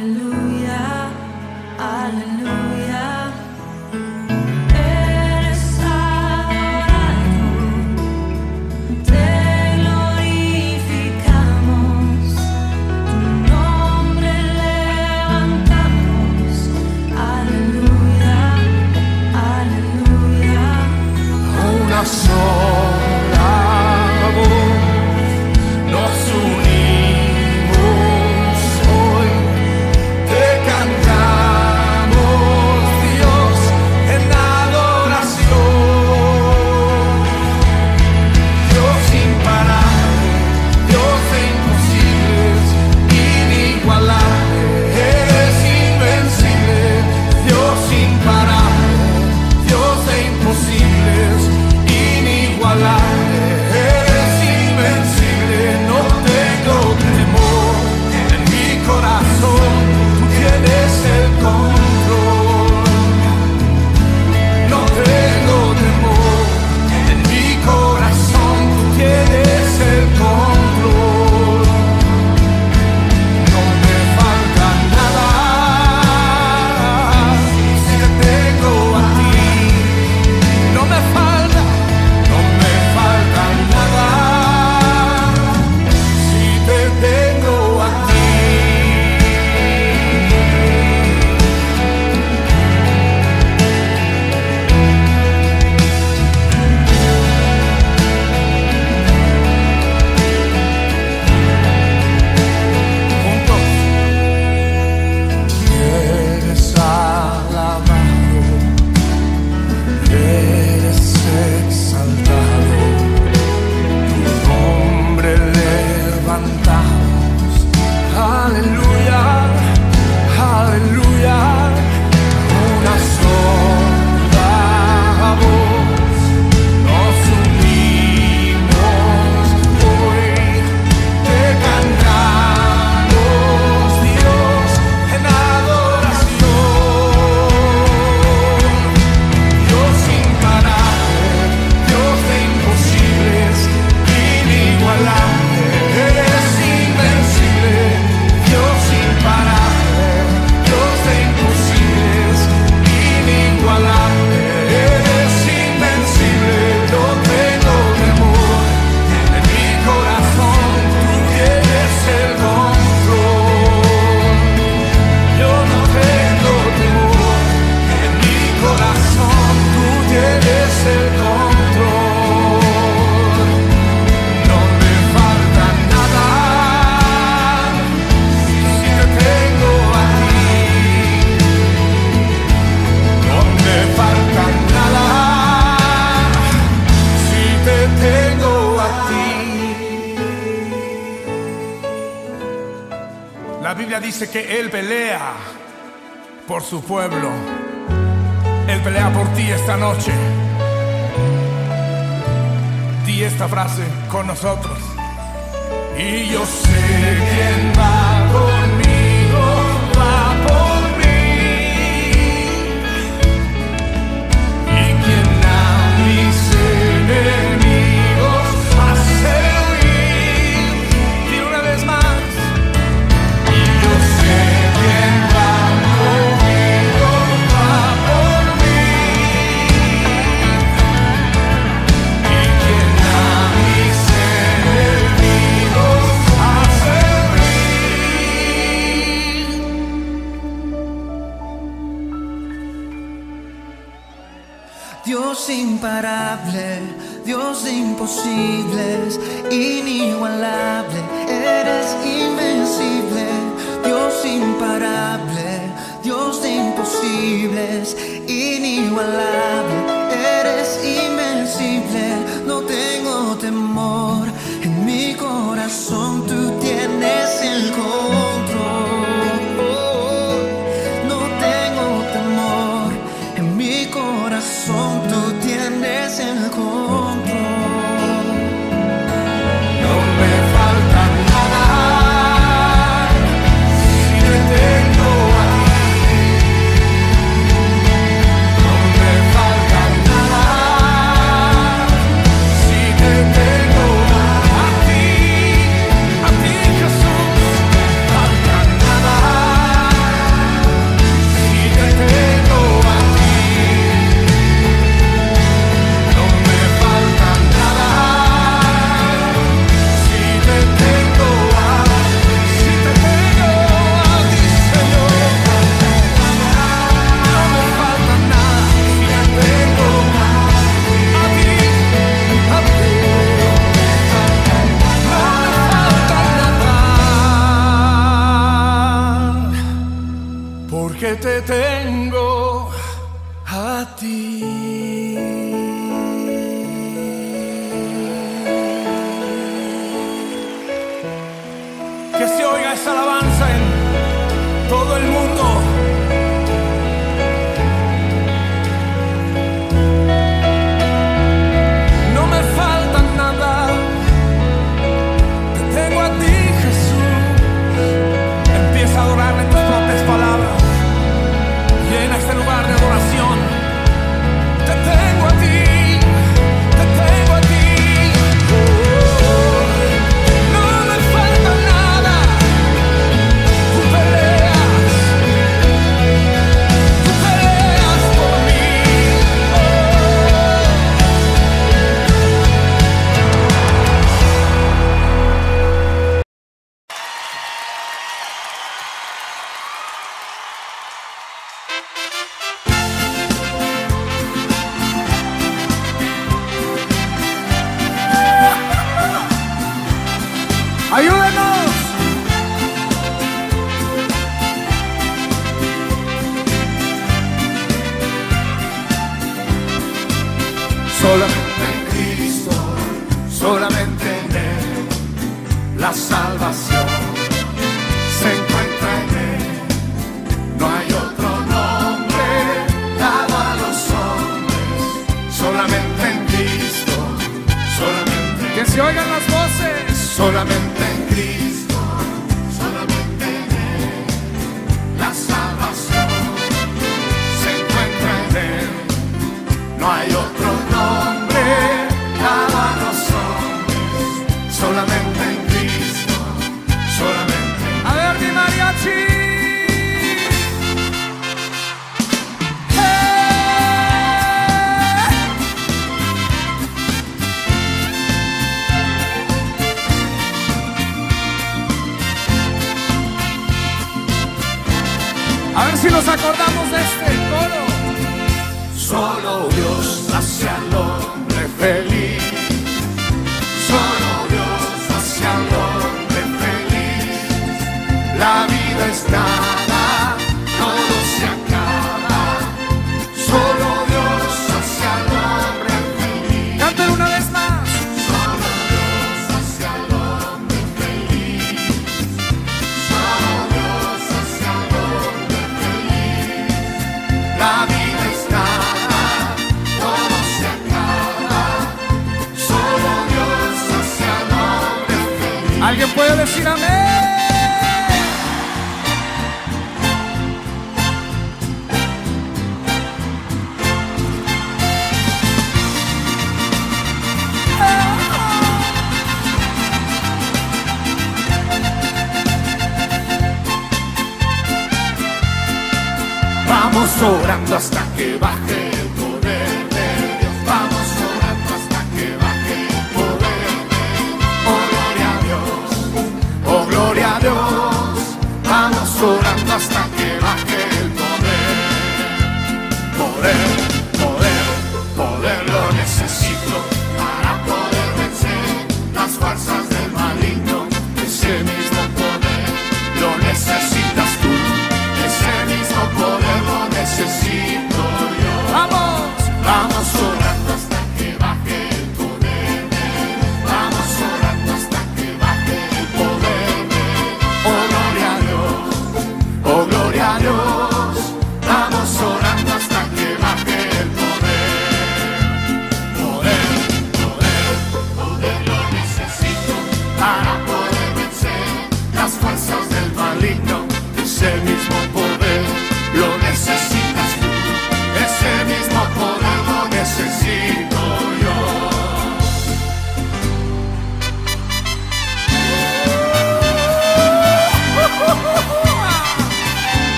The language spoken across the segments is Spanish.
Aleluya, aleluya. Eres adorado, te glorificamos, tu nombre levantamos. Aleluya, aleluya. Una sola voz nos unimos. Dice que Él pelea por su pueblo. Él pelea por ti esta noche. Di esta frase con nosotros. Y yo sé quién va conmigo, va por mí. Y quien a mí se ve. Dios imparable, Dios de imposibles, inigualable, eres invencible. Dios imparable, Dios de imposibles, inigualable, eres invencible. No tengo temor, en mi corazón tú tienes el control. te tengo a ti. Que se oiga esa alabanza en todo el mundo.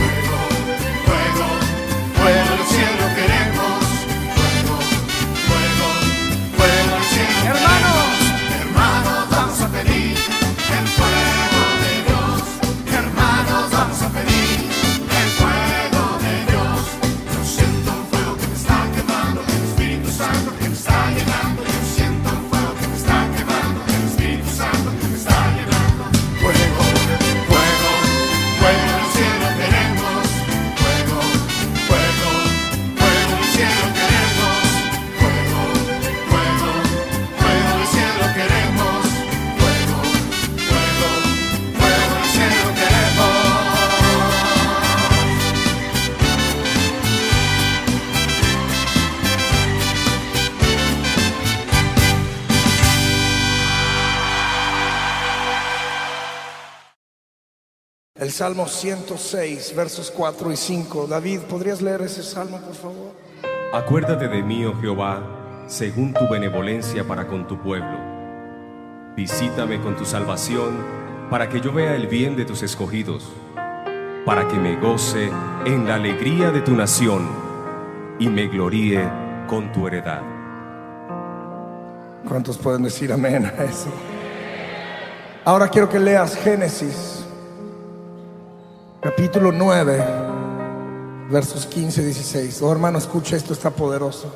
Fuego, fuego, El Salmo 106, versos 4 y 5. David, ¿podrías leer ese salmo, por favor? Acuérdate de mí, oh Jehová, según tu benevolencia para con tu pueblo. Visítame con tu salvación, para que yo vea el bien de tus escogidos, para que me goce en la alegría de tu nación y me gloríe con tu heredad. ¿Cuántos pueden decir amén a eso? Ahora quiero que leas Génesis, capítulo 9, versos 15 y 16. Oh hermano, escucha esto, está poderoso.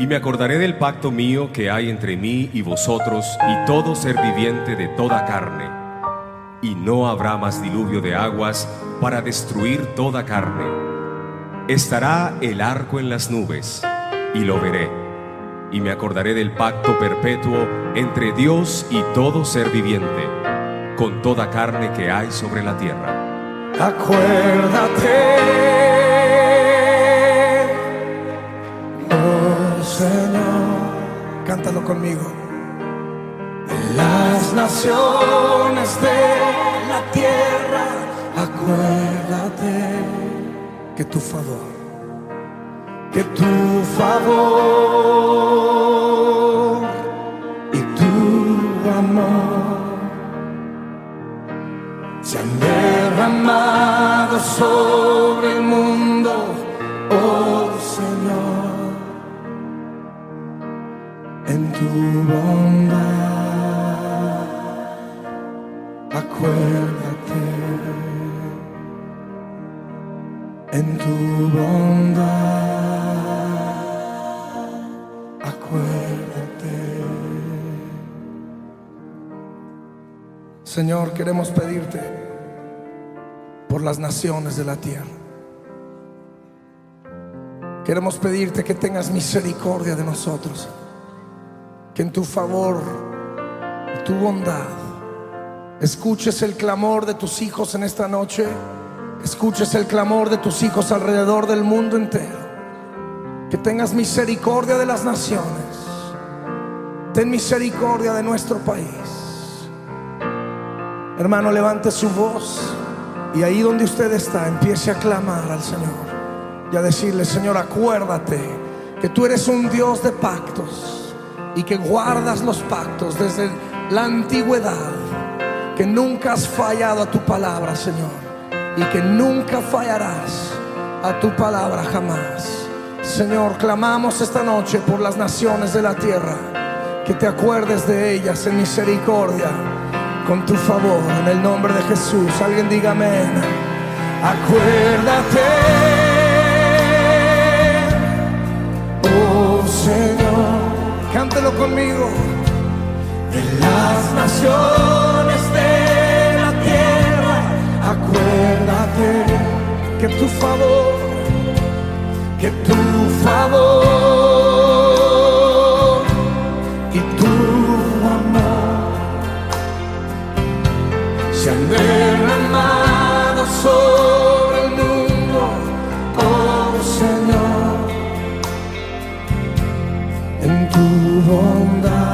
Y me acordaré del pacto mío que hay entre mí y vosotros y todo ser viviente de toda carne. Y no habrá más diluvio de aguas para destruir toda carne. Estará el arco en las nubes y lo veré. Y me acordaré del pacto perpetuo entre Dios y todo ser viviente, con toda carne que hay sobre la tierra. Acuérdate, oh Señor, cántalo conmigo, de las naciones de la tierra. Acuérdate que tu favor, que tu favor y tu amor se han derramado sobre el mundo, oh Señor, en tu bondad. Acuérdate en tu bondad. Señor, queremos pedirte por las naciones de la tierra. Queremos pedirte que tengas misericordia de nosotros, que en tu favor, tu bondad, escuches el clamor de tus hijos en esta noche, escuches el clamor de tus hijos alrededor del mundo entero, que tengas misericordia de las naciones. Ten misericordia de nuestro país. Hermano, levante su voz y ahí donde usted está, empiece a clamar al Señor y a decirle: Señor, acuérdate que tú eres un Dios de pactos y que guardas los pactos desde la antigüedad, que nunca has fallado a tu palabra, Señor, y que nunca fallarás a tu palabra jamás. Señor, clamamos esta noche por las naciones de la tierra, que te acuerdes de ellas en misericordia, con tu favor, en el nombre de Jesús. Alguien diga amén. Acuérdate, oh Señor, cántelo conmigo, de las naciones de la tierra. Acuérdate que tu favor, que tu favor y tu amor se han derramado sobre el mundo, oh Señor, en tu bondad.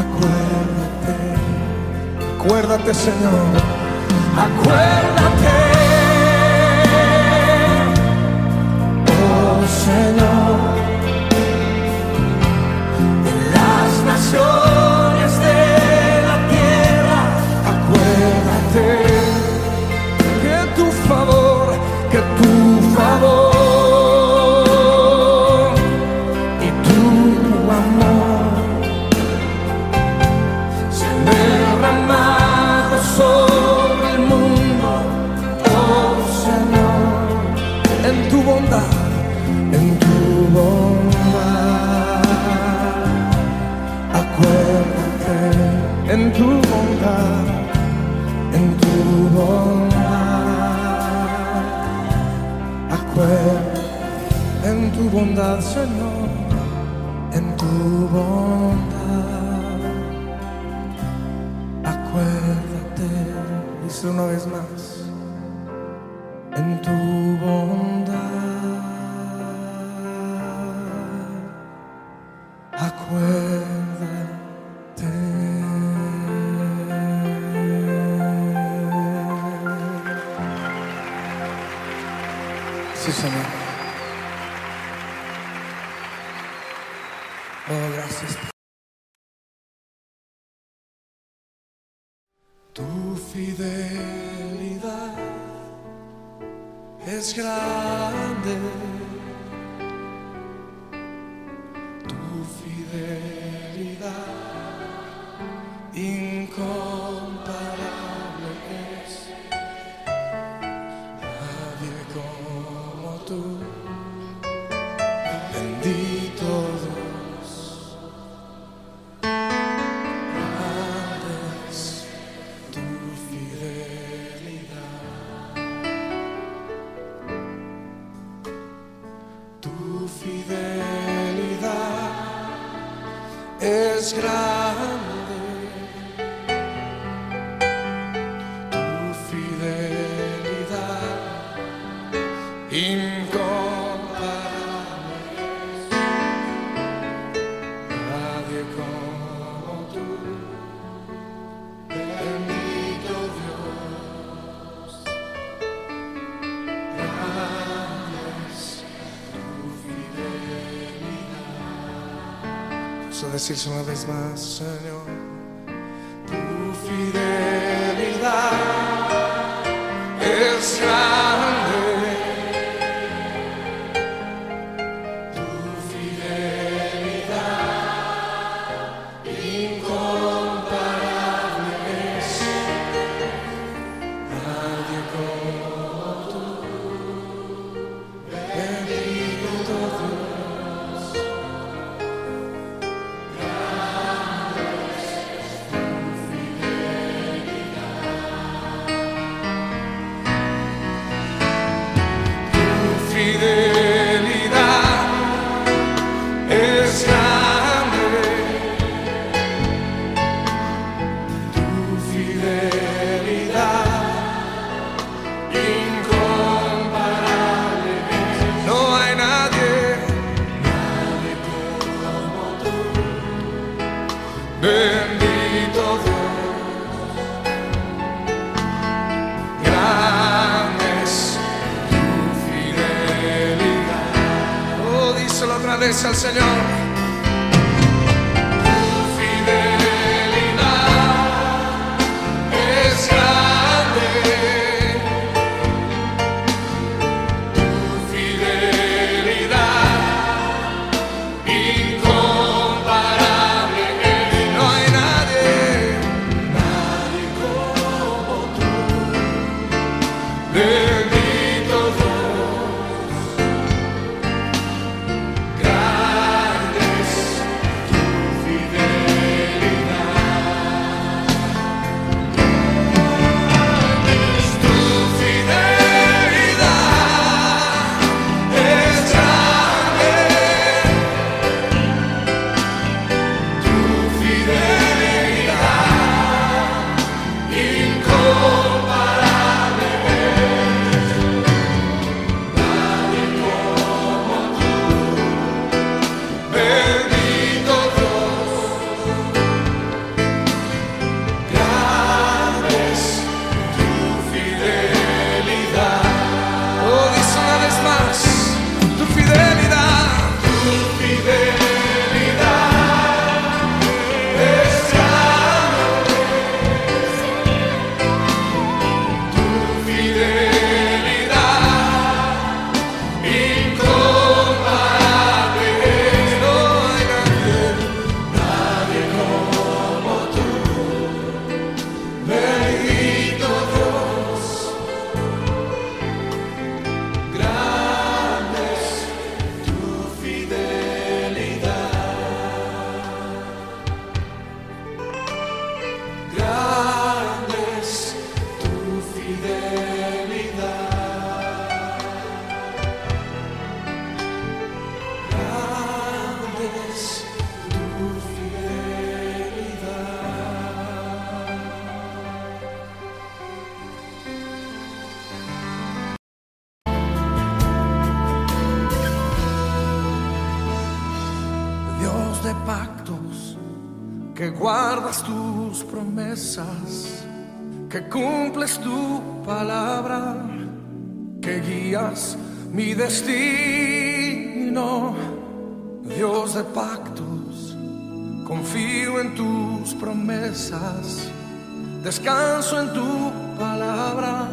Acuérdate, acuérdate, Señor, acuérdate, oh Señor, de las naciones. En tu bondad, en tu bondad, acuérdate, en tu bondad, Señor, en tu bondad, acuérdate, dice una vez más, en tu bondad, acuérdate. Señor. Oh, gracias. Tu fidelidad es grande. Tu fidelidad incomparable es. Nadie como tú, bendito Dios. Grande es tu fidelidad. Tu fidelidad es grande. Decirse una vez más, Señor, tu fidelidad es grande, tu fidelidad incomparable es, nadie como tú, bendito Dios. Al Señor. mi destino. Dios de pactos, confío en tus promesas, descanso en tu palabra.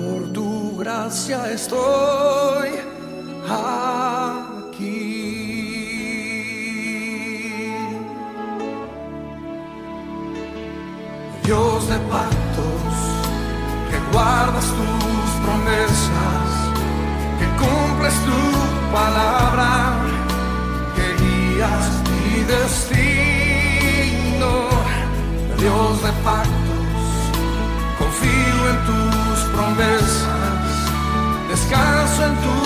Por tu gracia estoy aquí. Dios de pactos, que guardas tus promesas, que cumples tu palabra, que guías mi destino. Dios de pactos, confío en tus promesas, descanso en tu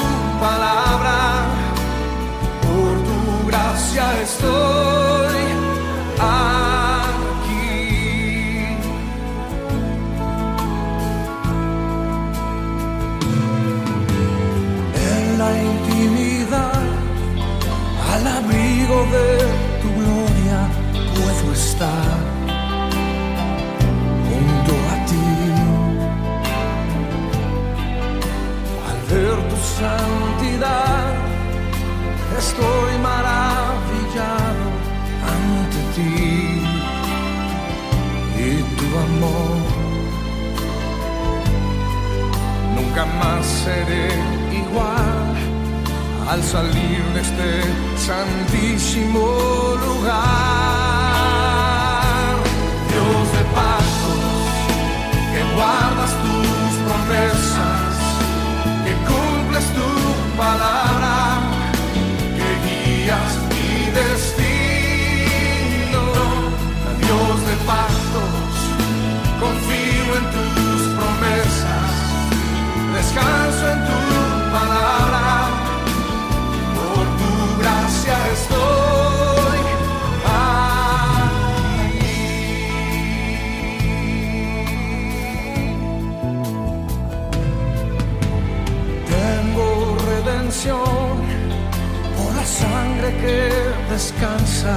palabra, por tu gracia estoy aquí. En la intimidad, al abrigo de tu gloria, puedo estar. Ver tu santidad, estoy maravillado ante ti y tu amor. Nunca más seré igual al salir de este santísimo lugar. Dios de pactos, que guardas tus promesas, tu palabra, que guías mi destino. Dios de pactos, confío en tus promesas, descanso en tu palabra, por tu gracia estoy por la sangre que descansa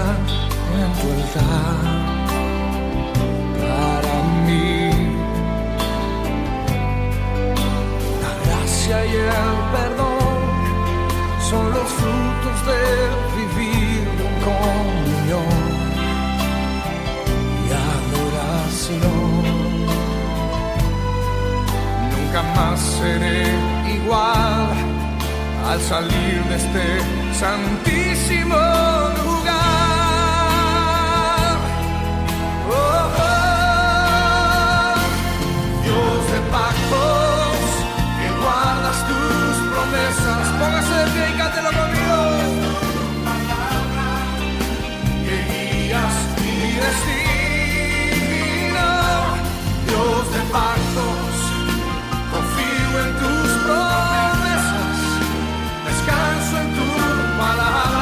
en tu altar. Para mí, la gracia y el perdón son los frutos de vivir en comunión y adoración. Nunca más seré igual al salir de este santísimo lugar. Oh, oh. Dios de pactos, que guardas tus promesas, póngase de pie y cántelo conmigo, que guías mi destino. Dios de pactos, confío en tus promesas, descanso en tu palabra,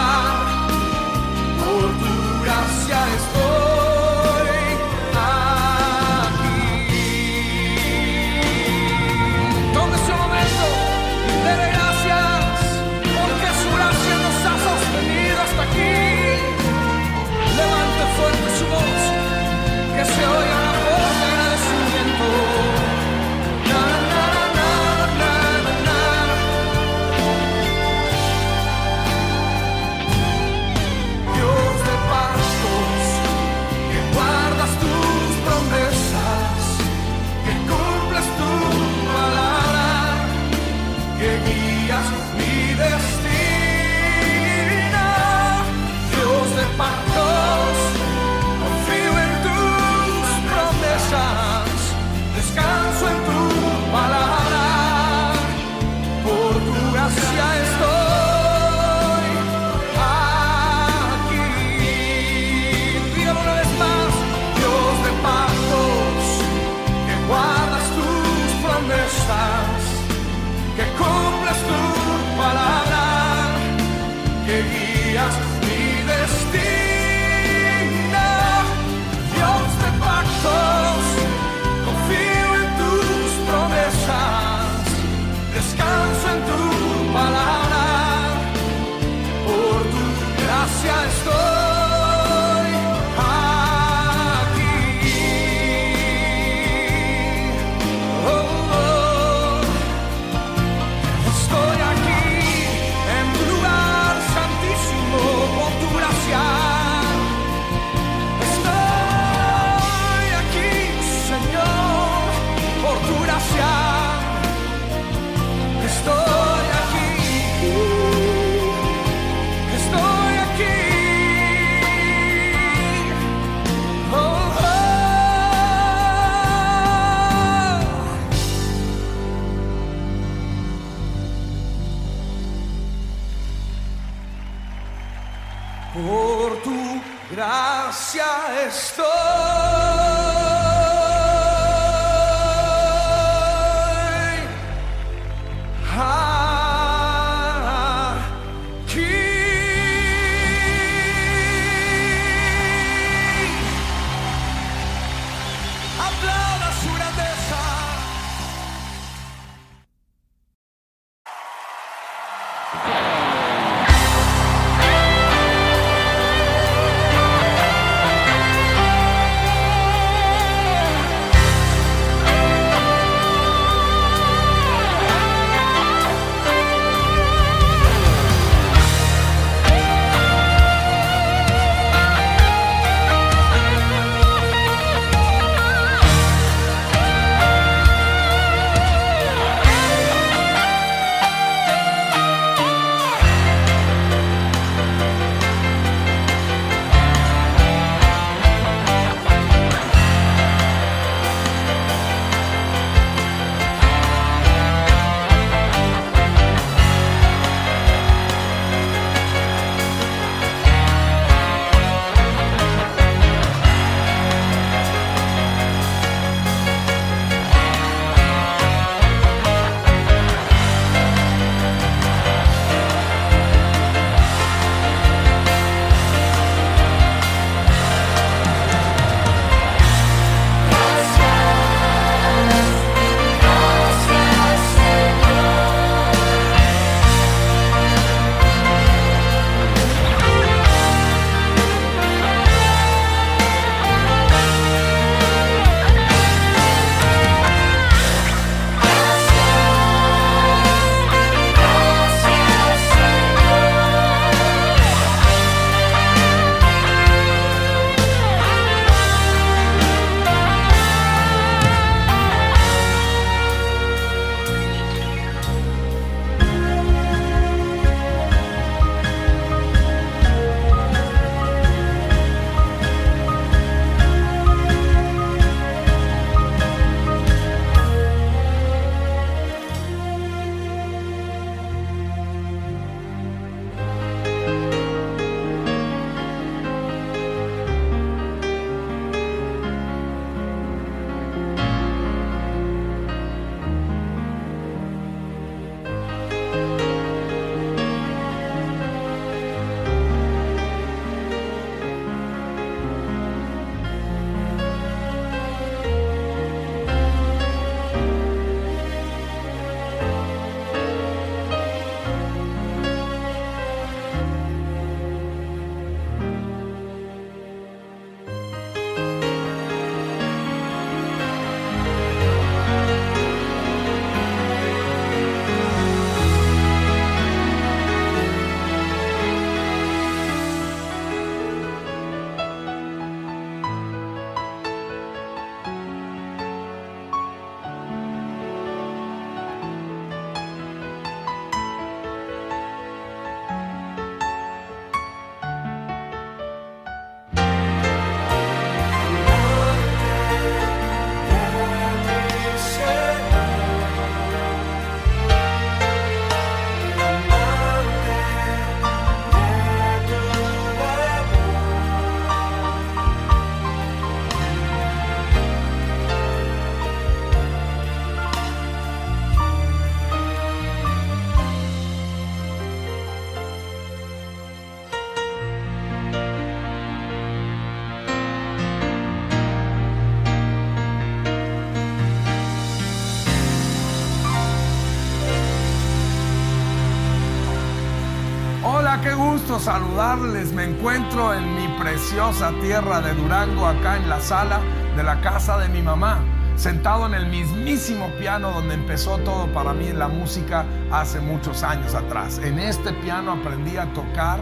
Saludarles, me encuentro en mi preciosa tierra de Durango, acá en la sala de la casa de mi mamá, sentado en el mismísimo piano donde empezó todo para mí en la música hace muchos años atrás. En este piano aprendí a tocar,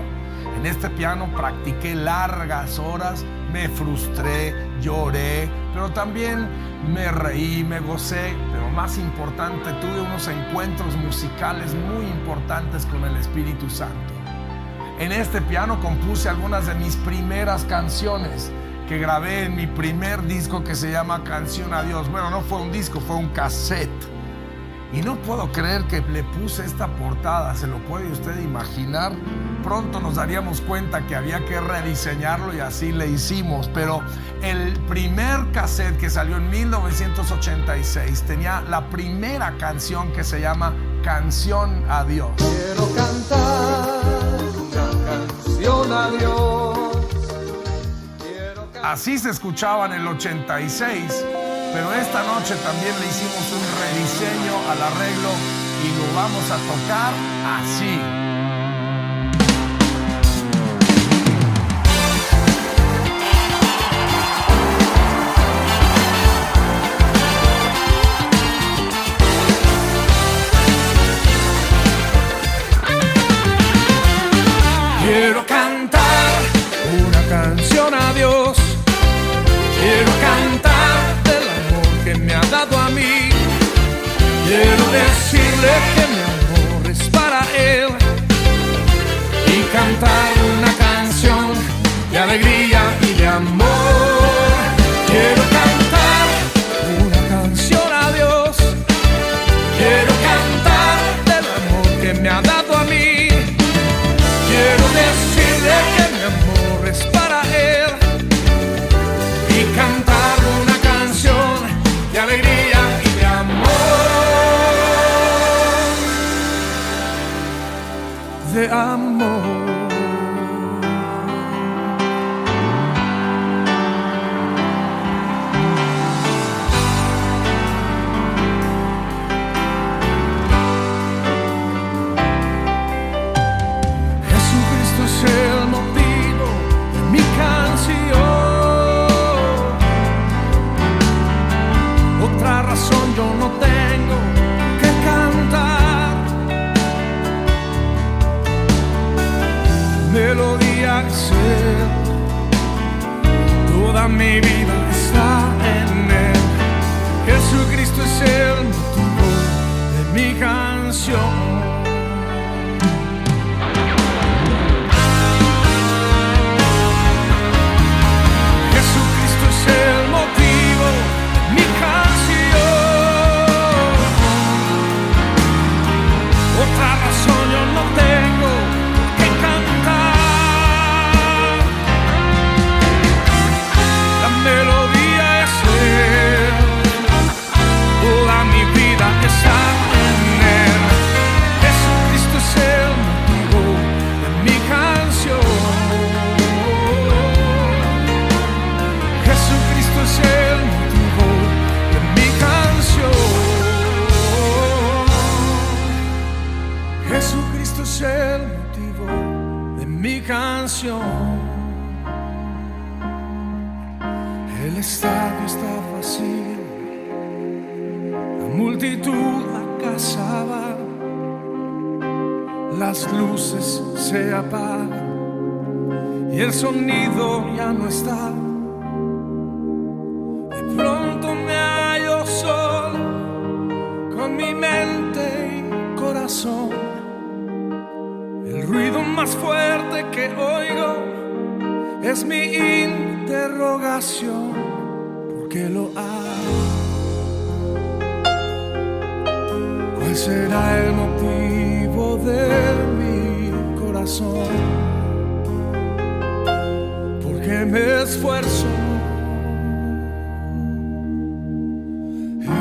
en este piano practiqué largas horas, me frustré, lloré, pero también me reí, me gocé, pero más importante, tuve unos encuentros musicales muy importantes con el Espíritu Santo. En este piano compuse algunas de mis primeras canciones que grabé en mi primer disco que se llama Canción a Dios. Bueno, no fue un disco, fue un cassette. Y no puedo creer que le puse esta portada, ¿se lo puede usted imaginar? Pronto nos daríamos cuenta que había que rediseñarlo y así le hicimos. Pero el primer cassette que salió en 1986 tenía la primera canción que se llama Canción a Dios. Quiero cantar una canción a Dios. Así se escuchaba en el 86. Pero esta noche también le hicimos un rediseño al arreglo y lo vamos a tocar así. Quiero cantar una canción a Dios. Quiero cantar que me ha dado a mí. Quiero decirle que mi amor es para él y cantar una canción de alegría y de amor. Quiero cantar una canción a Dios. Quiero cantar del amor que me ha dado a mí. Quiero decirle que mi amor es para él y cantar una canción de alegría y de amor, de amor. Jesucristo es el motivo de mi canción. Otra razón yo no tengo que cantar. Melodía es él. Toda mi vida está en él. Jesucristo es el motivo de mi canción. Jesucristo es el motivo de mi canción. Otra razón yo no tengo que cantar. La melodía es él. Toda mi vida está en él. Jesucristo es el motivo de mi canción. Jesucristo es el motivo de mi canción. Jesucristo es el motivo de mi canción. El estadio está vacío, la multitud acasaba, las luces se apagan y el sonido ya no está. De pronto me hallo solo con mi mente y corazón. El ruido más fuerte que oigo es mi interrogación. ¿Por qué lo hago? ¿Cuál será el motivo de mi corazón? ¿Por qué me esfuerzo?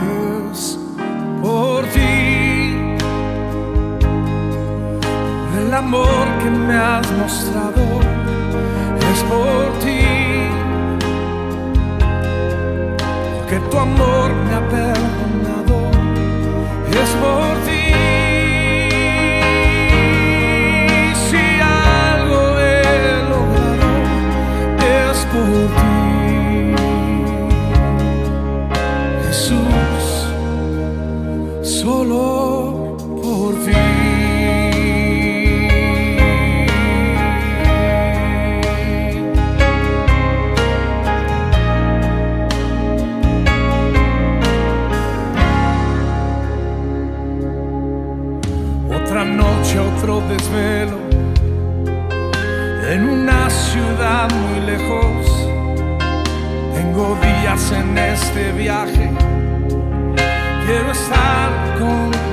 Es por ti, el amor que me has mostrado es por ti, porque tu amor me ha perdonado es por ti. Si algo he logrado es por ti, Jesús, solo por ti. Otro desvelo en una ciudad muy lejos. Tengo días en este viaje, quiero estar contigo.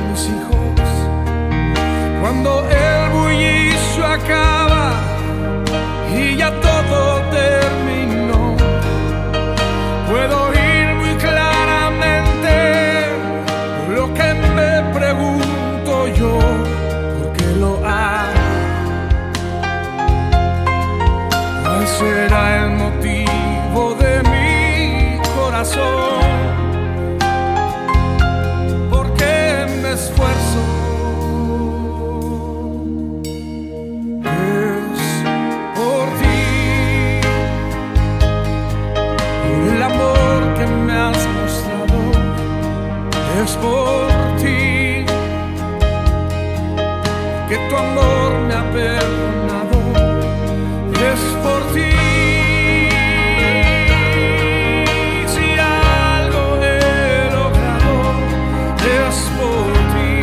Puedo oír muy claramente lo que me pregunto yo, ¿por qué lo hago? ¿Cuál será el motivo de mi corazón? ¿Por qué me esfuerzo? Es por ti que tu amor me ha perdonado, es por ti. Si algo he logrado, es por ti,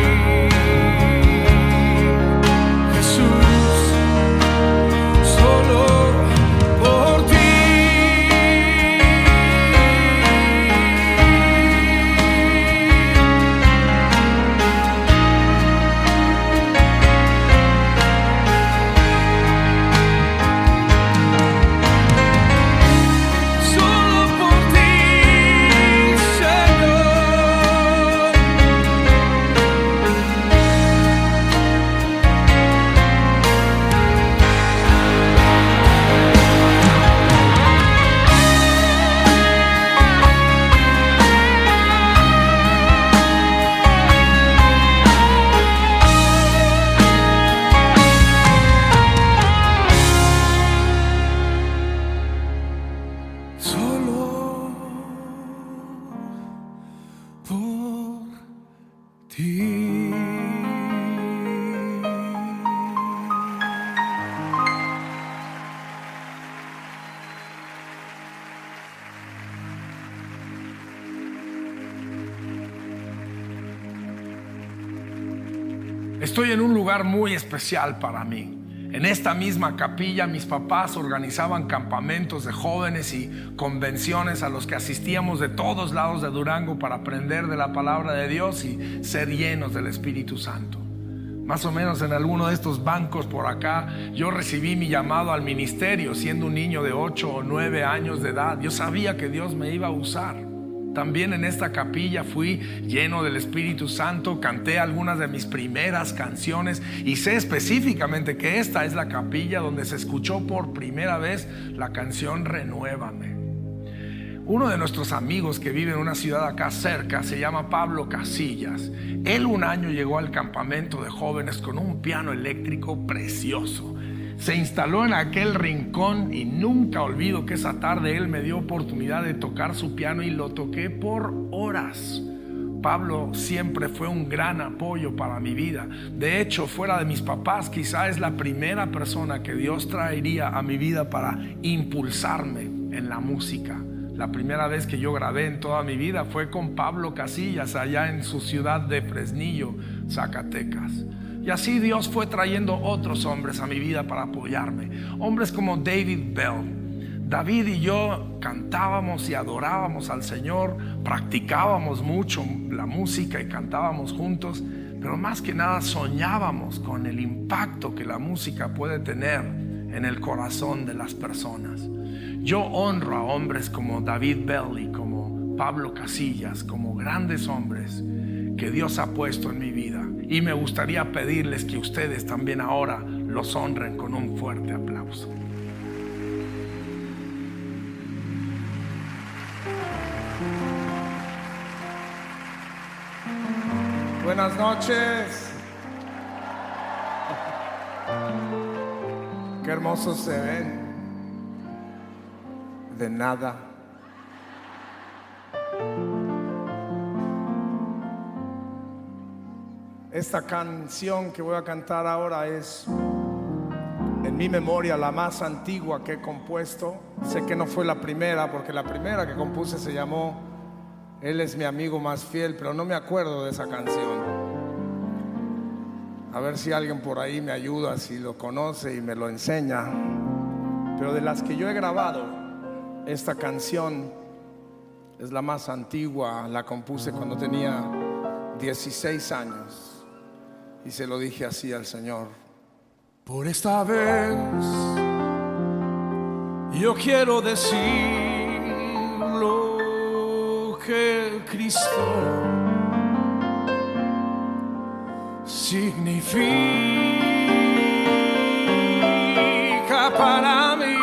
Jesús, solo por ti. Estoy en un lugar muy especial para mí. En esta misma capilla mis papás organizaban campamentos de jóvenes y convenciones a los que asistíamos de todos lados de Durango para aprender de la palabra de Dios y ser llenos del Espíritu Santo. Más o menos en alguno de estos bancos por acá yo recibí mi llamado al ministerio siendo un niño de 8 o 9 años de edad. Yo sabía que Dios me iba a usar. También en esta capilla fui lleno del Espíritu Santo, canté algunas de mis primeras canciones y sé específicamente que esta es la capilla donde se escuchó por primera vez la canción Renuévame. Uno de nuestros amigos que vive en una ciudad acá cerca se llama Pablo Casillas. Él un año llegó al campamento de jóvenes con un piano eléctrico precioso. Se instaló en aquel rincón y nunca olvido que esa tarde él me dio oportunidad de tocar su piano y lo toqué por horas. Pablo siempre fue un gran apoyo para mi vida. De hecho, fuera de mis papás, quizá es la primera persona que Dios traería a mi vida para impulsarme en la música. La primera vez que yo grabé en toda mi vida fue con Pablo Casillas allá en su ciudad de Fresnillo, Zacatecas. Y así Dios fue trayendo otros hombres a mi vida para apoyarme. Hombres como David Bell. David y yo cantábamos y adorábamos al Señor, practicábamos mucho la música y cantábamos juntos, pero más que nada soñábamos con el impacto que la música puede tener en el corazón de las personas. Yo honro a hombres como David Bell y como Pablo Casillas, como grandes hombres que Dios ha puesto en mi vida. Y me gustaría pedirles que ustedes también ahora los honren con un fuerte aplauso. Buenas noches. Qué hermosos se ven. De nada. Esta canción que voy a cantar ahora es en mi memoria la más antigua que he compuesto. Sé que no fue la primera, porque la primera que compuse se llamó Él es mi amigo más fiel, pero no me acuerdo de esa canción. A ver si alguien por ahí me ayuda, si lo conoce y me lo enseña. Pero de las que yo he grabado, esta canción es la más antigua. La compuse cuando tenía 16 años. Y se lo dije así al Señor: por esta vez yo quiero decirlo. que Cristo significa para mí.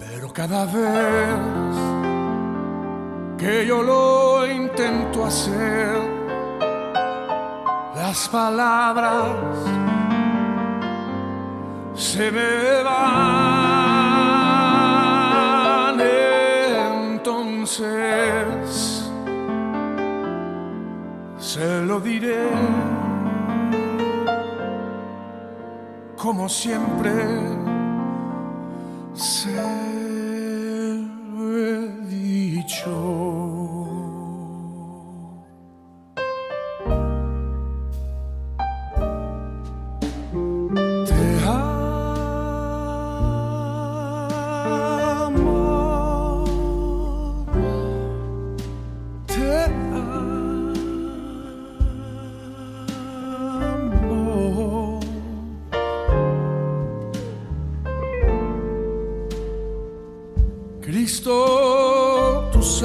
Pero cada vez que yo lo intento hacer, las palabras se me van. Entonces se lo diré, como siempre se lo he dicho.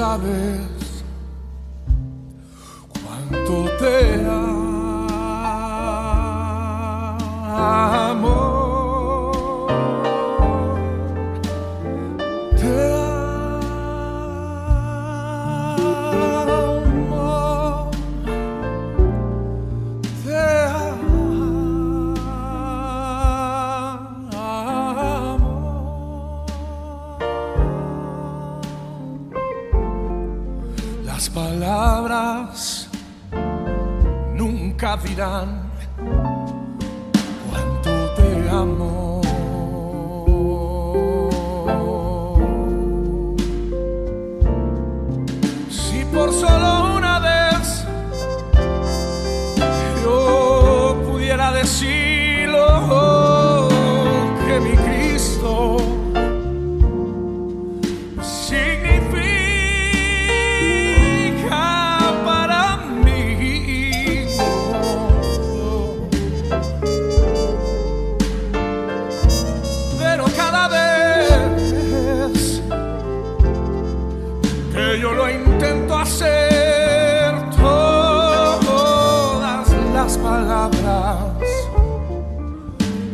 Sabes cuánto te amo, te amo, te amo. Palabras nunca dirán cuánto te amo. Si por solo una vez yo pudiera decirlo, que mi Cristo hacer, todas las palabras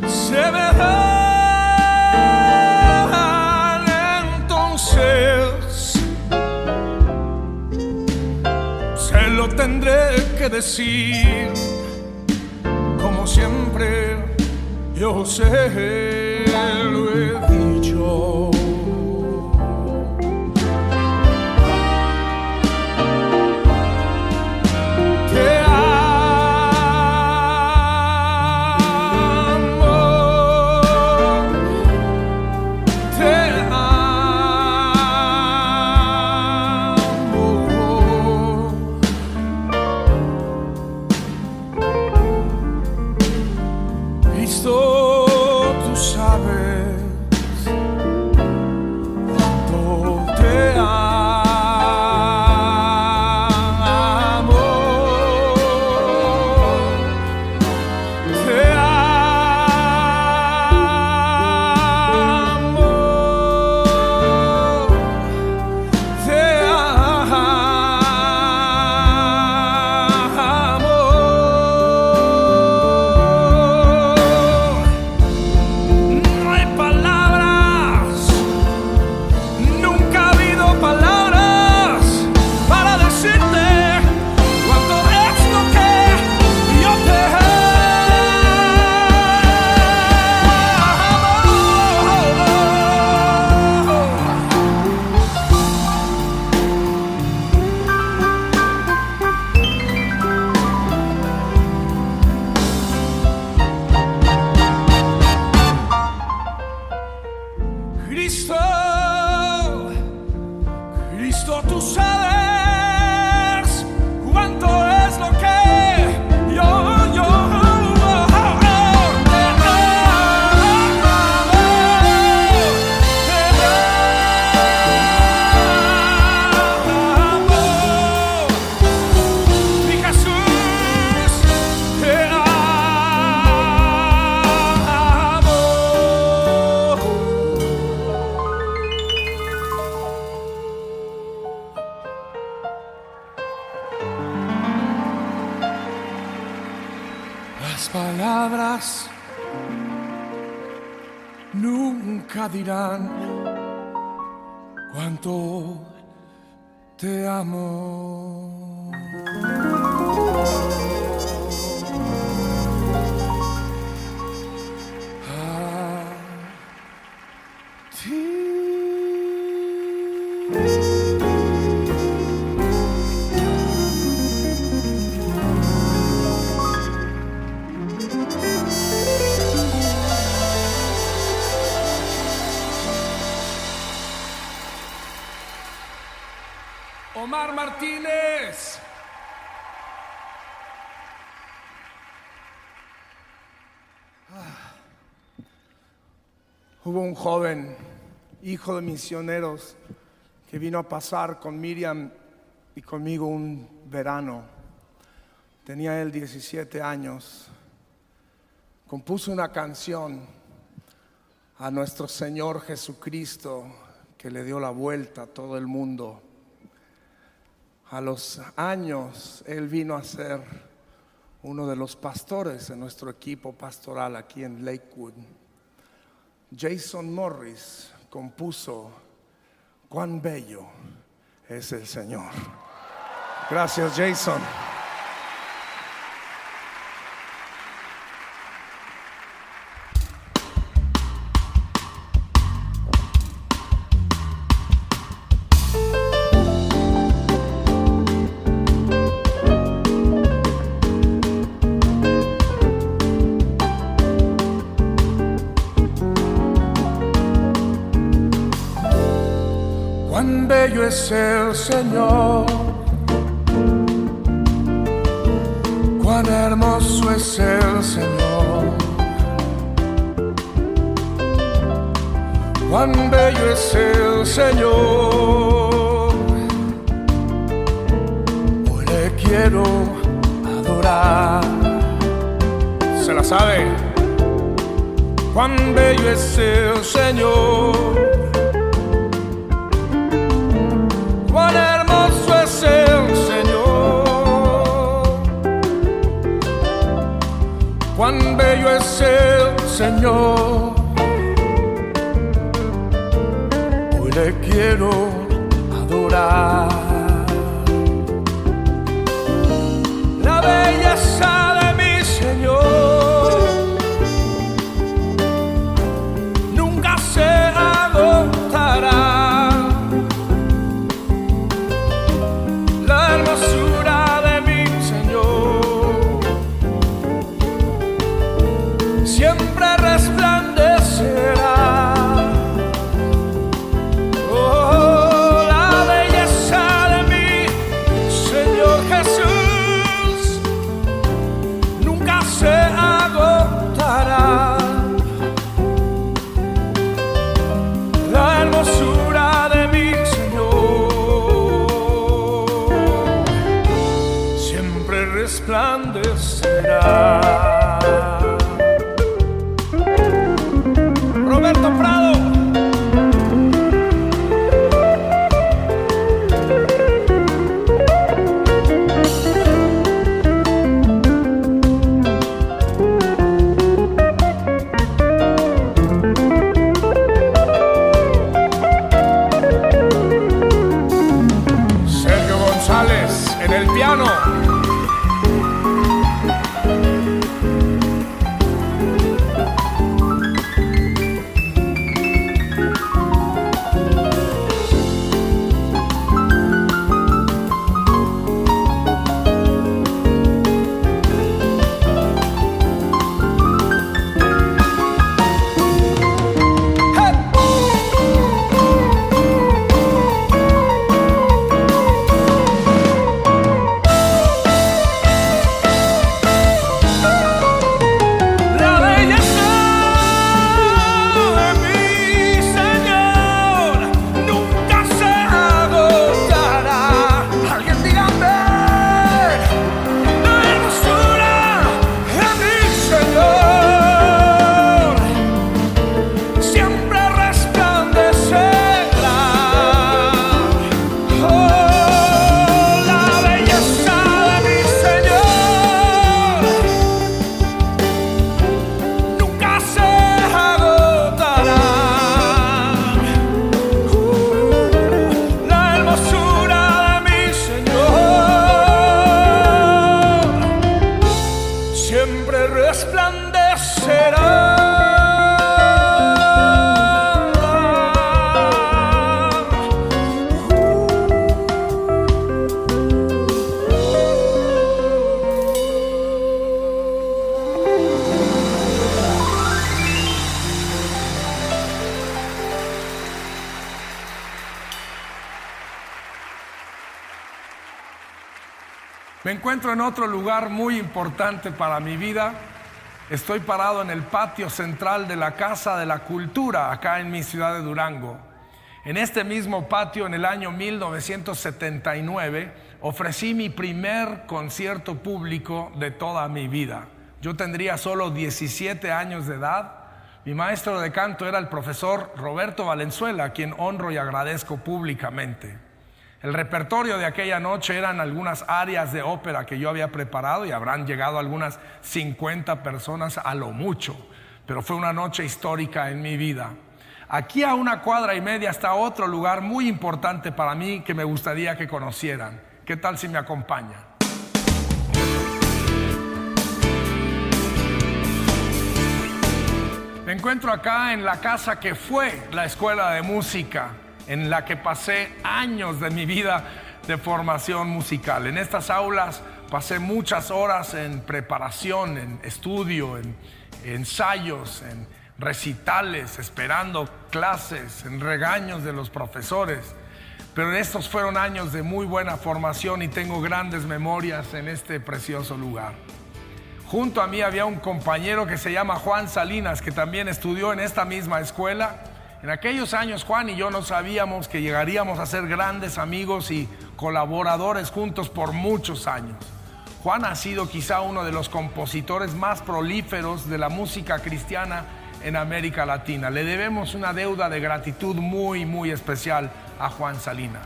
se me dan. Entonces se lo tendré que decir, como siempre yo se lo he dicho. Hay palabras nunca dirán cuánto te amo. Omar Martínez. Hubo un joven, hijo de misioneros, que vino a pasar con Miriam y conmigo un verano. Tenía él 17 años. Compuso una canción a nuestro Señor Jesucristo que le dio la vuelta a todo el mundo. A los años, él vino a ser uno de los pastores en nuestro equipo pastoral aquí en Lakewood. Jason Morris compuso Cuán bello es el Señor. Gracias, Jason. Es el Señor, cuán hermoso es el Señor, cuán bello es el Señor, hoy le quiero adorar. Se la sabe. Cuán bello es el Señor, cuán hermoso es el Señor, cuán bello es el Señor, hoy le quiero adorar. La belleza de mi Señor nunca se agotará. Resplandecerá. Me encuentro en otro lugar muy importante para mi vida. Estoy parado en el patio central de la Casa de la Cultura, acá en mi ciudad de Durango. En este mismo patio, en el año 1979, ofrecí mi primer concierto público de toda mi vida. Yo tendría solo 17 años de edad. Mi maestro de canto era el profesor Roberto Valenzuela, a quien honro y agradezco públicamente. El repertorio de aquella noche eran algunas arias de ópera que yo había preparado y habrán llegado algunas 50 personas a lo mucho, pero fue una noche histórica en mi vida. Aquí a una cuadra y media está otro lugar muy importante para mí que me gustaría que conocieran. ¿Qué tal si me acompañan? Me encuentro acá en la casa que fue la escuela de música, en la que pasé años de mi vida de formación musical. En estas aulas pasé muchas horas en preparación, en estudio, en ensayos, en recitales, esperando clases, en regaños de los profesores. Pero estos fueron años de muy buena formación y tengo grandes memorias en este precioso lugar. Junto a mí había un compañero que se llama Juan Salinas, que también estudió en esta misma escuela. En aquellos años Juan y yo no sabíamos que llegaríamos a ser grandes amigos y colaboradores juntos por muchos años. Juan ha sido quizá uno de los compositores más prolíferos de la música cristiana en América Latina. Le debemos una deuda de gratitud muy, muy especial a Juan Salinas.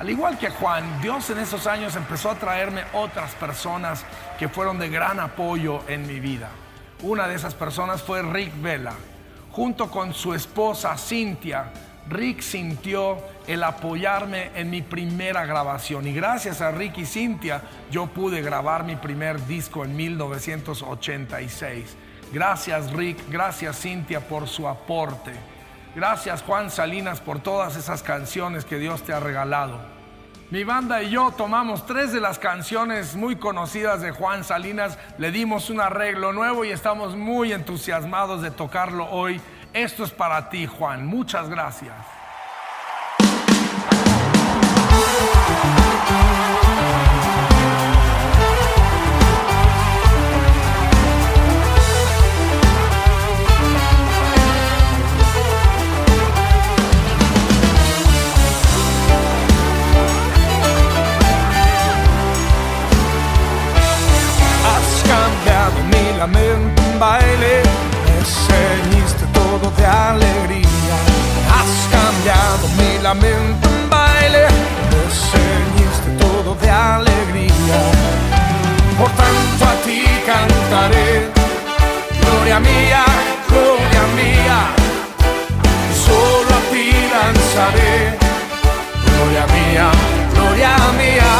Al igual que Juan, Dios en esos años empezó a traerme otras personas que fueron de gran apoyo en mi vida. Una de esas personas fue Rick Vela. Junto con su esposa Cintia, Rick sintió el apoyarme en mi primera grabación. Y gracias a Rick y Cintia, yo pude grabar mi primer disco en 1986. Gracias Rick, gracias Cintia por su aporte. Gracias Juan Salinas por todas esas canciones que Dios te ha regalado. Mi banda y yo tomamos 3 de las canciones muy conocidas de Juan Salinas, le dimos un arreglo nuevo y estamos muy entusiasmados de tocarlo hoy. Esto es para ti, Juan. Muchas gracias. Lamento un baile, me ceñiste todo de alegría. Has cambiado mi lamento un baile, me ceñiste todo de alegría. Por tanto a ti cantaré, gloria mía, solo a ti danzaré, gloria mía, gloria mía.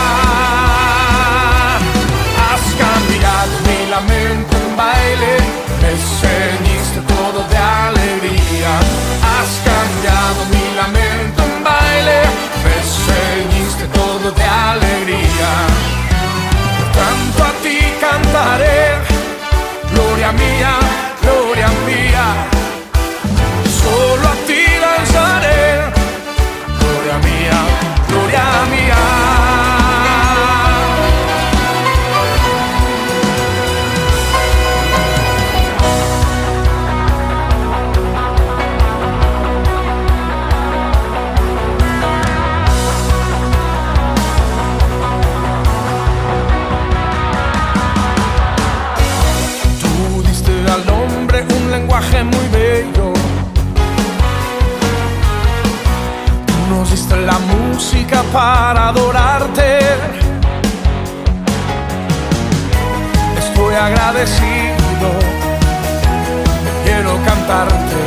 Has cambiado mi lamento. Baile, me ceñiste todo de alegría. Has cambiado mi lamento en baile, me ceñiste todo de alegría. Por tanto a ti cantaré, gloria mía, solo a ti danzaré, gloria mía. Muy bello, tú nos diste la música para adorarte. Estoy agradecido, quiero cantarte.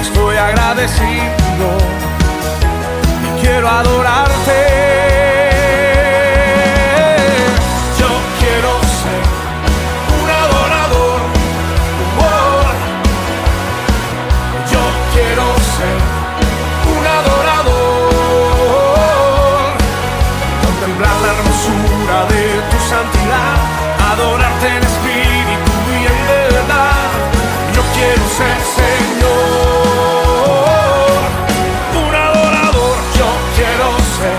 Estoy agradecido y quiero adorarte. Yo quiero ser un adorador, contemplar la hermosura de tu santidad, adorarte en espíritu y en verdad. Yo quiero ser, Señor, un adorador. Yo quiero ser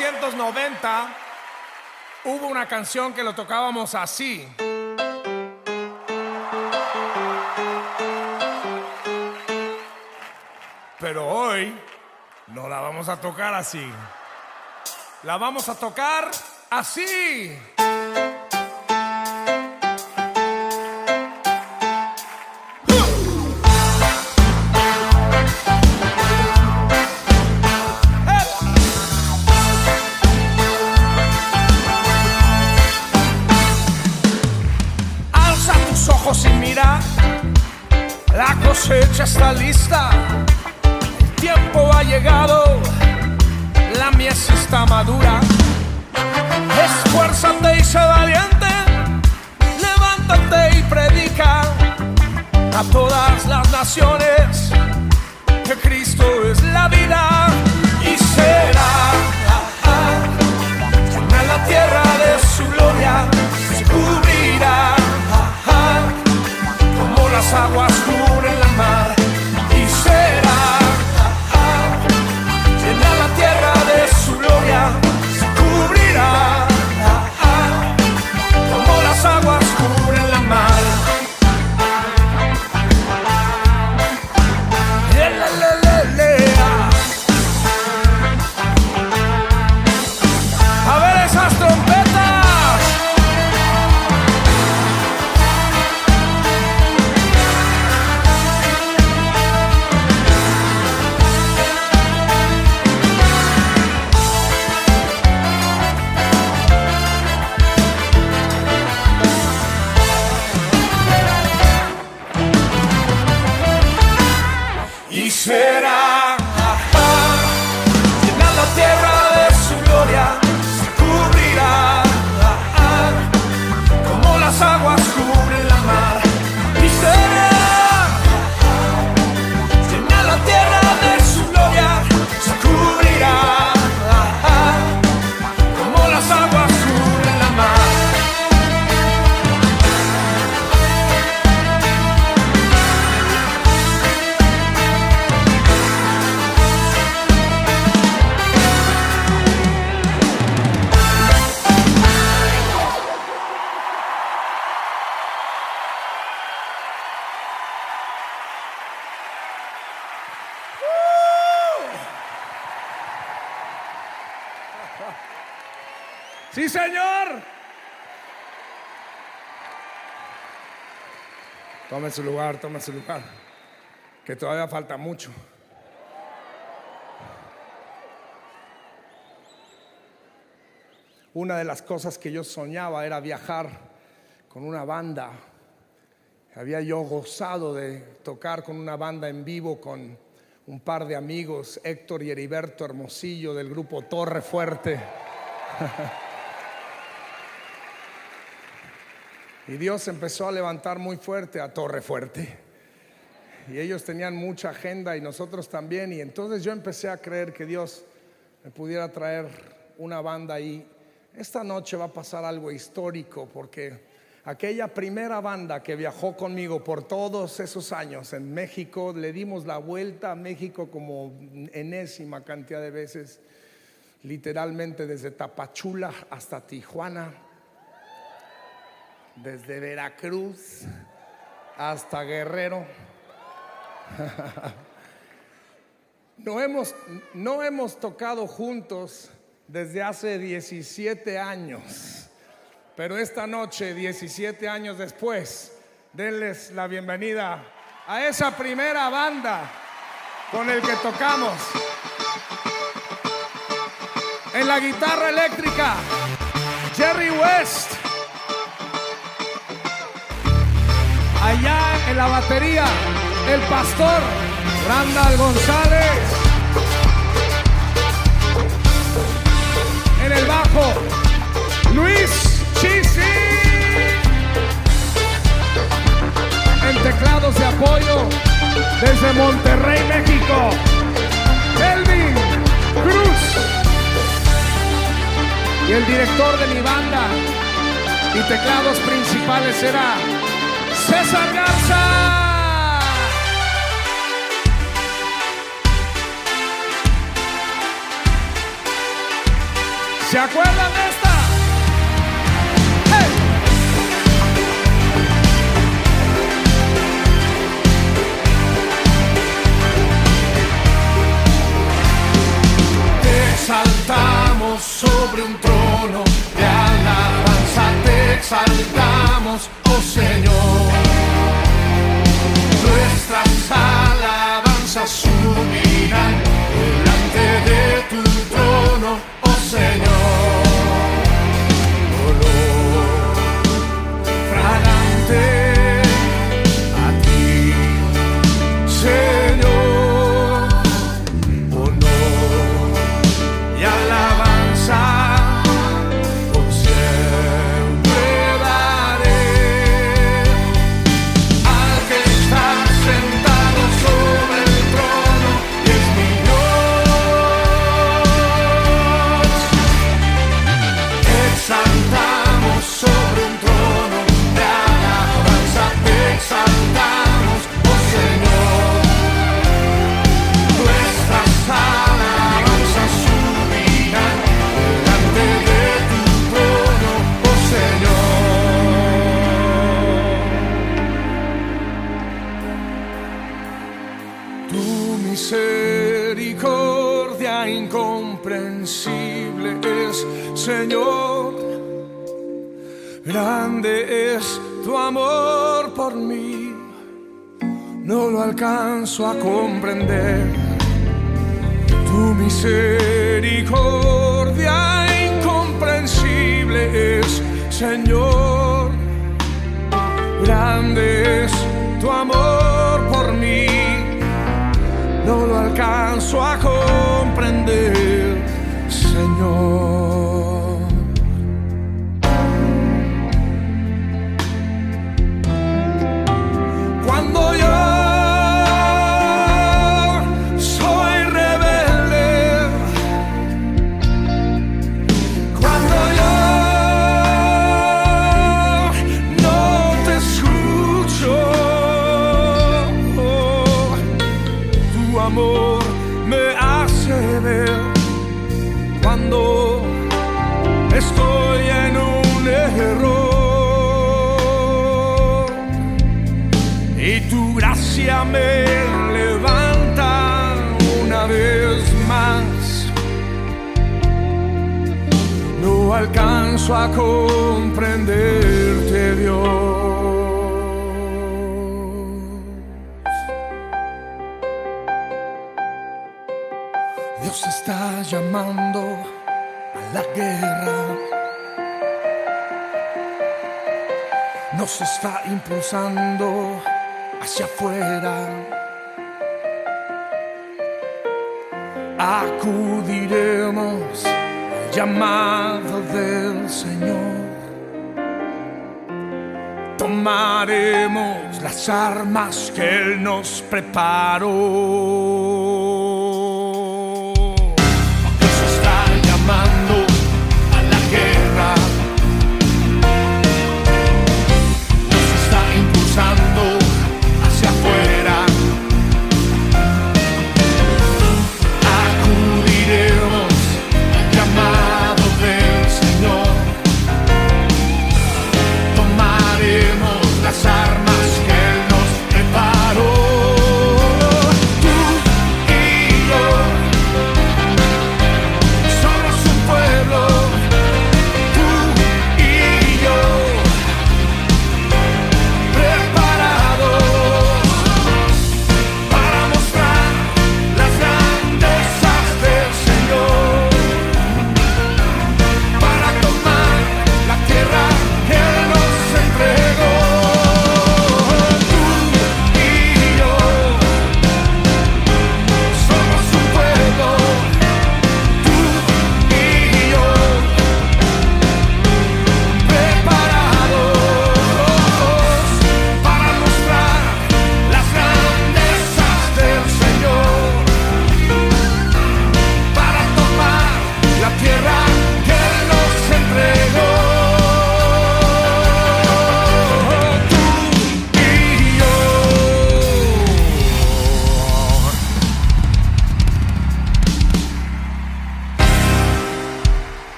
1990 hubo una canción que lo tocábamos así. Pero hoy no la vamos a tocar así. La vamos a tocar así. Alza tus ojos y mira, la cosecha está lista. El tiempo ha llegado, la mies está madura. Esfuérzate y sé valiente, levántate y predica a todas las naciones que Cristo es la vida. Y será llena la tierra de su gloria, se cubrirá como las aguas cubren la mar. Y será llena la tierra de su gloria, se cubrirá como las aguas cubren la mar. Le, le, le, le, le. A ver esas trompetas. Será llena la tierra de su gloria, se cubrirá como las aguas cubren la mar. Y será llena la tierra de su gloria, se cubrirá como las aguas cubren la mar. Sí, señor. Tomen su lugar, que todavía falta mucho. Una de las cosas que yo soñaba era viajar con una banda. Había yo gozado de tocar con una banda en vivo con un par de amigos, Héctor y Heriberto Hermosillo del grupo Torre Fuerte. Y Dios empezó a levantar muy fuerte a Torre Fuerte. Y ellos tenían mucha agenda y nosotros también. Y entonces yo empecé a creer que Dios me pudiera traer una banda ahí. Esta noche va a pasar algo histórico, porque aquella primera banda que viajó conmigo por todos esos años en México, le dimos la vuelta a México como enésima cantidad de veces, literalmente desde Tapachula hasta Tijuana, desde Veracruz hasta Guerrero. No hemos tocado juntos desde hace 17 años, pero esta noche, 17 años después, denles la bienvenida a esa primera banda con el que tocamos. En la guitarra eléctrica, Jerry West. Allá en la batería, el pastor Randall González. En el bajo, Luis Chisín. En teclados de apoyo, desde Monterrey, México, Elvin Cruz. Y el director de mi banda y teclados principales será César Garza. ¿Se acuerdan de esta? ¡Hey! Te exaltamos sobre un trono de alabanza, te exaltamos, oh Señor. Nuestras alabanzas subirán delante de tu trono, oh Señor. Olor fragante a ti, Señor. Honor y alabanza por siempre daré al que está sentado sobre el trono, y es mi Dios. Exaltamos sobre un trono de alabanza, te exaltamos, oh Señor. Nuestras alabanzas subirán delante de tu trono, oh Señor. Tu misericordia incomprensible es, Señor. Grande es tu amor por mí, no lo alcanzo a comprender. Tu misericordia incomprensible es, Señor. Grande es tu amor por mí, no lo alcanzo a comprender, Señor. Cuando yo soy rebelde, cuando yo no te escucho, tu amor me hace ver. Cuando estoy en un error, tu gracia me levanta una vez más. No alcanzo a comprenderte, Dios. Dios está llamando a la guerra. Nos está impulsando hacia afuera. Acudiremos al llamado del Señor. Tomaremos las armas que Él nos preparó. Dios está llamando a la guerra. Nos está impulsando hacia afuera. Acudiremos al llamado del Señor. Tomaremos las armas que Él nos preparó. Tú y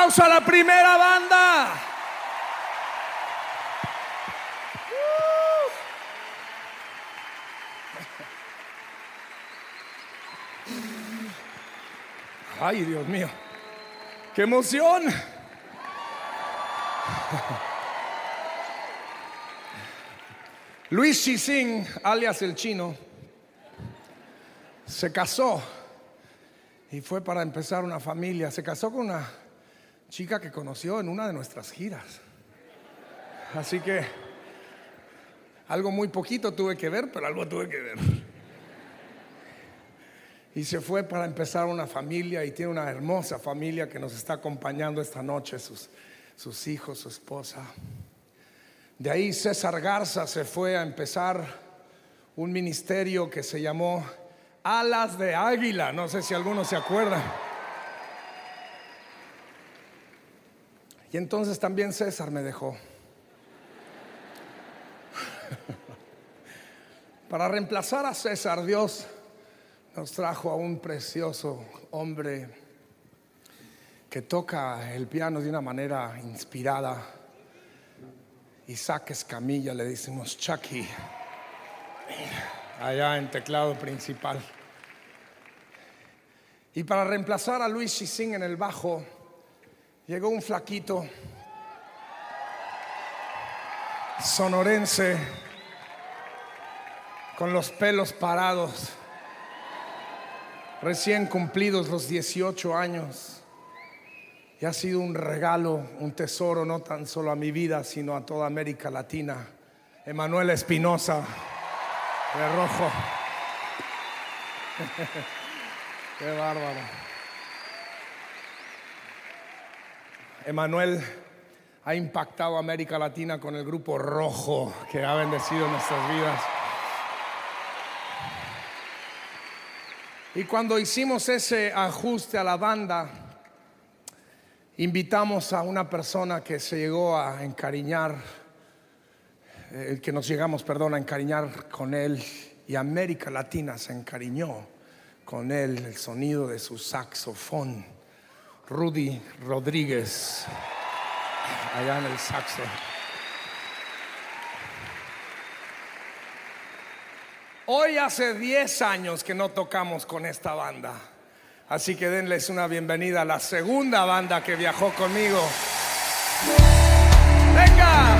aplauso a la primera banda. Ay, Dios mío, qué emoción. Luis Chisín, alias el Chino, se casó y fue para empezar una familia. Se casó con una chica que conoció en una de nuestras giras. Así que algo muy poquito tuve que ver, pero algo tuve que ver. Y se fue para empezar una familia y tiene una hermosa familia que nos está acompañando esta noche, sus hijos, su esposa. De ahí César Garza se fue a empezar un ministerio que se llamó Alas de Águila. No sé si algunos se acuerdan. Y entonces también César me dejó para reemplazar a César. Dios nos trajo a un precioso hombre que toca el piano de una manera inspirada. Isaac Escamilla, le decimos Chucky, allá en teclado principal. Y para reemplazar a Luis Chisín en el bajo, llegó un flaquito sonorense con los pelos parados, recién cumplidos los 18 años, y ha sido un regalo, un tesoro, no tan solo a mi vida, sino a toda América Latina. Emanuel Espinosa, de rojo. Qué bárbaro. Emanuel ha impactado a América Latina con el grupo Rojo, que ha bendecido nuestras vidas. Y cuando hicimos ese ajuste a la banda, invitamos a una persona que se llegó a encariñar, que nos llegamos, perdón, a encariñar con él, y América Latina se encariñó con él, el sonido de su saxofón. Rudy Rodríguez, allá en el saxo. Hoy hace 10 años que no tocamos con esta banda, así que denles una bienvenida a la segunda banda que viajó conmigo. ¡Venga!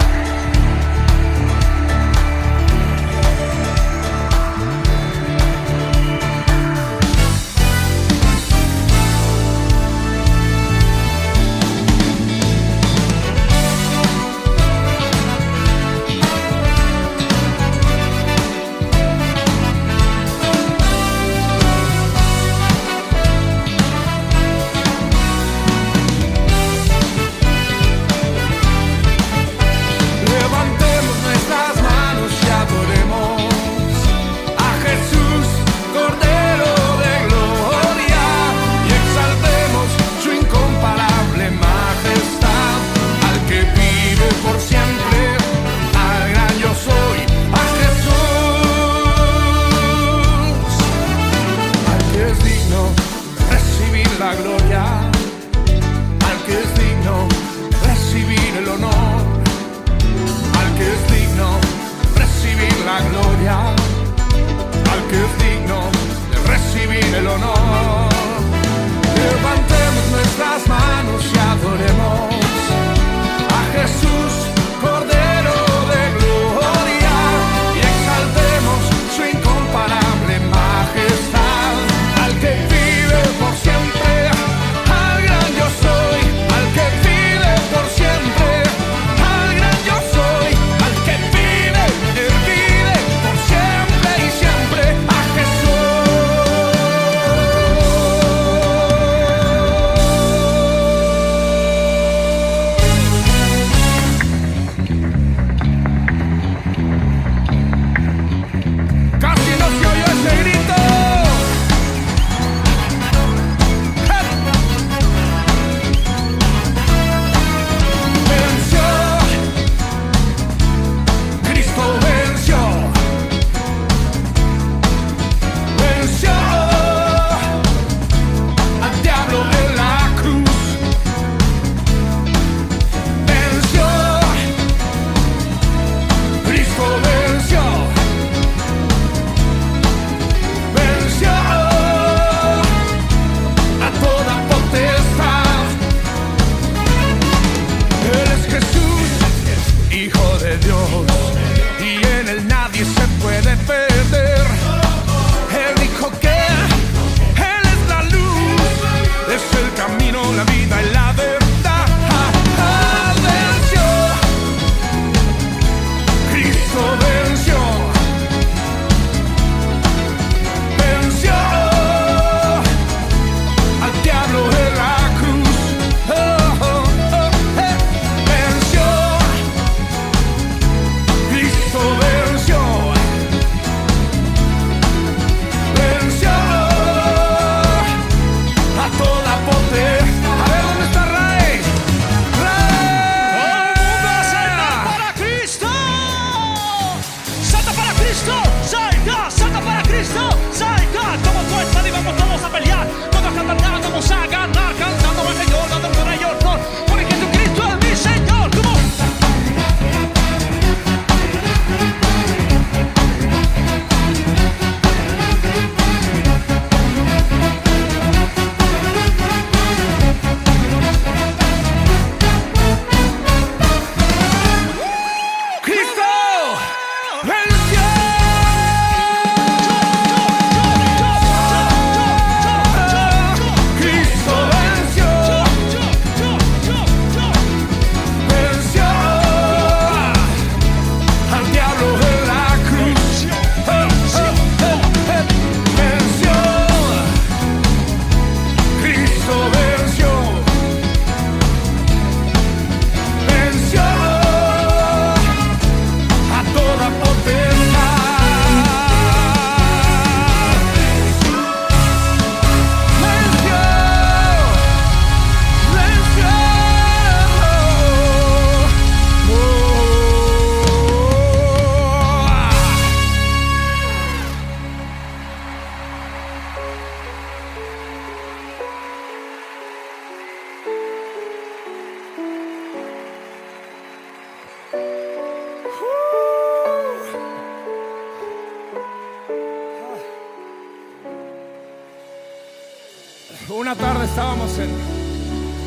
estábamos en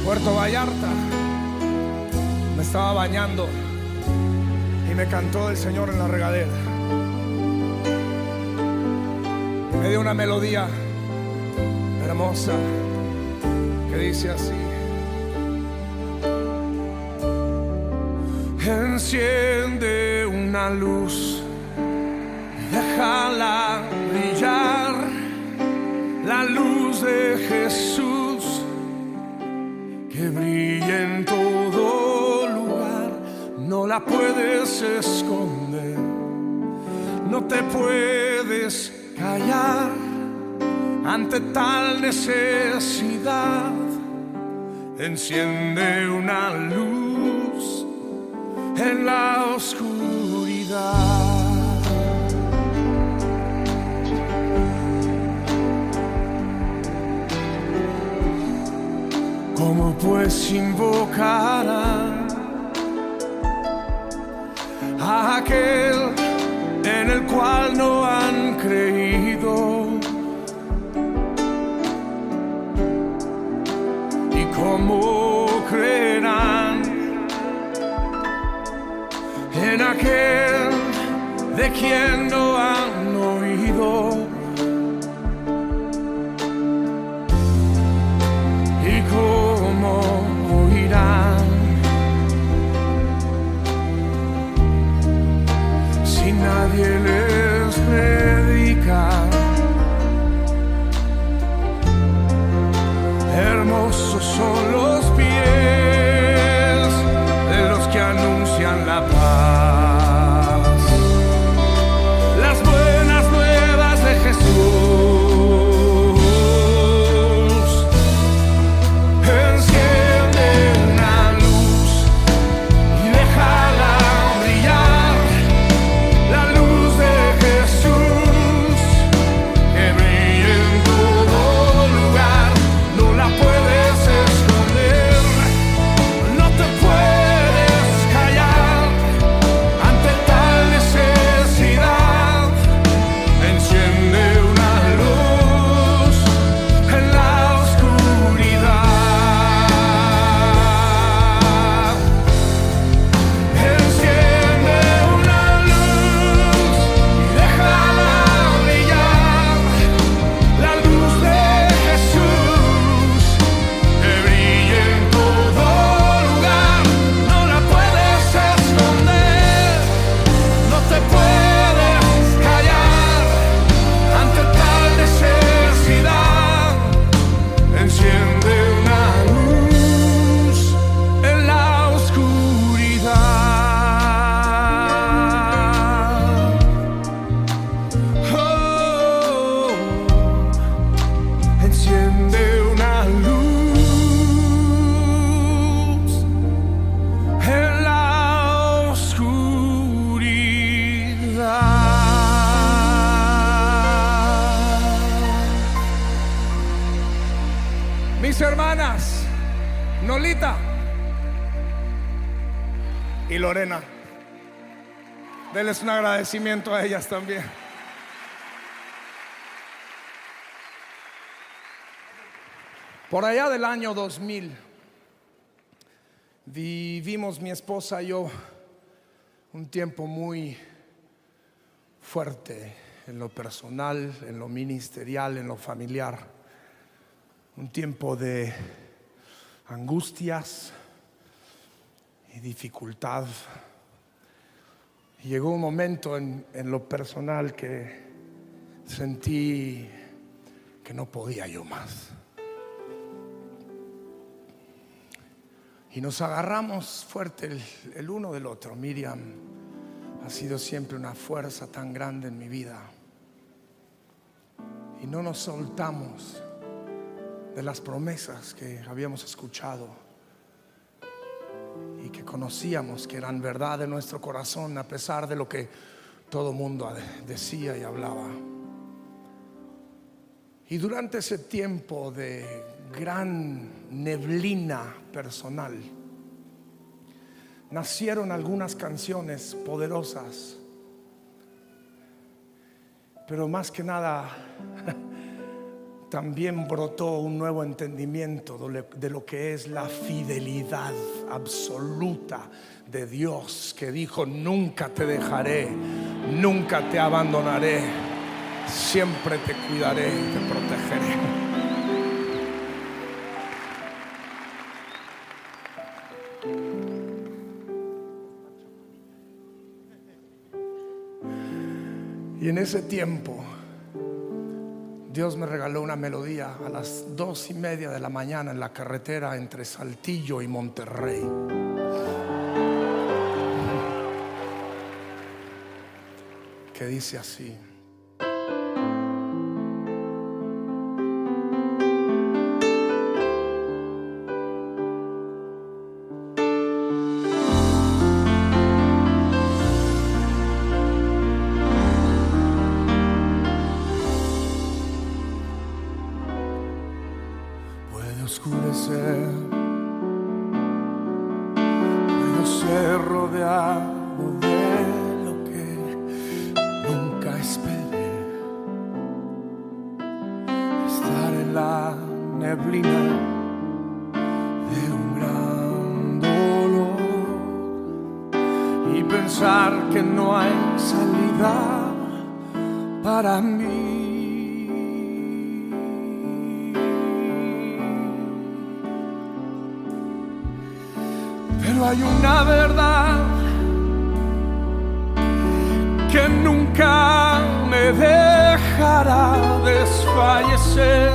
Puerto Vallarta, me estaba bañando y me cantó el Señor en la regadera. Me dio una melodía hermosa que dice así: enciende una luz, déjala brillar, la luz de Jesús, que brille en todo lugar. No la puedes esconder, no te puedes callar ante tal necesidad. Enciende una luz en la oscuridad. ¿Cómo pues invocarán a aquel en el cual no han creído? ¿Y cómo creerán en aquel de quien no han oído? Si nadie les predica, hermosos son los pies de los que anuncian la paz, las buenas nuevas de Jesús. Denles un agradecimiento a ellas también. Por allá del año 2000 vivimos mi esposa y yo un tiempo muy fuerte en lo personal, en lo ministerial, en lo familiar. Un tiempo de angustias y dificultad. Llegó un momento en lo personal que sentí que no podía yo más. Y nos agarramos fuerte el uno del otro. Miriam ha sido siempre una fuerza tan grande en mi vida. Y no nos soltamos de las promesas que habíamos escuchado y que conocíamos que eran verdad en nuestro corazón, a pesar de lo que todo mundo decía y hablaba. Y durante ese tiempo de gran neblina personal nacieron algunas canciones poderosas, pero más que nada también brotó un nuevo entendimiento de lo que es la fidelidad absoluta de Dios, que dijo: nunca te dejaré, nunca te abandonaré, siempre te cuidaré, te protegeré. Y en ese tiempo Dios me regaló una melodía a las 2:30 de la mañana en la carretera entre Saltillo y Monterrey. Que dice así: puedo ser rodeado de lo que nunca esperé, estar en la neblina de un gran dolor y pensar que no hay salida para mí. Hay una verdad que nunca me dejará desfallecer,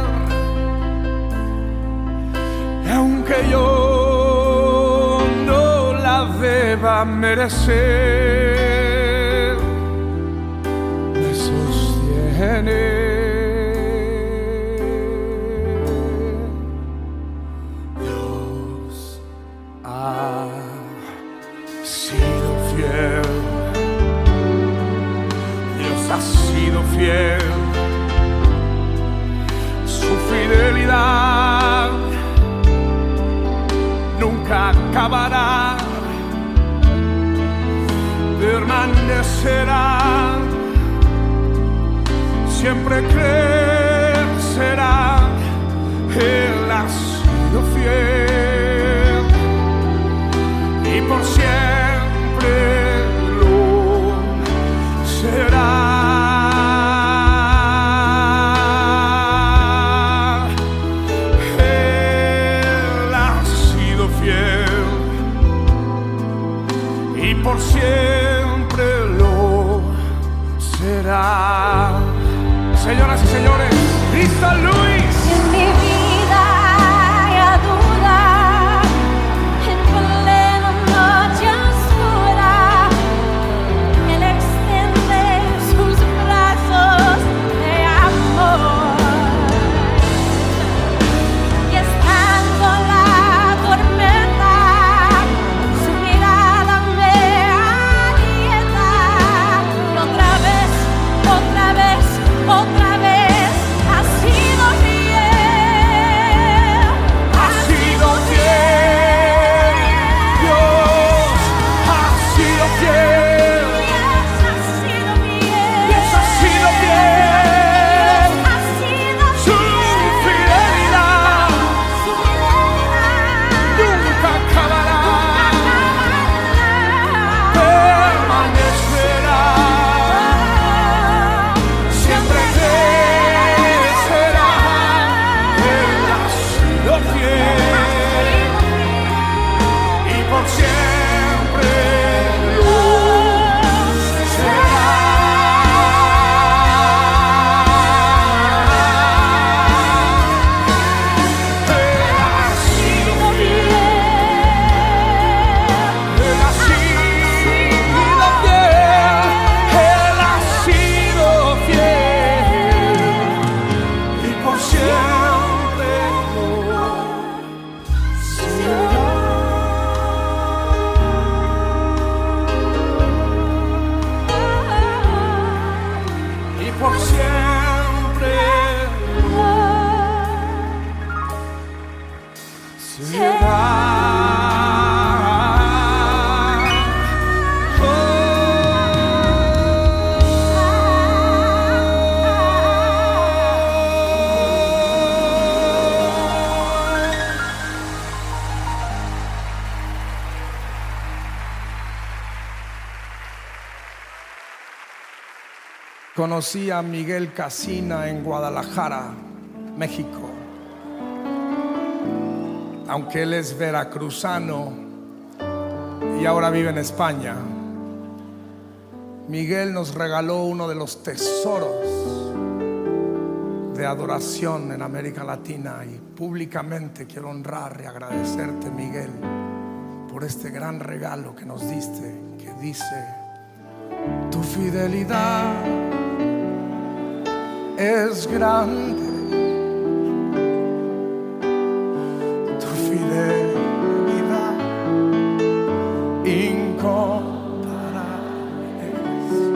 aunque yo no la deba merecer, me sostiene. Ha sido fiel, su fidelidad nunca acabará, permanecerá, siempre crecerá. Él ha sido fiel y por siempre lo será. Siempre lo será. Señoras y señores, Cristo Luis. En mi vida hay duda, en plena noche oscura, Él extiende sus brazos de amor. Y estando la tormenta, su mirada me otra vez, ha sido fiel. Conocí a Miguel Casina en Guadalajara, México. Aunque él es veracruzano y ahora vive en España, Miguel nos regaló uno de los tesoros de adoración en América Latina, y públicamente quiero honrar y agradecerte, Miguel, por este gran regalo que nos diste, que dice: tu fidelidad es grande, tu fidelidad incomparable es,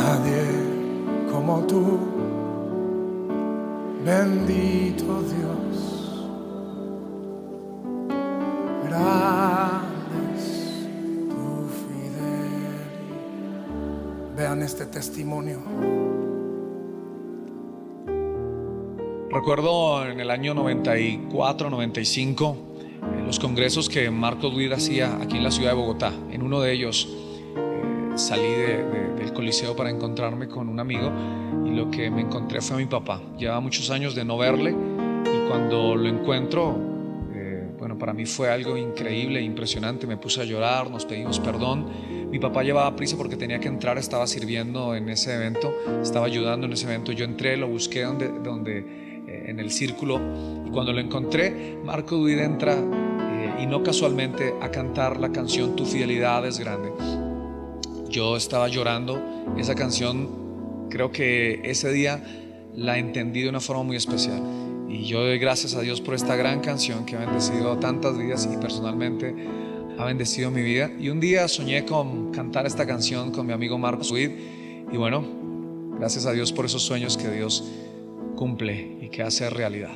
nadie como tú, bendito Dios, grande es tu fidelidad. Vean este testimonio. Recuerdo en el año 94, 95, los congresos que Marcos Witt hacía aquí en la ciudad de Bogotá. En uno de ellos salí del Coliseo para encontrarme con un amigo, y lo que me encontré fue a mi papá. Llevaba muchos años de no verle, y cuando lo encuentro, bueno, para mí fue algo increíble, impresionante. Me puse a llorar, nos pedimos perdón. Mi papá llevaba prisa porque tenía que entrar, estaba sirviendo en ese evento, estaba ayudando en ese evento. Yo entré, lo busqué en el círculo, y cuando lo encontré, Marcos Witt entra y no casualmente a cantar la canción Tu fidelidad es grande. Yo estaba llorando. Esa canción, creo que ese día la entendí de una forma muy especial, y yo doy gracias a Dios por esta gran canción que ha bendecido tantas vidas y personalmente ha bendecido mi vida. Y un día soñé con cantar esta canción con mi amigo Marcos Witt, y bueno, gracias a Dios por esos sueños que Dios cumple y que hace realidad.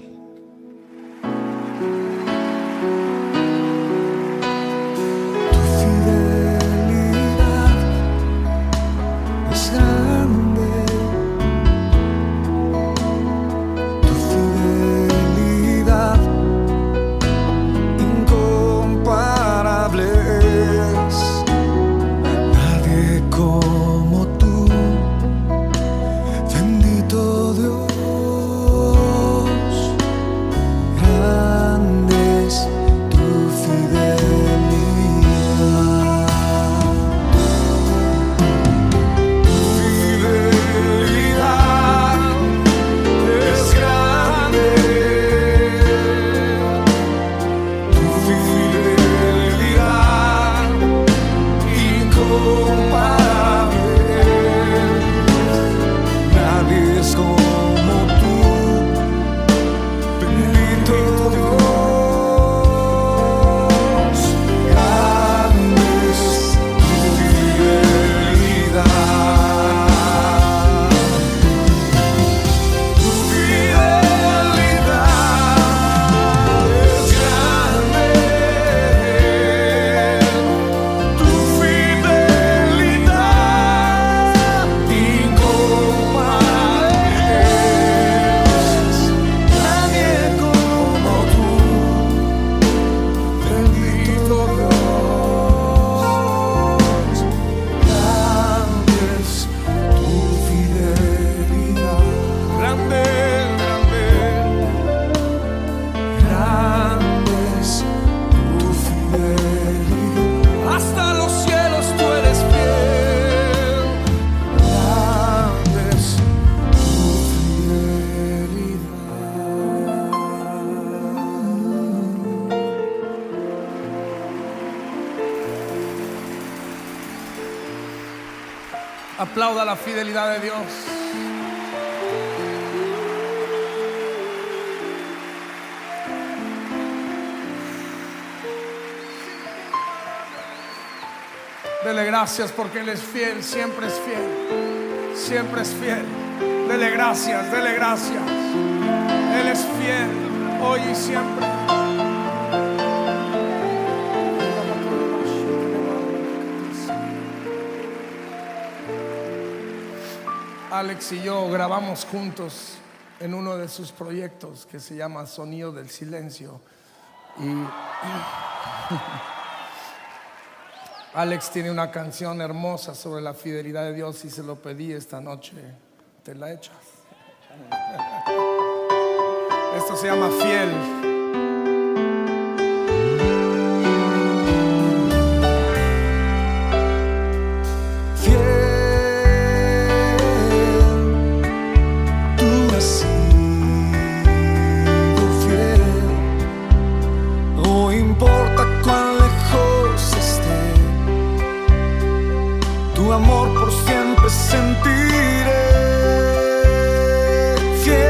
Aplauda la fidelidad de Dios. Dele gracias porque Él es fiel, siempre es fiel, siempre es fiel. Dele gracias, dele gracias. Él es fiel hoy y siempre. Alex y yo grabamos juntos en uno de sus proyectos que se llama Sonido del Silencio, y Alex tiene una canción hermosa sobre la fidelidad de Dios y se lo pedí esta noche. ¿Te la echas? Esto se llama Fiel. Amor por siempre sentiré fiel.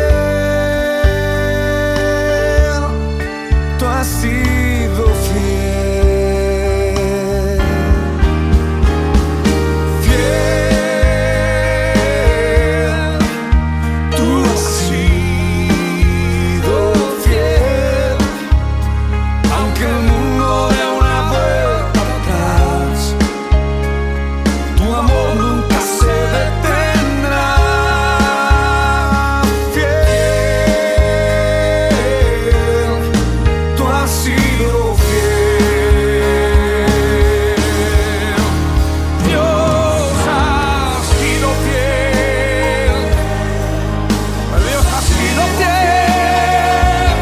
Tú has sido fiel. Fiel. Tú has sido fiel. Aunque el mundo dé una vuelta atrás, tu amor nunca se detendrá. Fiel, tú has sido fiel. Dios ha sido fiel. Dios ha sido fiel.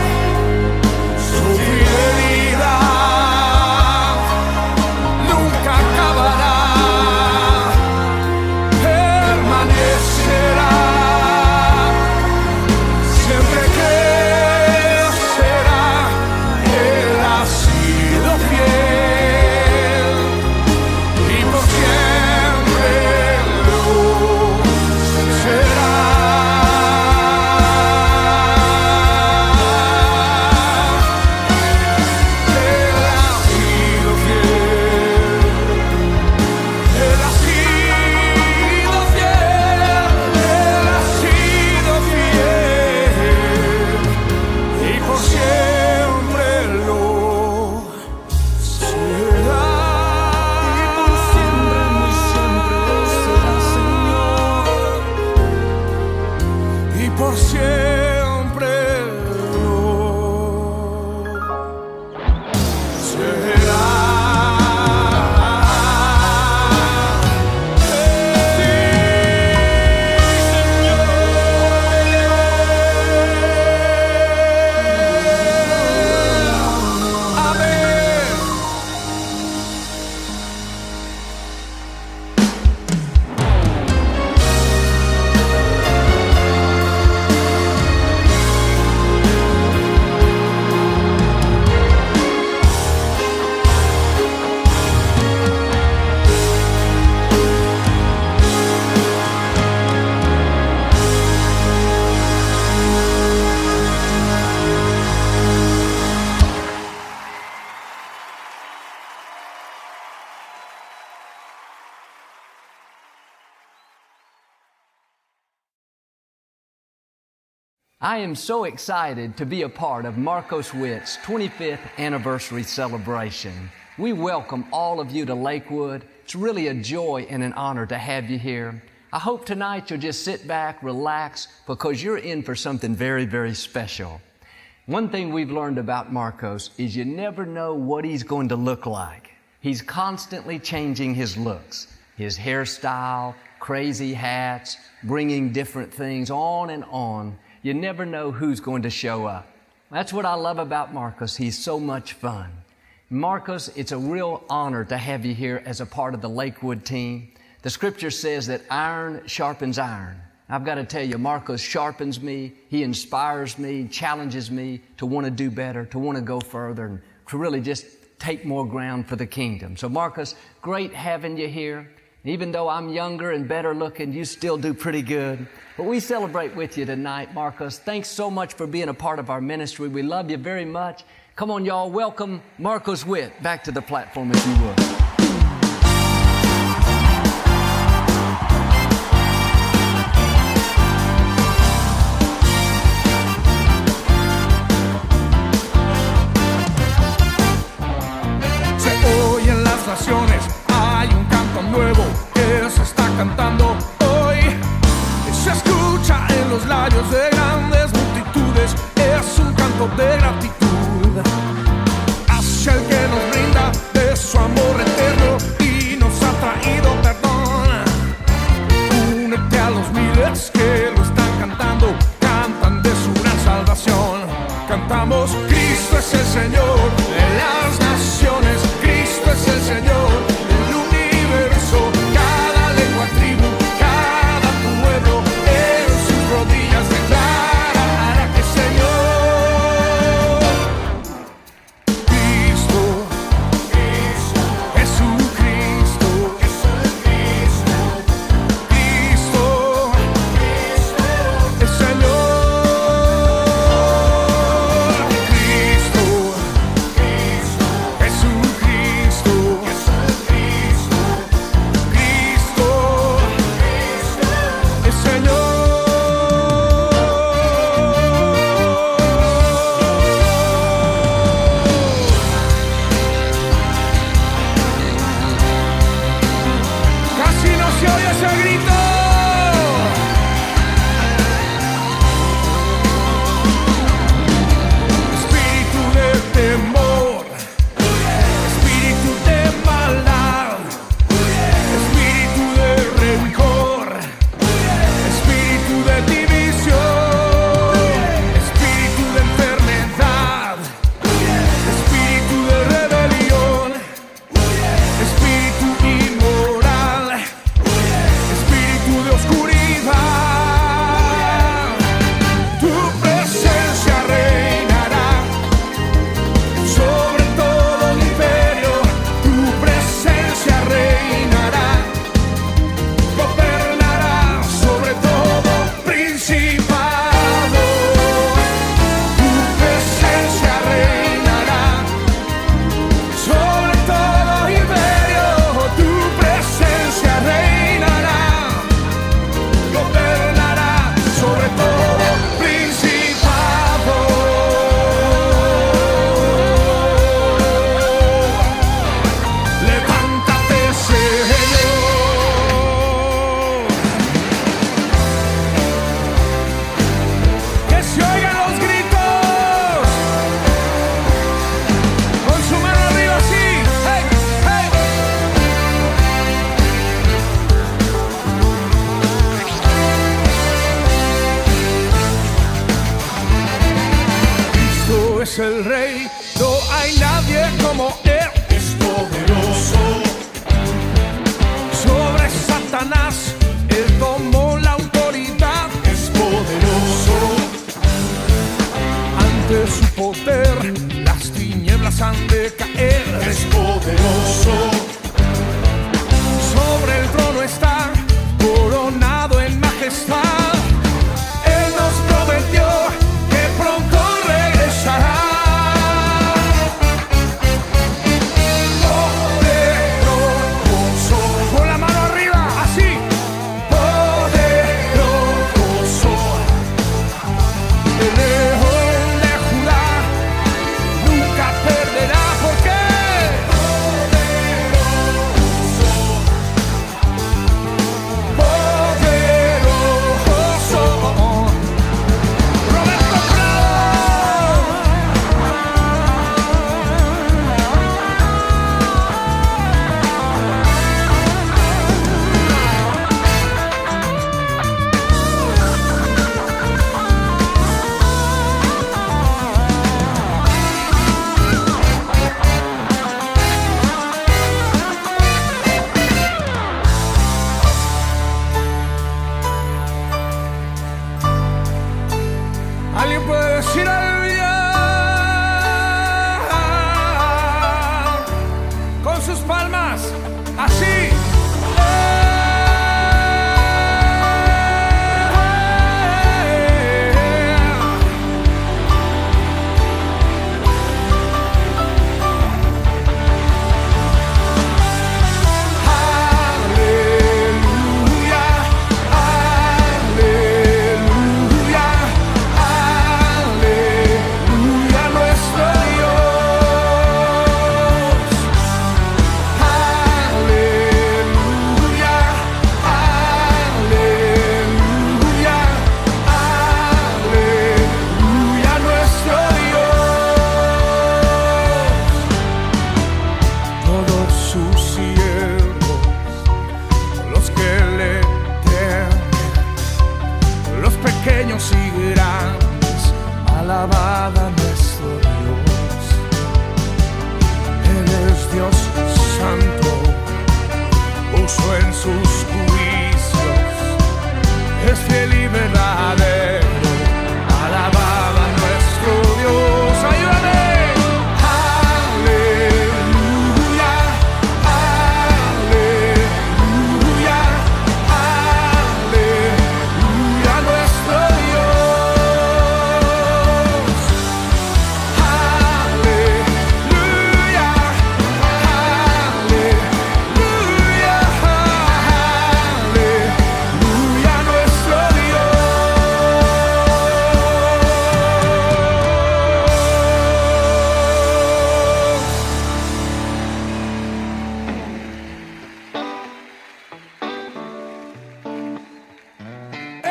Su fidelidad nunca acabará. Permanecerá, siempre crecerá. Él ha sido fiel y por siempre lo será. Él ha sido fiel. Él ha sido fiel, Él ha sido fiel y por siempre lo será. Y por siempre, muy siempre lo será, Señor. Y por siempre lo será. I am so excited to be a part of Marcos Witt's 25th anniversary celebration. We welcome all of you to Lakewood. It's really a joy and an honor to have you here. I hope tonight you'll just sit back, relax, because you're in for something very, very special. One thing we've learned about Marcos is you never know what he's going to look like. He's constantly changing his looks, his hairstyle, crazy hats, bringing different things on and on. You never know who's going to show up. That's what I love about Marcos. He's so much fun. Marcos, it's a real honor to have you here as a part of the Lakewood team. The scripture says that iron sharpens iron. I've got to tell you, Marcos sharpens me. He inspires me, challenges me to want to do better, to want to go further, and to really just take more ground for the kingdom. So Marcos, great having you here. Even though I'm younger and better looking, you still do pretty good. But we celebrate with you tonight, Marcos. Thanks so much for being a part of our ministry. We love you very much. Come on, y'all. Welcome Marcos Witt back to the platform, if you would. Se oyen las naciones. Hay un canto nuevo que se está cantando hoy. Se escucha en los labios de grandes multitudes. Es un canto de gratitud hacia el que nos brinda de su amor eterno.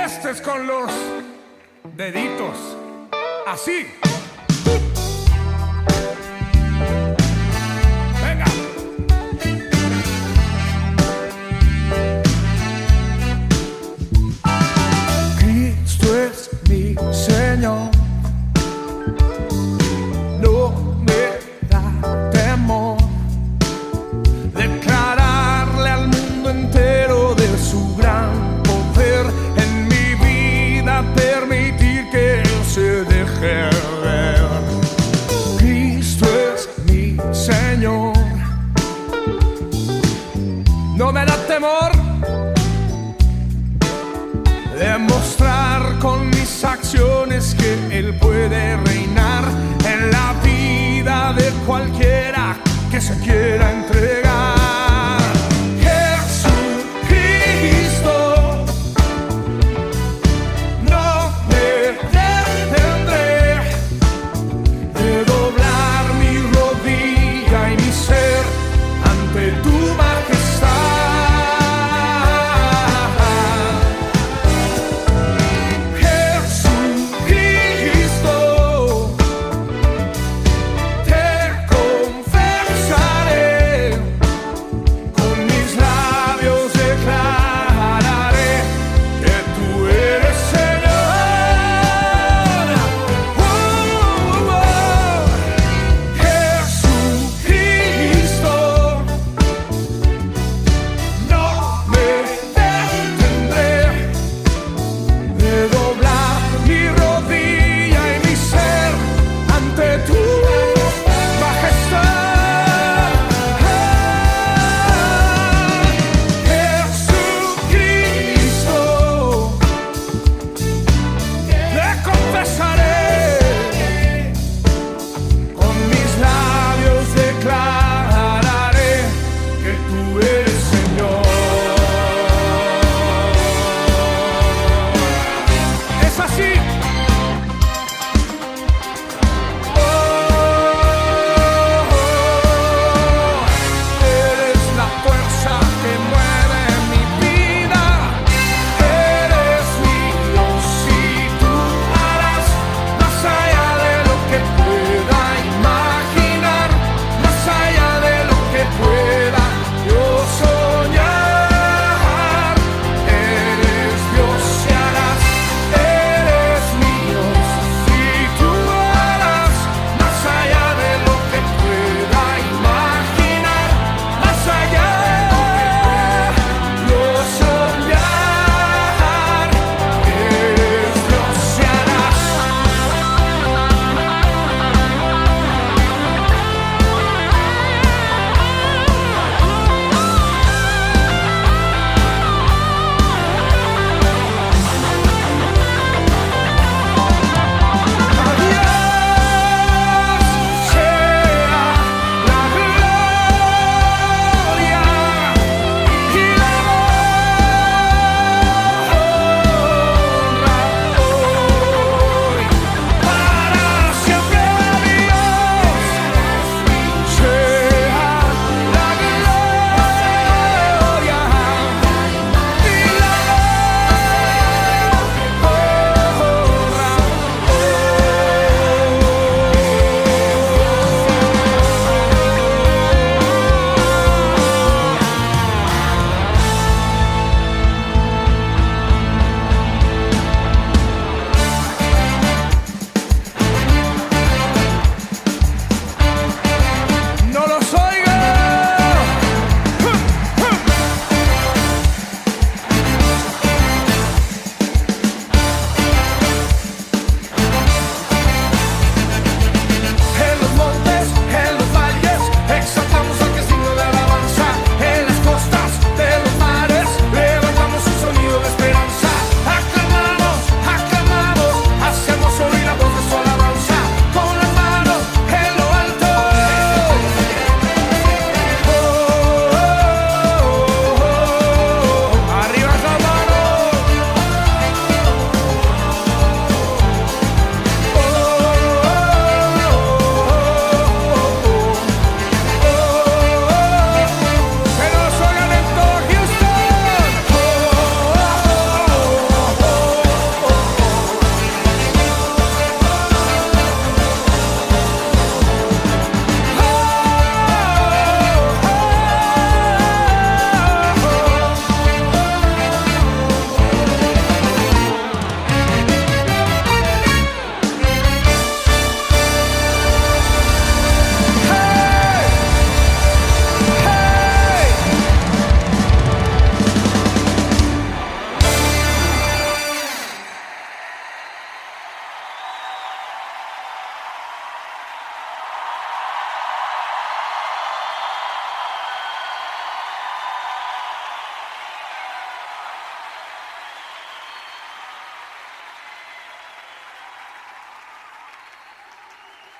gestes con los deditos, así. Venga. Cristo es mi Señor, no me da temor declararle al mundo entero de su gran poder. En mi vida permitir que Él se deje ver. Cristo es mi Señor, no me da temor demostrar con mis acciones que Él puede reinar en la vida de cualquiera que se quiera entregar. Jesucristo, no me detendré de doblar mi rodilla y mi ser ante tu majestad. Jesucristo, te confesaré.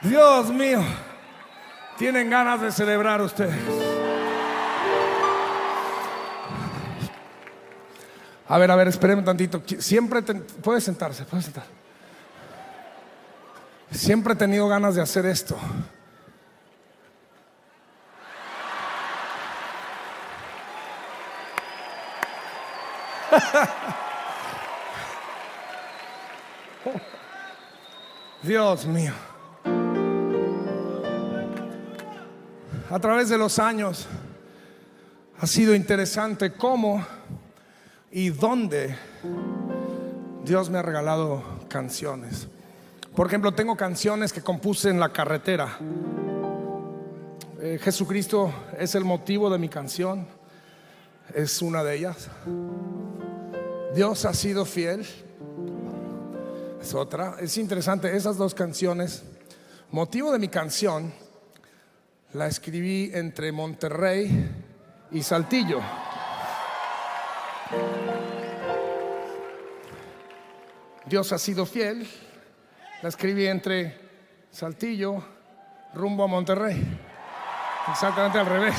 Dios mío, tienen ganas de celebrar ustedes. A ver, espérenme tantito. Siempre, puede sentarse, puede sentar. Siempre he tenido ganas de hacer esto. Dios mío. A través de los años ha sido interesante cómo y dónde Dios me ha regalado canciones. Por ejemplo, tengo canciones que compuse en la carretera. Jesucristo es el motivo de mi canción, es una de ellas. Dios ha sido fiel es otra. Es interesante, esas dos canciones, motivo de mi canción, la escribí entre Monterrey y Saltillo. Dios ha sido fiel la escribí entre Saltillo rumbo a Monterrey, exactamente al revés.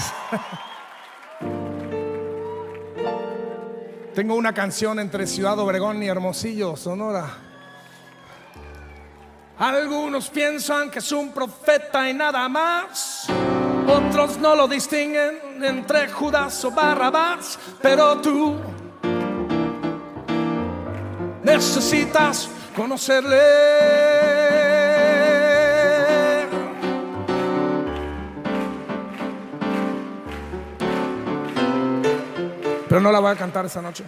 Tengo una canción entre Ciudad Obregón y Hermosillo, Sonora. Algunos piensan que es un profeta y nada más, otros no lo distinguen entre Judas o Barrabás, pero tú necesitas conocerle. Pero no la voy a cantar esta noche.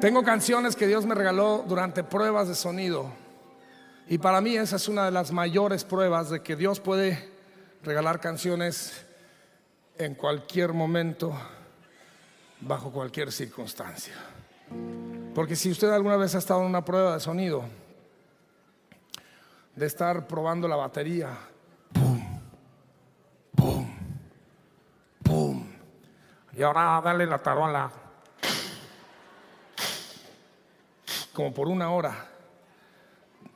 Tengo canciones que Dios me regaló durante pruebas de sonido, y para mí esa es una de las mayores pruebas de que Dios puede regalar canciones en cualquier momento, bajo cualquier circunstancia. Porque si usted alguna vez ha estado en una prueba de sonido, de estar probando la batería, pum, pum, pum, y ahora dale la tarola, como por una hora.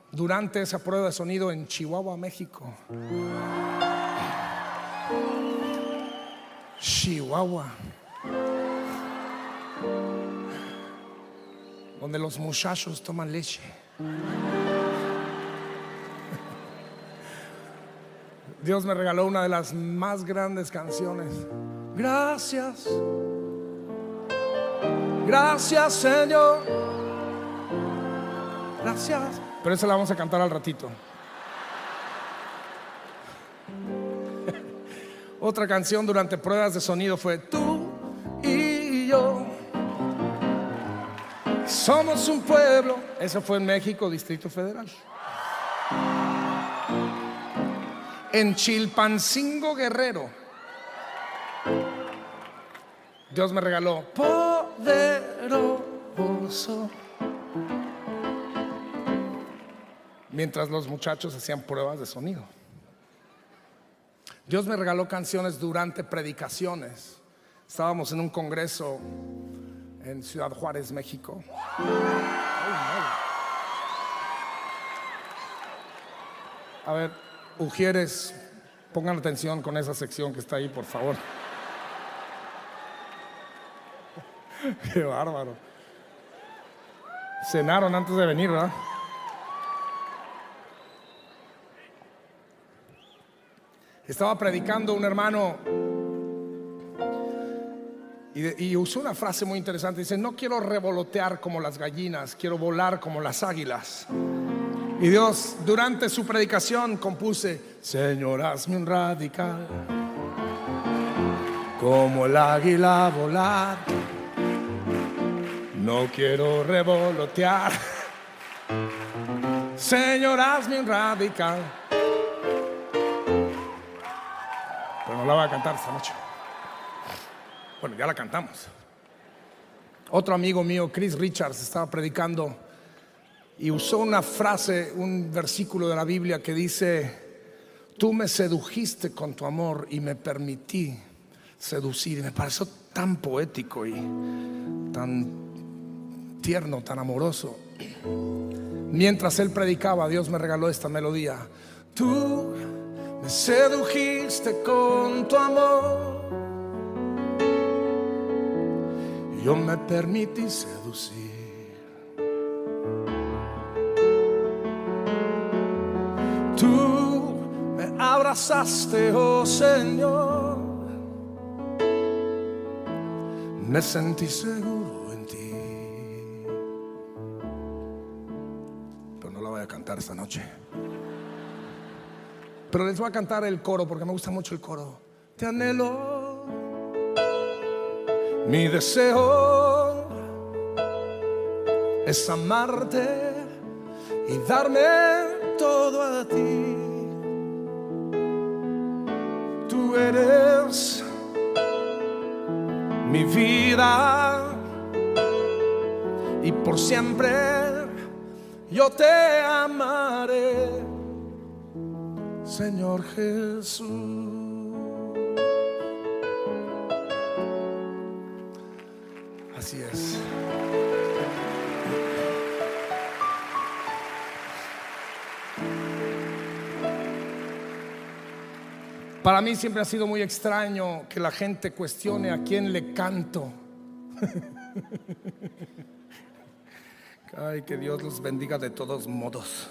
Durante esa prueba de sonido en Chihuahua, México. Chihuahua, donde los muchachos toman leche. Dios me regaló una de las más grandes canciones. Gracias, gracias Señor, gracias. Pero esa la vamos a cantar al ratito. Otra canción durante pruebas de sonido fue Tú y yo somos un pueblo. Eso fue en México, Distrito Federal. En Chilpancingo, Guerrero, Dios me regaló Poderoso, mientras los muchachos hacían pruebas de sonido. Dios me regaló canciones durante predicaciones. Estábamos en un congreso en Ciudad Juárez, México. A ver, Ujieres, pongan atención con esa sección que está ahí, por favor. Qué bárbaro. Cenaron antes de venir, ¿verdad? Estaba predicando un hermano y usó una frase muy interesante. Dice: no quiero revolotear como las gallinas, quiero volar como las águilas. Y Dios, durante su predicación, compuse: Señor, hazme un radical, como el águila volar. No quiero revolotear. Señor, hazme un radical. Pero no la voy a cantar esta noche. Bueno, ya la cantamos. Otro amigo mío, Chris Richards, estaba predicando y usó una frase, un versículo de la Biblia que dice: tú me sedujiste con tu amor y me permití seducir. Y me pareció tan poético y tan tierno, tan amoroso. Mientras él predicaba, Dios me regaló esta melodía. Tú me sedujiste con tu amor, yo me permití seducir. Tú me abrazaste, oh Señor, me sentí seguro en ti. Pero no la voy a cantar esta noche, pero les voy a cantar el coro porque me gusta mucho el coro. Te anhelo, mi deseo es amarte y darme todo a ti. Tú eres mi vida y por siempre yo te amaré, Señor Jesús. Así es. Para mí siempre ha sido muy extraño que la gente cuestione a quién le canto. Ay, que Dios los bendiga de todos modos.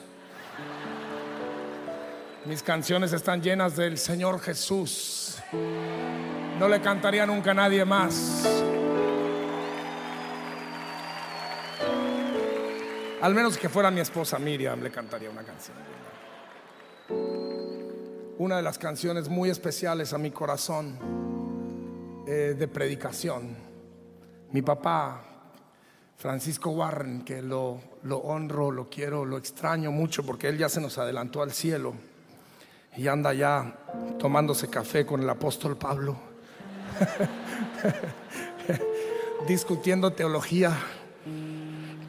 Mis canciones están llenas del Señor Jesús. No le cantaría nunca a nadie más. Al menos que fuera mi esposa Miriam, le cantaría una canción. Una de las canciones muy especiales a mi corazón, de predicación. Mi papá, Francisco Warren, que lo honro, lo quiero, lo extraño mucho, porque él ya se nos adelantó al cielo y anda ya tomándose café con el apóstol Pablo discutiendo teología.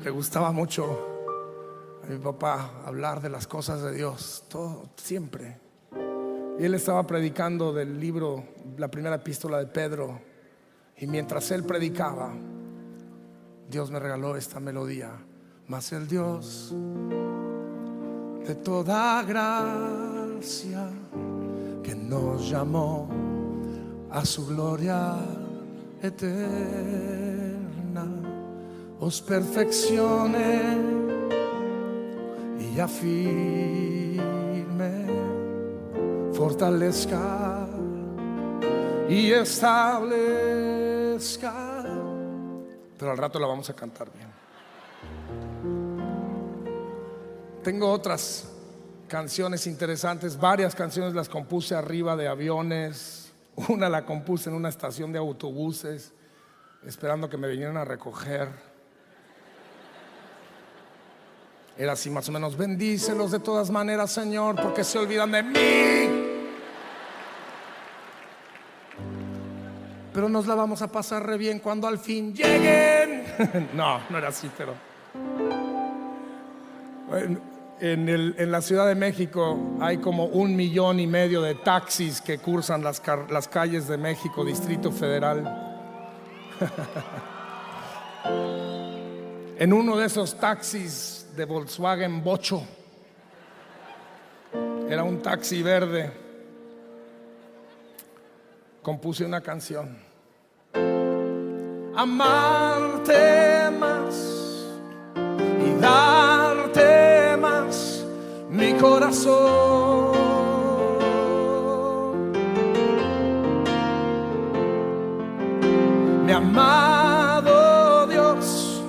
Le gustaba mucho a mi papá hablar de las cosas de Dios, todo, siempre. Y él estaba predicando del libro, la primera epístola de Pedro, y mientras él predicaba, Dios me regaló esta melodía. Mas el Dios de toda gracia, que nos llamó a su gloria eterna, os perfeccione y afirme, fortalezca y establezca. Pero al rato la vamos a cantar bien. Tengo otras canciones interesantes, varias canciones las compuse arriba de aviones. Una la compuse en una estación de autobuses, esperando que me vinieran a recoger. Era así más o menos: bendícelos de todas maneras, Señor, porque se olvidan de mí. Pero nos la vamos a pasar re bien cuando al fin lleguen. No, no era así, pero bueno. En la Ciudad de México hay como 1,5 millones de taxis que cursan las calles de México, Distrito Federal. En uno de esos taxis de Volkswagen Bocho, era un taxi verde, compuse una canción. Amarte más y darte mi corazón, mi amado Dios,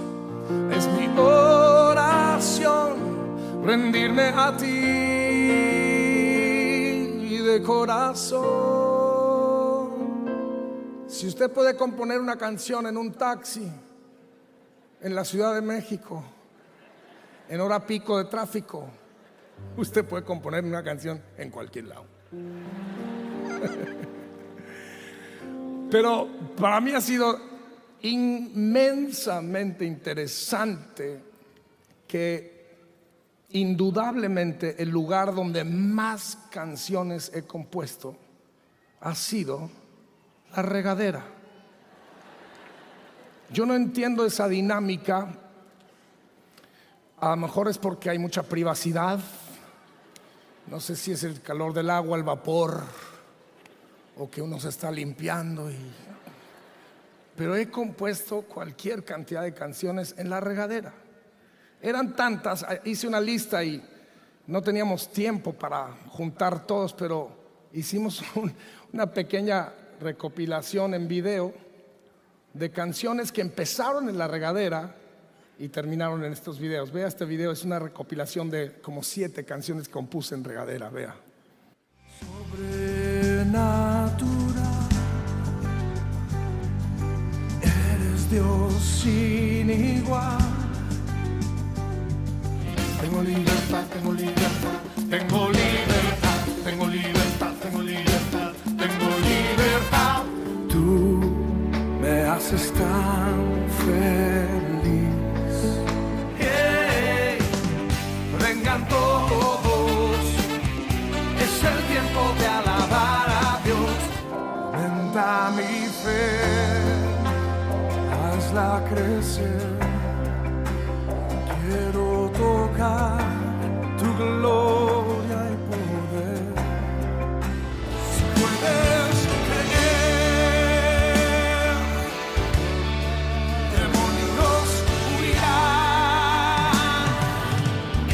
es mi oración, rendirme a ti de corazón. Si usted puede componer una canción en un taxi en la Ciudad de México, en hora pico de tráfico, usted puede componer una canción en cualquier lado. Pero para mí ha sido inmensamente interesante que indudablemente el lugar donde más canciones he compuesto ha sido la regadera. Yo no entiendo esa dinámica A lo mejor es porque hay mucha privacidad. No sé si es el calor del agua, el vapor, o que uno se está limpiando. Pero he compuesto cualquier cantidad de canciones en la regadera. Eran tantas, hice una lista y no teníamos tiempo para juntar todos, pero hicimos una pequeña recopilación en video de canciones que empezaron en la regadera y terminaron en estos videos. Vea este video, es una recopilación de como 7 canciones que compuse en regadera, vea. Sobrenatural, eres Dios sin igual. Tengo libertad, tengo libertad, tengo libertad, tengo libertad, tengo libertad, tengo libertad. Tú me haces tan feliz. Yeah. Vengan todos, es el tiempo de alabar a Dios. Aumenta mi fe, hazla crecer. Quiero tocar tu gloria y poder. Si puedes creer, demonios huirán,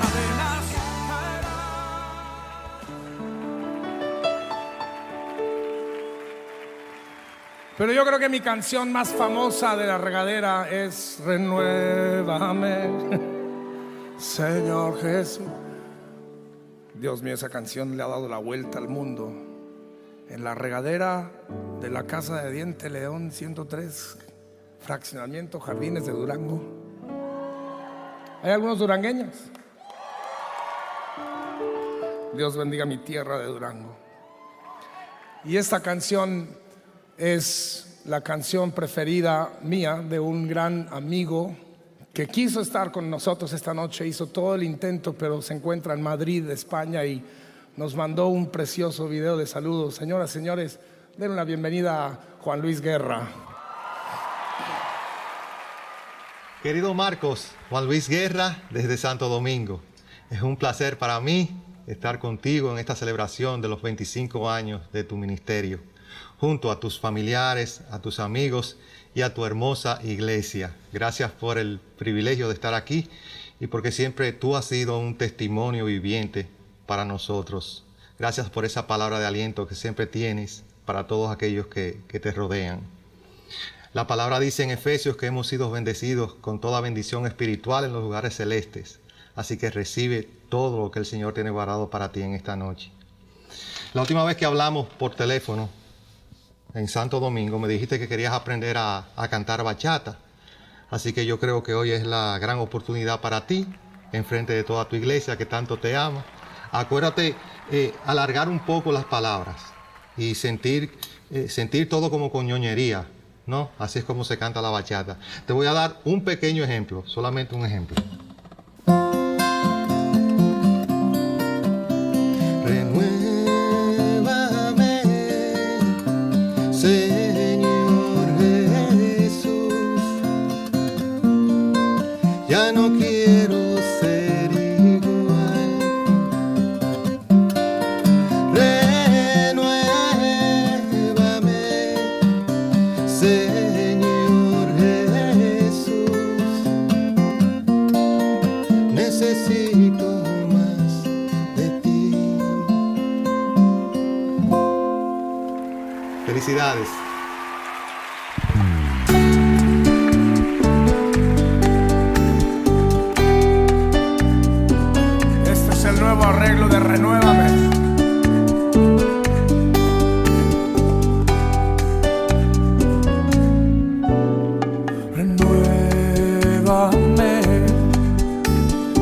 cadenas caerán. Pero yo creo que mi canción más famosa de la regadera es Renuévame, Señor Jesús. Dios mío, esa canción le ha dado la vuelta al mundo. En la regadera de la casa de Diente León 103, fraccionamiento Jardines de Durango. ¿Hay algunos durangueños? Dios bendiga mi tierra de Durango. Y esta canción es la canción preferida mía de un gran amigo que quiso estar con nosotros esta noche, hizo todo el intento, pero se encuentra en Madrid, España, y nos mandó un precioso video de saludos. Señoras, señores, denle la bienvenida a Juan Luis Guerra. Querido Marcos, Juan Luis Guerra desde Santo Domingo. Es un placer para mí estar contigo en esta celebración de los 25 años de tu ministerio, junto a tus familiares, a tus amigos y a tu hermosa iglesia. Gracias por el privilegio de estar aquí y porque siempre tú has sido un testimonio viviente para nosotros. Gracias por esa palabra de aliento que siempre tienes para todos aquellos que te rodean. La palabra dice en Efesios que hemos sido bendecidos con toda bendición espiritual en los lugares celestes. Así que recibe todo lo que el Señor tiene guardado para ti en esta noche. La última vez que hablamos por teléfono, en Santo Domingo, me dijiste que querías aprender a cantar bachata. Así que yo creo que hoy es la gran oportunidad para ti, enfrente de toda tu iglesia que tanto te ama. Acuérdate, alargar un poco las palabras y sentir todo como con ñoñería, ¿no? Así es como se canta la bachata. Te voy a dar un pequeño ejemplo, solamente un ejemplo. Felicidades. Este es el nuevo arreglo de Renuévame. Renuévame,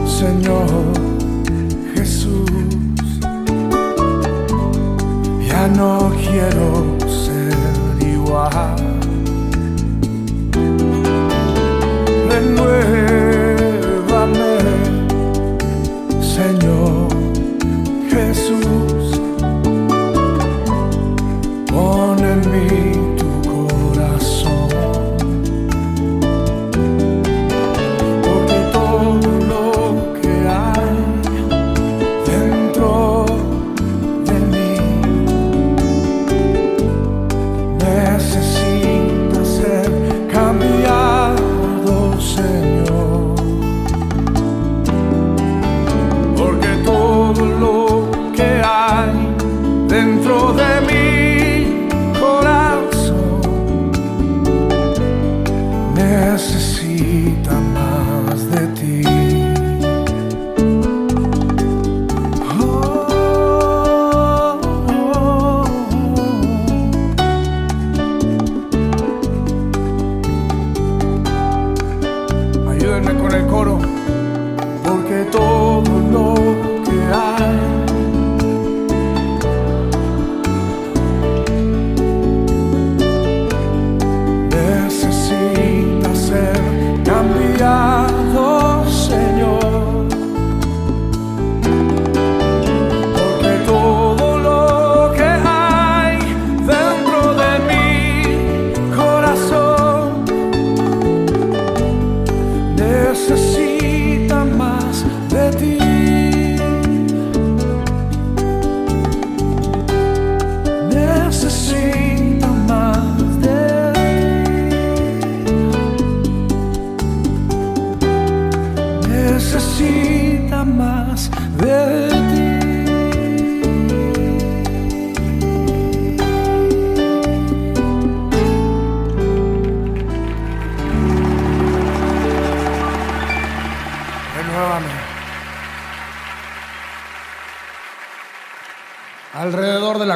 Señor Jesús. Ya no quiero renuévame, Señor Jesús. Pon en mí tu corazón, porque dentro de mi corazón necesita más de ti. Oh, oh, oh. Ayúdenme con el coro, porque todo lo que hay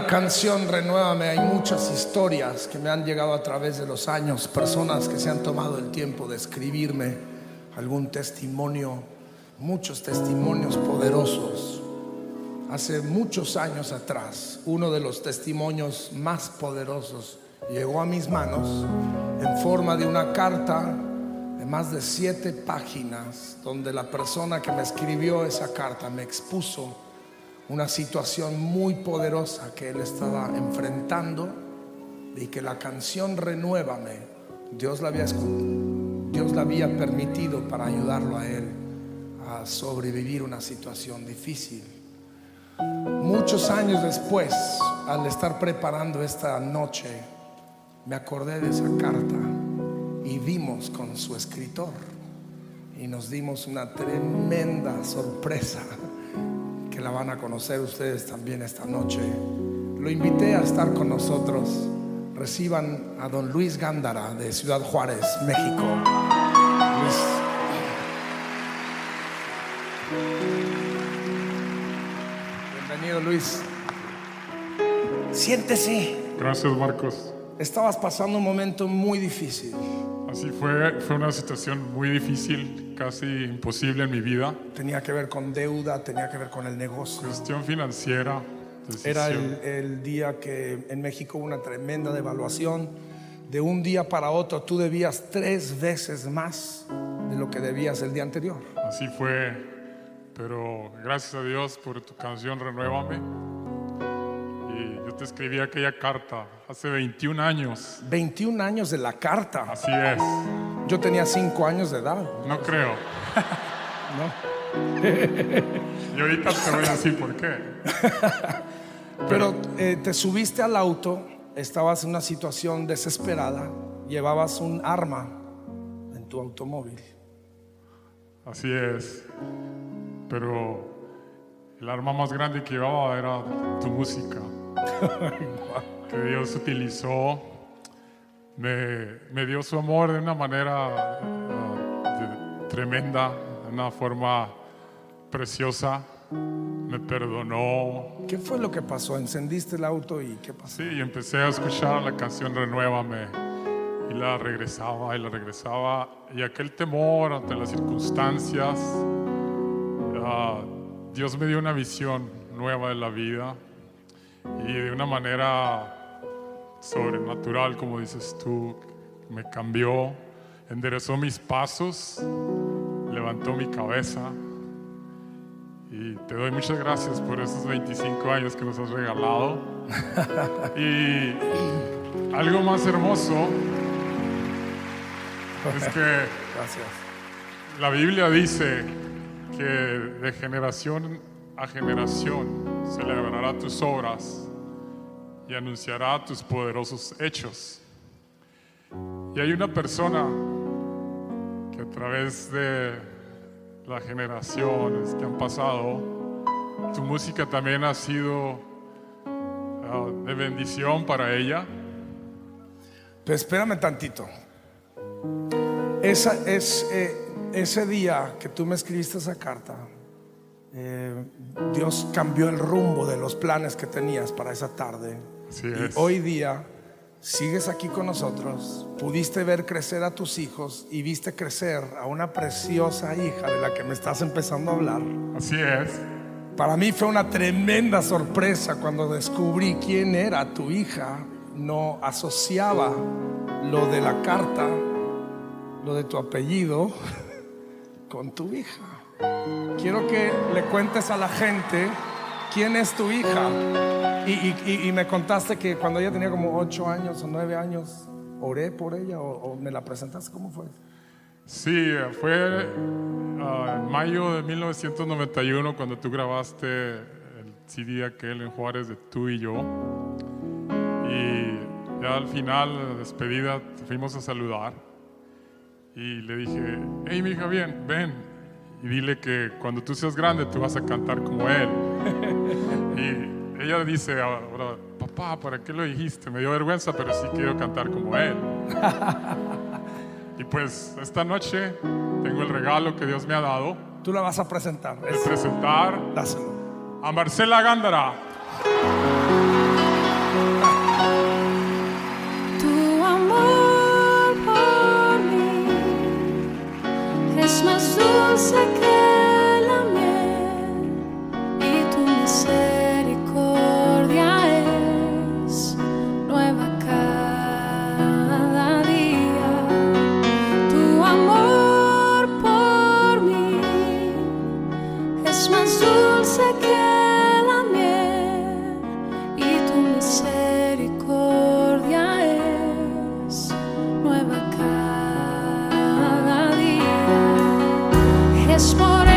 canción. Renuévame, hay muchas historias que me han llegado a través de los años, personas que se han tomado el tiempo de escribirme algún testimonio, muchos testimonios poderosos. Hace muchos años atrás, uno de los testimonios más poderosos llegó a mis manos en forma de una carta de más de 7 páginas, donde la persona que me escribió esa carta me expuso una situación muy poderosa que él estaba enfrentando, y que la canción Renuévame, Dios la había permitido para ayudarlo a él a sobrevivir una situación difícil. Muchos años después, al estar preparando esta noche, me acordé de esa carta y dimos con su escritor y nos dimos una tremenda sorpresa que la van a conocer ustedes también esta noche. Lo invité a estar con nosotros. Reciban a don Luis Gándara de Ciudad Juárez, México. Luis. Bienvenido, Luis. Siéntese. Gracias, Marcos. Estabas pasando un momento muy difícil. Así fue una situación muy difícil, casi imposible en mi vida. Tenía que ver con deuda, tenía que ver con el negocio. Cuestión financiera. Decisión. Era el día que en México hubo una tremenda devaluación. De un día para otro tú debías 3 veces más de lo que debías el día anterior. Así fue, pero gracias a Dios por tu canción Renuévame. Yo te escribí aquella carta hace 21 años. 21 años de la carta. Así es. Yo tenía 5 años de edad. No creo. No. Y ahorita te voy a decir por qué. Pero te subiste al auto, estabas en una situación desesperada, llevabas un arma en tu automóvil. Así es. Pero el arma más grande que llevaba era tu música. Que Dios utilizó, me dio su amor de una manera tremenda, de una forma preciosa. Me perdonó. ¿Qué fue lo que pasó? ¿Encendiste el auto y qué pasó? Sí, empecé a escuchar la canción Renuévame y la regresaba y la regresaba, y aquel temor ante las circunstancias. Dios me dio una visión nueva de la vida, y de una manera sobrenatural, como dices tú, me cambió, enderezó mis pasos, levantó mi cabeza. Y te doy muchas gracias por esos 25 años que nos has regalado. Y algo más hermoso es que gracias. La Biblia dice que de generación a generación celebrará tus obras y anunciará tus poderosos hechos. Y hay una persona que a través de las generaciones que han pasado, tu música también ha sido de bendición para ella. Pero espérame tantito. Ese día que tú me escribiste esa carta, Dios cambió el rumbo de los planes que tenías para esa tarde. Así es. Y hoy día sigues aquí con nosotros. Pudiste ver crecer a tus hijos y viste crecer a una preciosa hija de la que me estás empezando a hablar. Así es. Para mí fue una tremenda sorpresa cuando descubrí quién era tu hija. No asociaba lo de la carta, lo de tu apellido, con tu hija. Quiero que le cuentes a la gente quién es tu hija. Y me contaste que cuando ella tenía como 8 años o 9 años, oré por ella o me la presentaste. ¿Cómo fue? Sí, fue en mayo de 1991 cuando tú grabaste el CD aquel en Juárez de Tú y Yo. Y ya al final, de despedida, te fuimos a saludar. Y le dije: hey, mi hija, bien, ven. Y dile que cuando tú seas grande, tú vas a cantar como él. Y ella dice ahora: papá, ¿para qué lo dijiste? Me dio vergüenza, pero sí quiero cantar como él. Y pues esta noche tengo el regalo que Dios me ha dado. Tú la vas a presentar. Voy a presentar a Marcela Gándara. Tu amor por mí es más dulce que la miel y tu miseria. Es por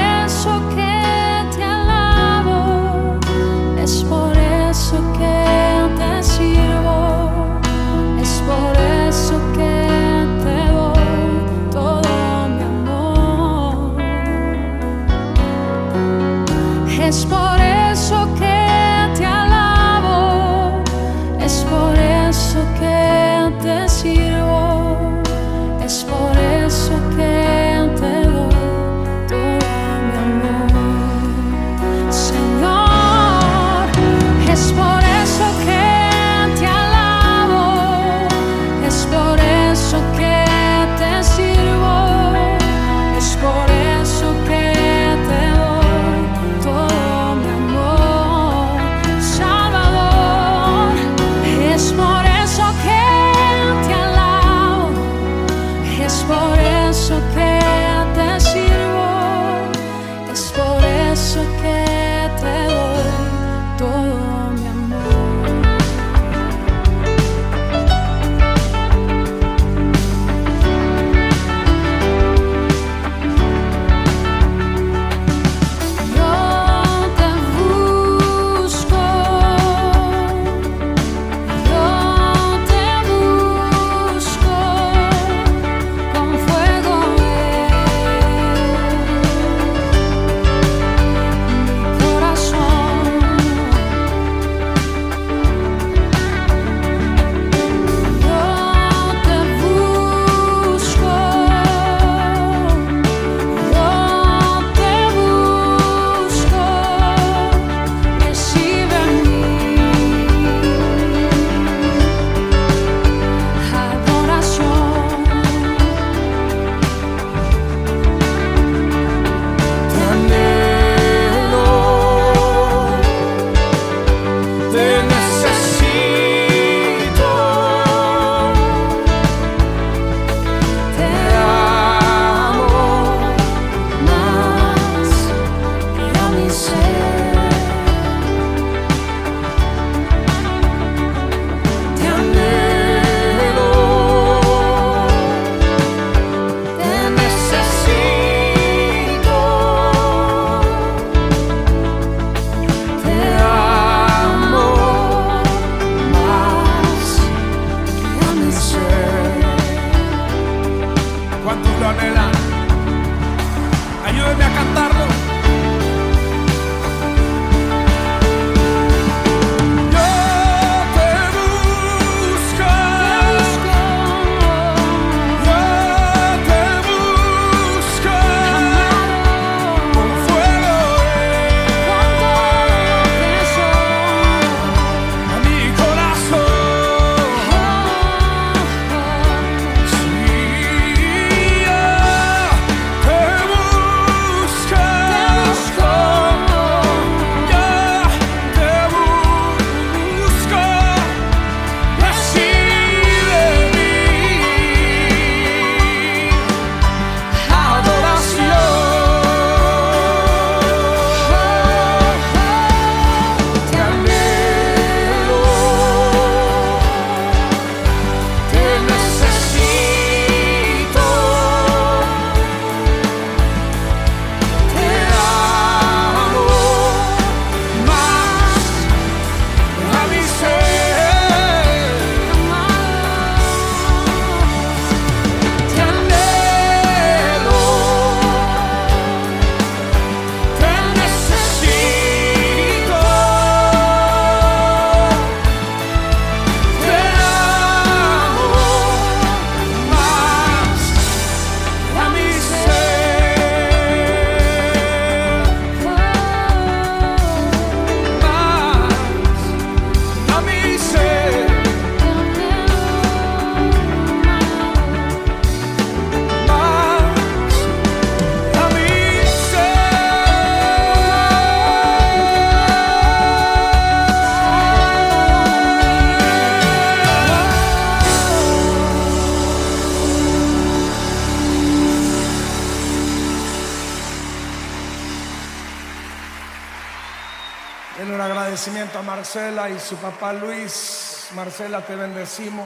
Marcela y su papá Luis. Marcela, te bendecimos.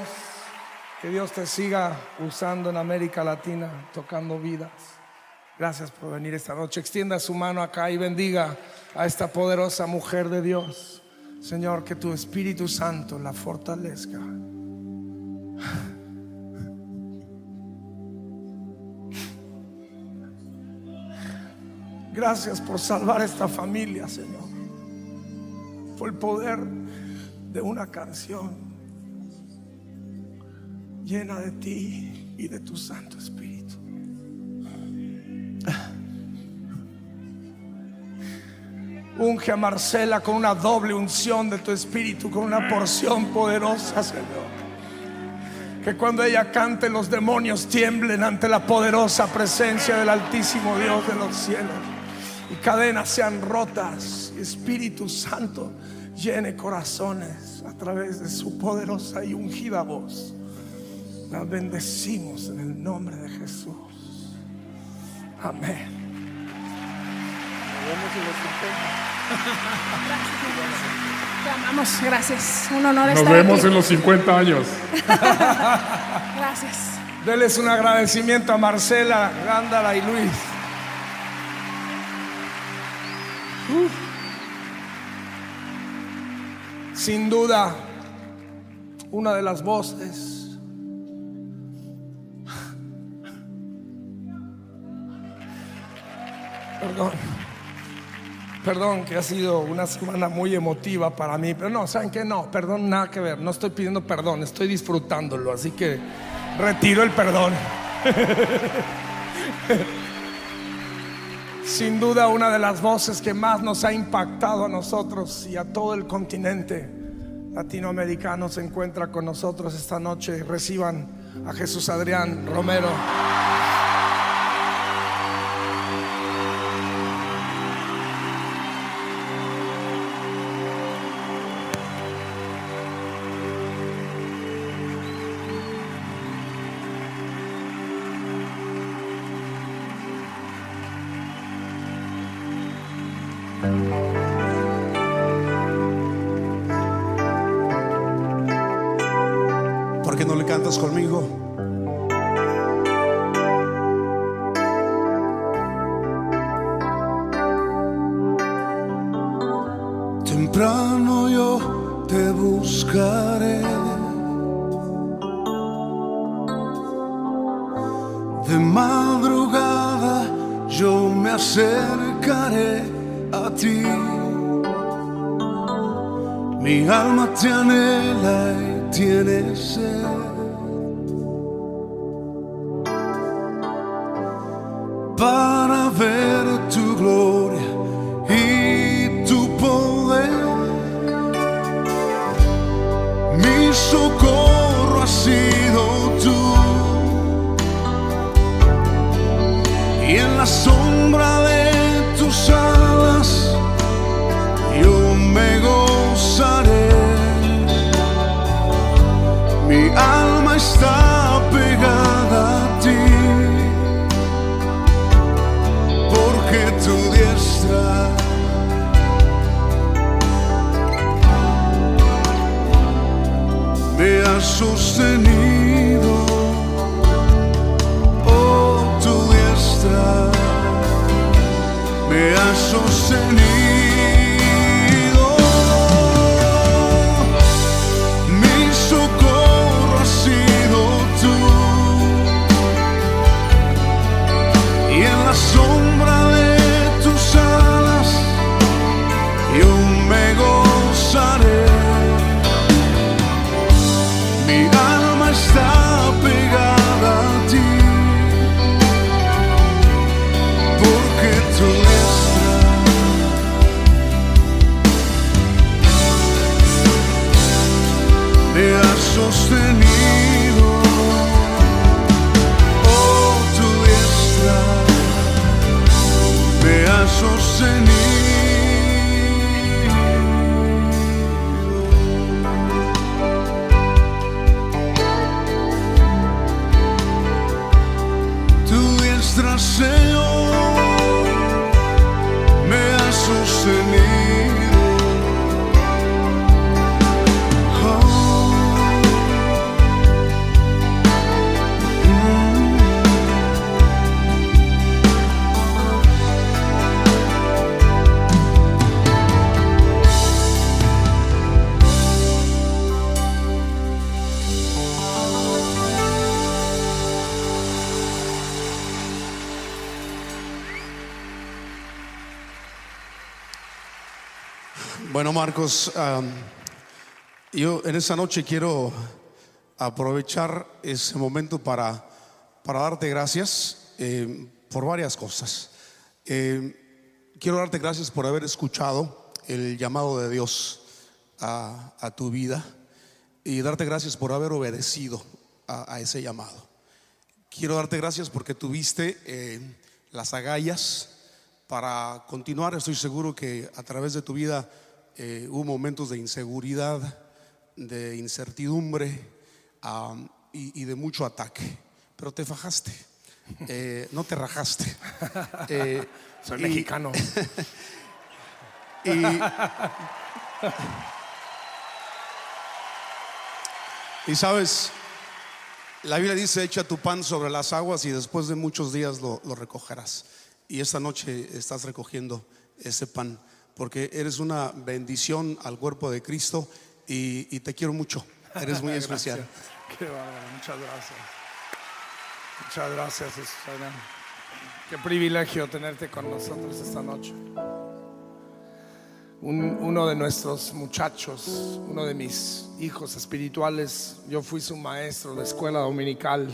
Que Dios te siga usando en América Latina, tocando vidas. Gracias por venir esta noche. Extienda su mano acá y bendiga a esta poderosa mujer de Dios. Señor, que tu Espíritu Santo la fortalezca. Gracias por salvar a esta familia, Señor. Por el poder de una canción llena de ti y de tu Santo Espíritu. Unge a Marcela con una doble unción de tu Espíritu, con una porción poderosa, Señor. Que cuando ella cante, los demonios tiemblen ante la poderosa presencia del Altísimo Dios de los cielos. Y cadenas sean rotas. Espíritu Santo llene corazones a través de su poderosa y ungida voz. La bendecimos en el nombre de Jesús. Amén. Te amamos, gracias. Un honor estar aquí. Nos vemos en los 50 años. Gracias. Denles un agradecimiento a Marcela, Gándara y Luis. Sin duda, una de las voces Perdón que ha sido una semana muy emotiva para mí, pero no, ¿saben qué? No, perdón, nada que ver, no estoy pidiendo perdón, estoy disfrutándolo, así que retiro el perdón. Sin duda, una de las voces que más nos ha impactado a nosotros y a todo el continente latinoamericano se encuentra con nosotros esta noche. Reciban a Jesús Adrián Romero. ¿Por qué no le cantas conmigo? Temprano yo te buscaré, de madrugada yo me acercaré a ti. Mi alma te anhela y tiene sed. Para ver tu gloria y tu poder, mi socorro ha sido tú. Y en la sombra de tus alas yo me gozaré. Mi alma está pegada a ti, porque tu diestra me ha sostenido. Oh, tu diestra me has sostenido, mi socorro has sido tú, y en la sombra de tus alas yo me gozaré, mi alma está pegada a ti, porque tú me has sostenido, oh tu diestra, me has sostenido, tu diestra, Señor, me has sostenido. Bueno, Marcos, yo en esta noche quiero aprovechar ese momento para darte gracias por varias cosas. Quiero darte gracias por haber escuchado el llamado de Dios a tu vida y darte gracias por haber obedecido a ese llamado. Quiero darte gracias porque tuviste las agallas para continuar. Estoy seguro que a través de tu vida hubo momentos de inseguridad, de incertidumbre y de mucho ataque, pero te fajaste, no te rajaste. Soy mexicano. Y sabes, la Biblia dice: echa tu pan sobre las aguas y después de muchos días lo recogerás. Y esta noche estás recogiendo ese pan, porque eres una bendición al cuerpo de Cristo y te quiero mucho. Eres muy especial. Qué bárbaro, muchas gracias. Muchas gracias, Susana. Qué privilegio tenerte con nosotros esta noche. Uno de nuestros muchachos, uno de mis hijos espirituales, yo fui su maestro de escuela dominical.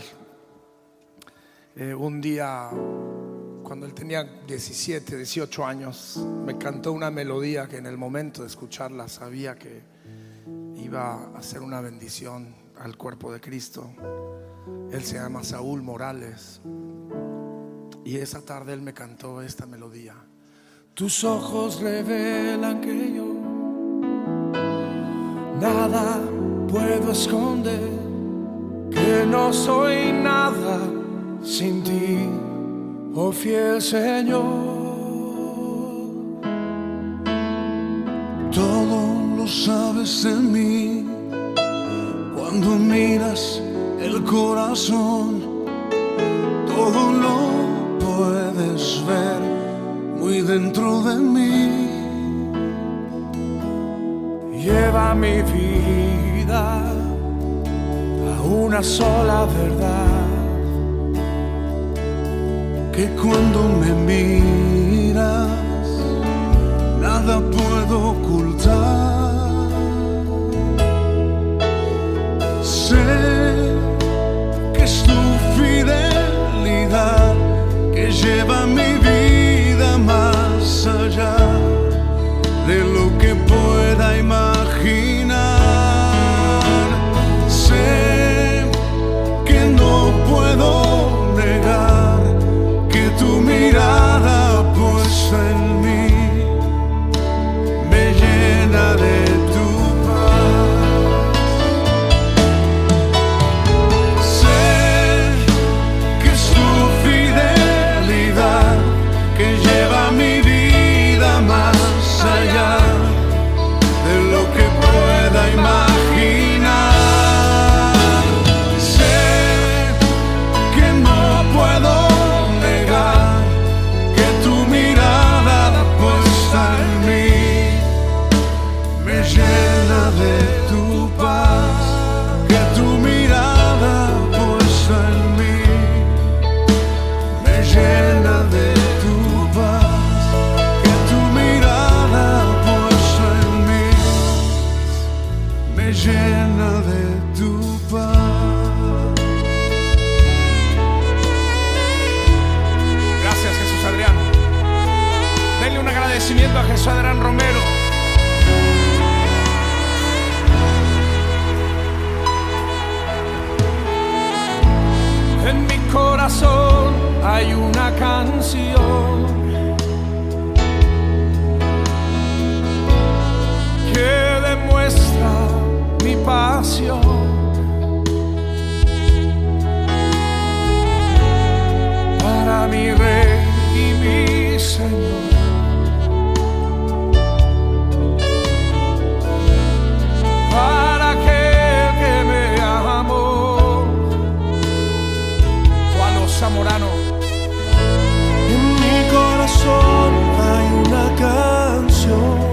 Un día, cuando él tenía 17, 18 años, me cantó una melodía que en el momento de escucharla sabía que iba a ser una bendición al cuerpo de Cristo. Él se llama Saúl Morales, y esa tarde él me cantó esta melodía: tus ojos revelan que yo nada puedo esconder, que no soy nada sin ti, oh fiel Señor. Todo lo sabes de mí, cuando miras el corazón, todo lo puedes ver muy dentro de mí. Lleva mi vida a una sola verdad, que cuando me miras nada puedo ocultar. Sé que es tu fidelidad que lleva mi vida más allá de lo que pueda imaginar. Sé que no puedo negar que tu mirada puesta en mí me llena de tu paz. Sé que es tu fidelidad que lleva mi vida más allá de lo que pueda imaginar. Sé que no puedo negar que tu mirada puesta en mí me llena de tu paz, que tu mirada puesta en mí me llena de llena de tu paz. Gracias, Jesús Adrián. Denle un agradecimiento a Jesús Adrián Romero. En mi corazón hay una canción que demuestra mi pasión, para mi Rey y mi Señor, para aquel que me amó. Juan Luis Zamorano. En mi corazón hay una canción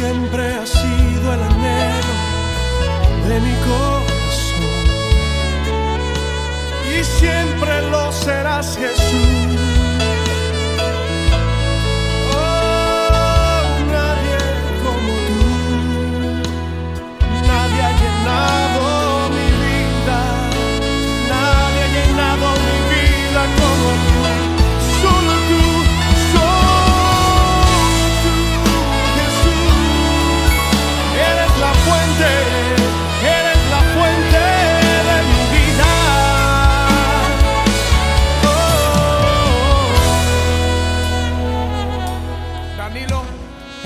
siempre ha sido el anhelo de mi corazón y siempre lo serás, Jesús.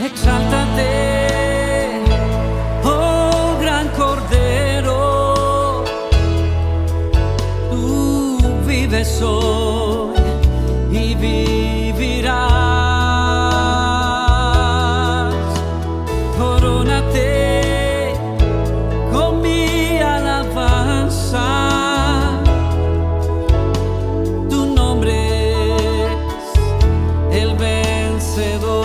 Exáltate, oh gran Cordero, tú vives hoy y vivirás. Corónate con mi alabanza, tu nombre es el vencedor.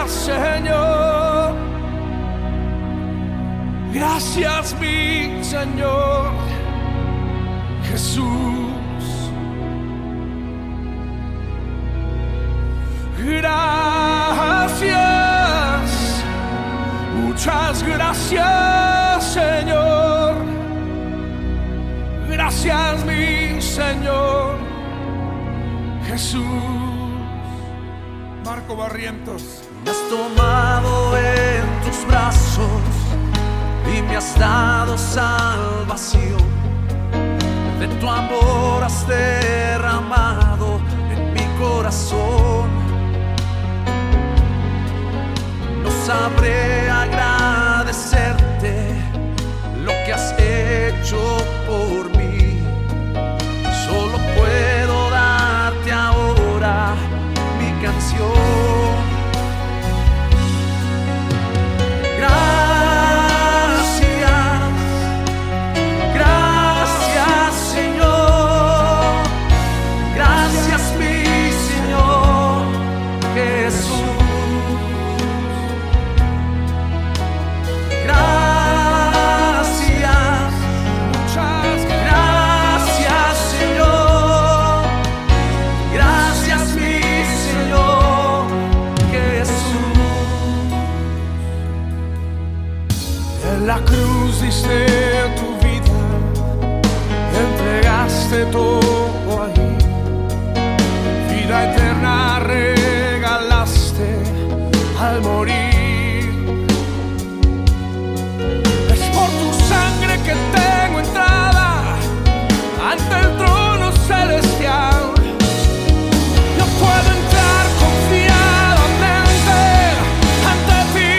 Gracias, Señor. Gracias, mi Señor Jesús. Gracias, muchas gracias, Señor. Gracias, mi Señor Jesús. Marco Barrientos. Me has tomado en tus brazos y me has dado salvación. De tu amor has derramado en mi corazón. No sabré agradecerte lo que has hecho por mí. Solo puedo darte ahora canción. Gracias, gracias, Señor. Gracias, mi Señor Jesús. Gracias, muchas gracias, Señor. Gracias, mi la cruz diste tu vida, entregaste todo ahí, vida eterna regalaste al morir. Es por tu sangre que tengo entrada ante el trono celestial. Yo puedo entrar confiadamente ante ti.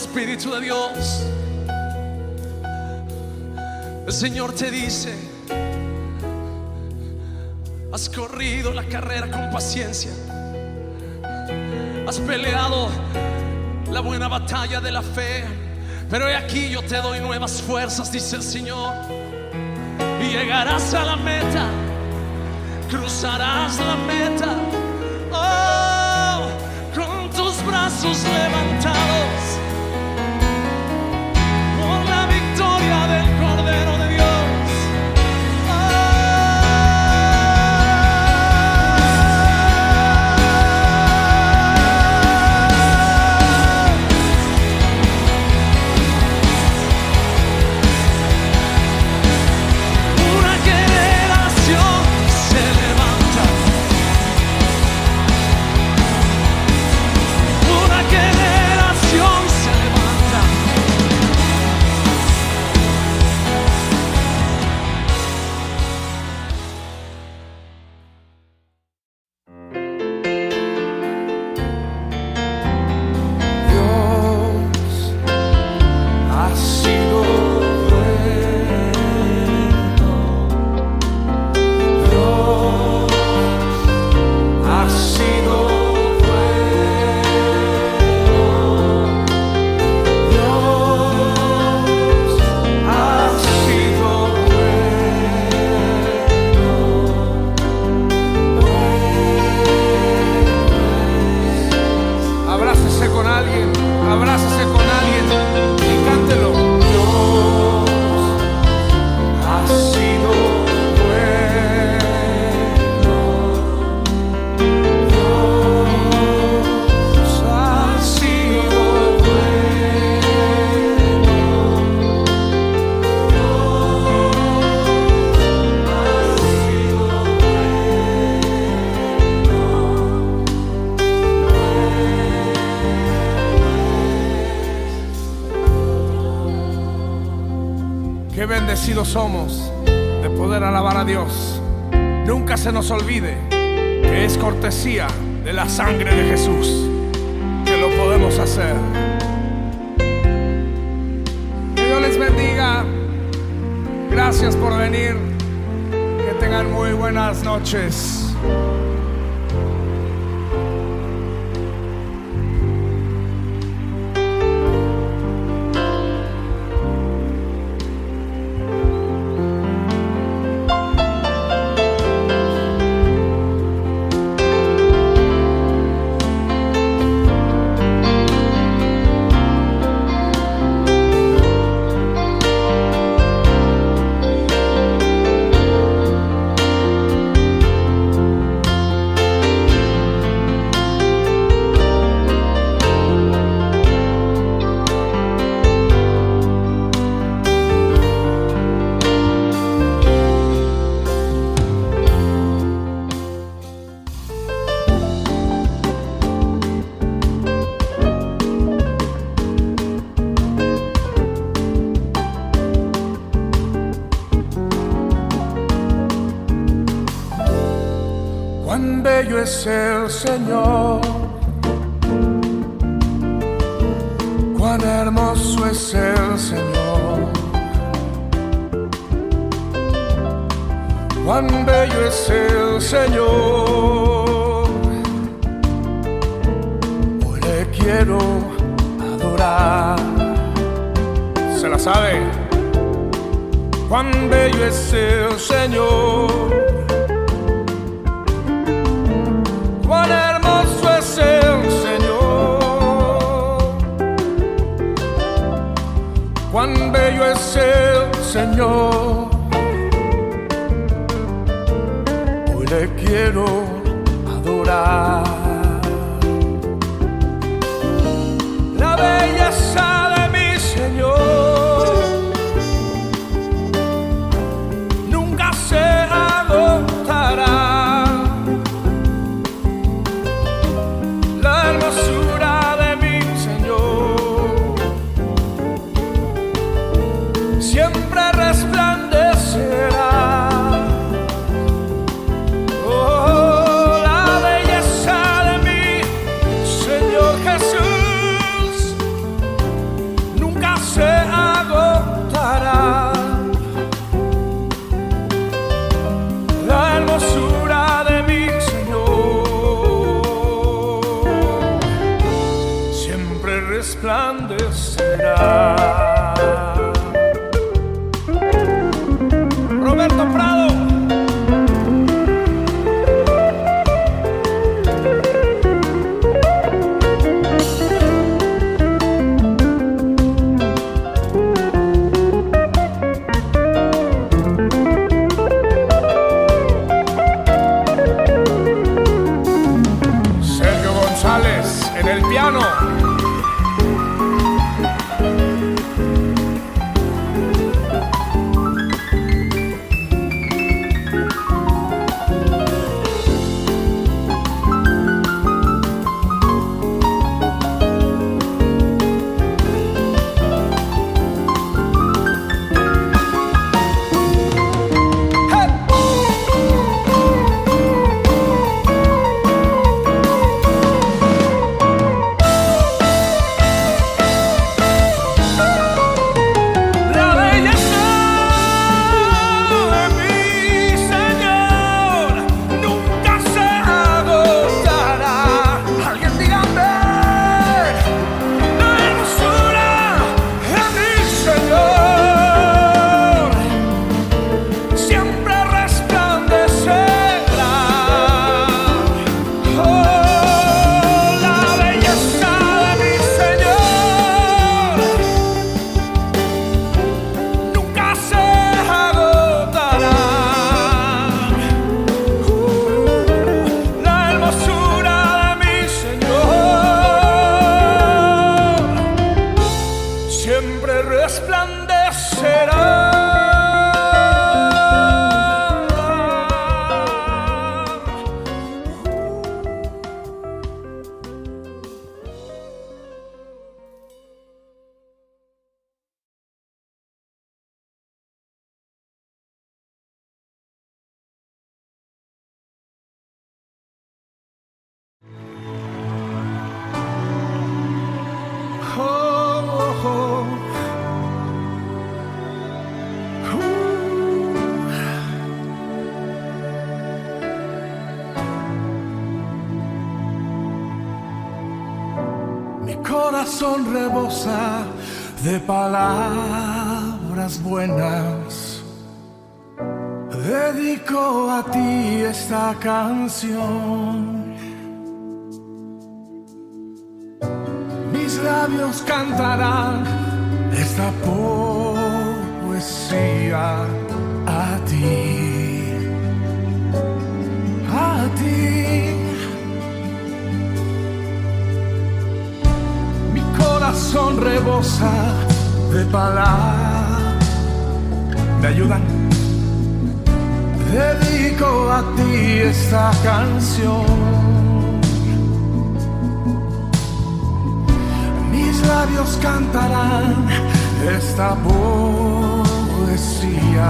Espíritu de Dios, El Señor te dice: has corrido la carrera con paciencia, has peleado la buena batalla de la fe, pero he aquí yo te doy nuevas fuerzas, dice el Señor, y llegarás a la meta, cruzarás la meta, oh, con tus brazos levantados, por la victoria del Cordero de Dios. Somos de poder alabar a Dios. Nunca se nos olvide que es cortesía de la sangre de Jesús que lo podemos hacer. Que Dios les bendiga. Gracias por venir. Que tengan muy buenas noches. Cuán bello es el Señor, cuán hermoso es el Señor, cuán bello es el Señor, hoy le quiero adorar. Se la sabe. Cuán bello es el Señor, cuán hermoso es el Señor, cuán bello es el Señor, hoy le quiero adorar. La belleza de mi Señor nunca se agotará. Jesús nunca se agotará. resplandecerá. Corazón rebosa de palabras buenas. Dedico a ti esta canción. Mis labios cantarán esta poesía a ti, a ti. Mi corazón rebosa de palabras me ayudan. Dedico a ti esta canción. Mis labios cantarán esta poesía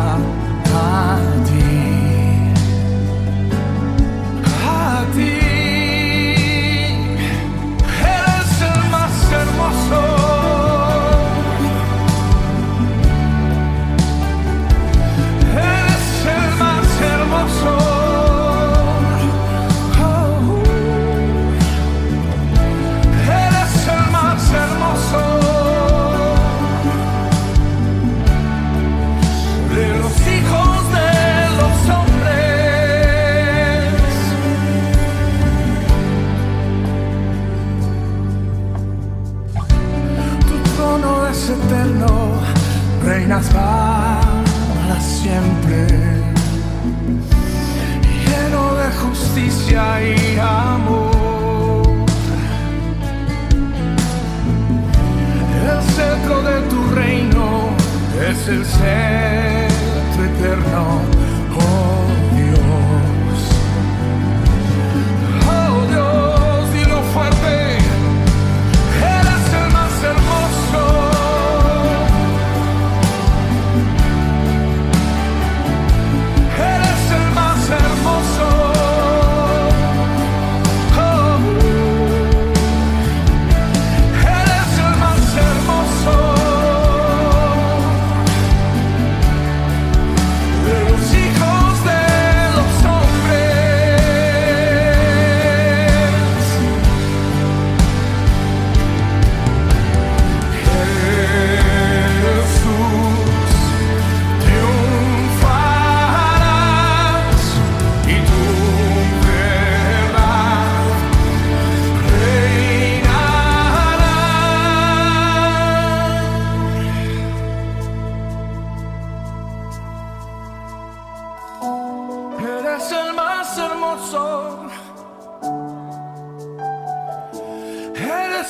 a ti, a ti. Hermoso, eres el más hermoso, oh, eres el más hermoso de los hijos de los eterno, reinas para siempre, lleno de justicia y amor. El cetro de tu reino es el cetro eterno, oh Dios, oh Dios. Dilo fuerte, eres el más hermoso. Eres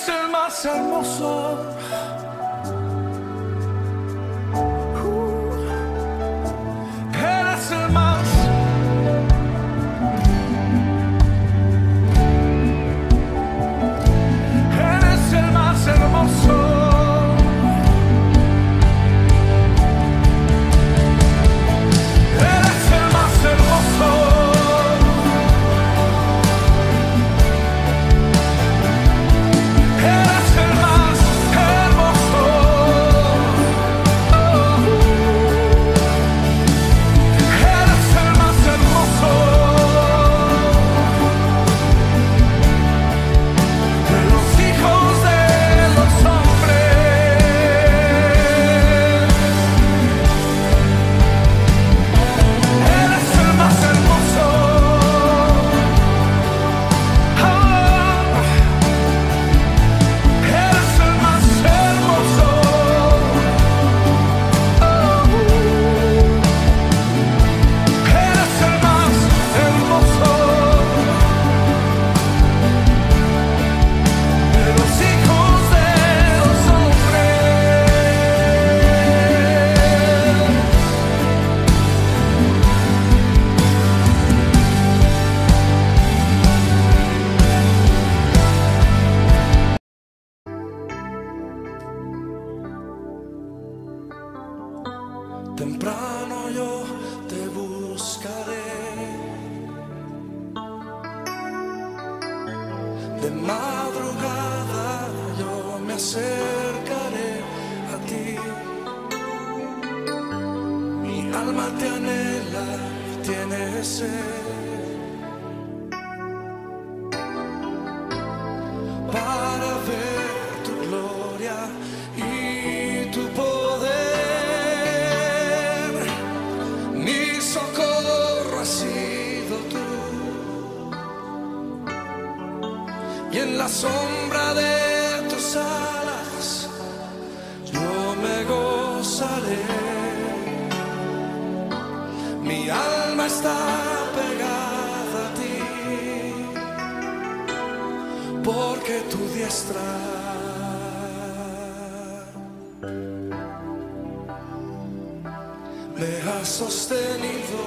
el más hermoso. temprano yo te buscaré, de madrugada yo me acercaré a ti. Mi alma te anhela y tiene sed. La sombra de tus alas yo me gozaré. Mi alma está pegada a ti, porque tu diestra me ha sostenido.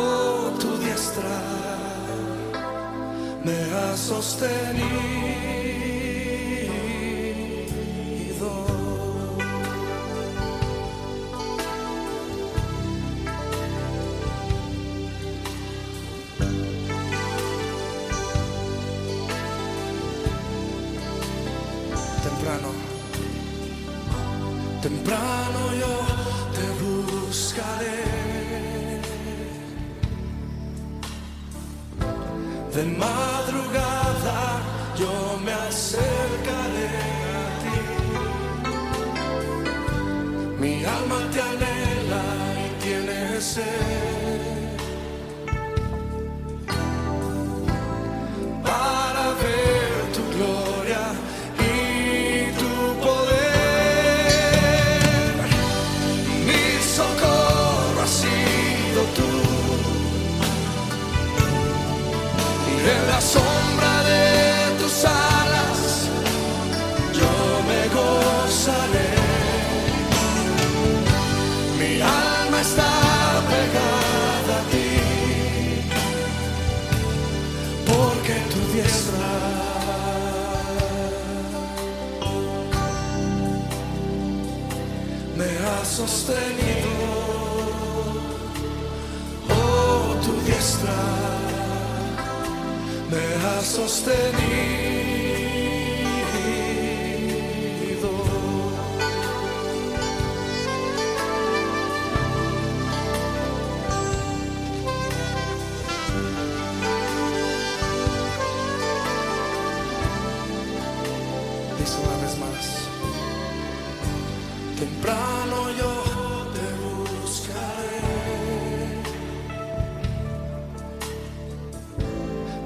Oh, tu diestra me ha sostenido. Temprano, temprano yo te buscaré, de madrugada yo me acercaré a ti. Mi alma te anhela y tiene sed para ver tu gloria y tu poder. Mi socorro ha sido tú. En la sombra de tus alas yo me gozaré. Mi alma está pegada a ti, porque tu diestra me ha sostenido. Oh, tu diestra me ha sostenido. Dice una vez más, temprano yo te buscaré.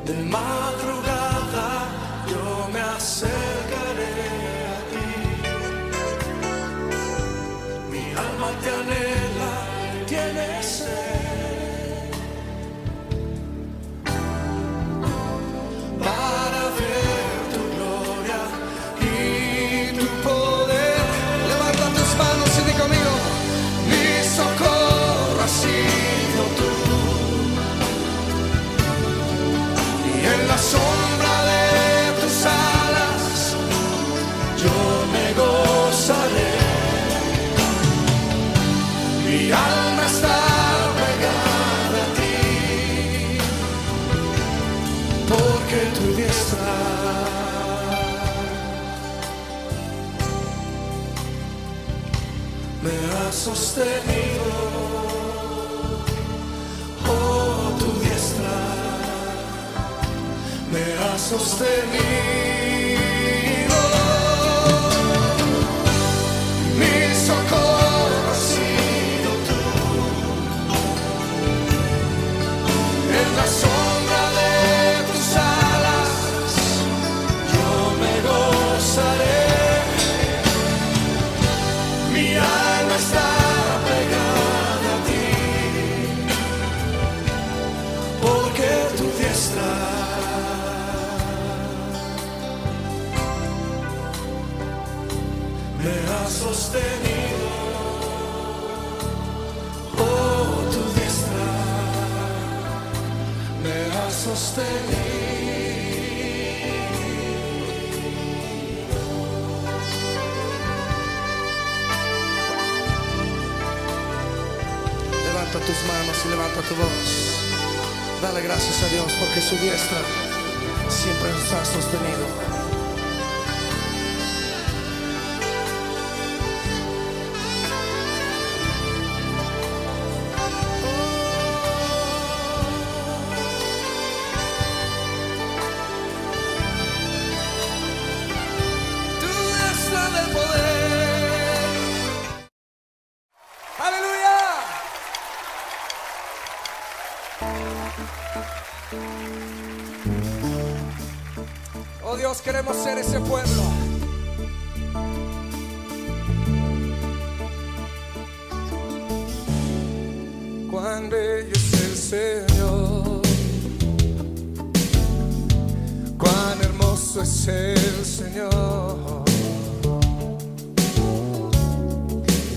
De madrugada yo me acercaré a ti. Mi alma te anhela y tiene sed para ver tu gloria y tu poder. Levanta tus manos y di conmigo: mi socorro ha sido tú. La sombra de tus alas yo me gozaré. Mi alma está pegada a ti, porque tu diestra me ha sostenido. Oh, tu diestra me ha sostenido. Mi socorro ha sido tú. En la sombra de tus alas yo me gozaré. Mi alma está pegada a ti, porque tu diestra sostenido. Oh, tu diestra me ha sostenido. tus manos y levanta tu voz. Dale gracias a Dios porque su diestra siempre nos ha sostenido. Queremos ser ese pueblo. Cuán bello es el Señor, cuán hermoso es el Señor,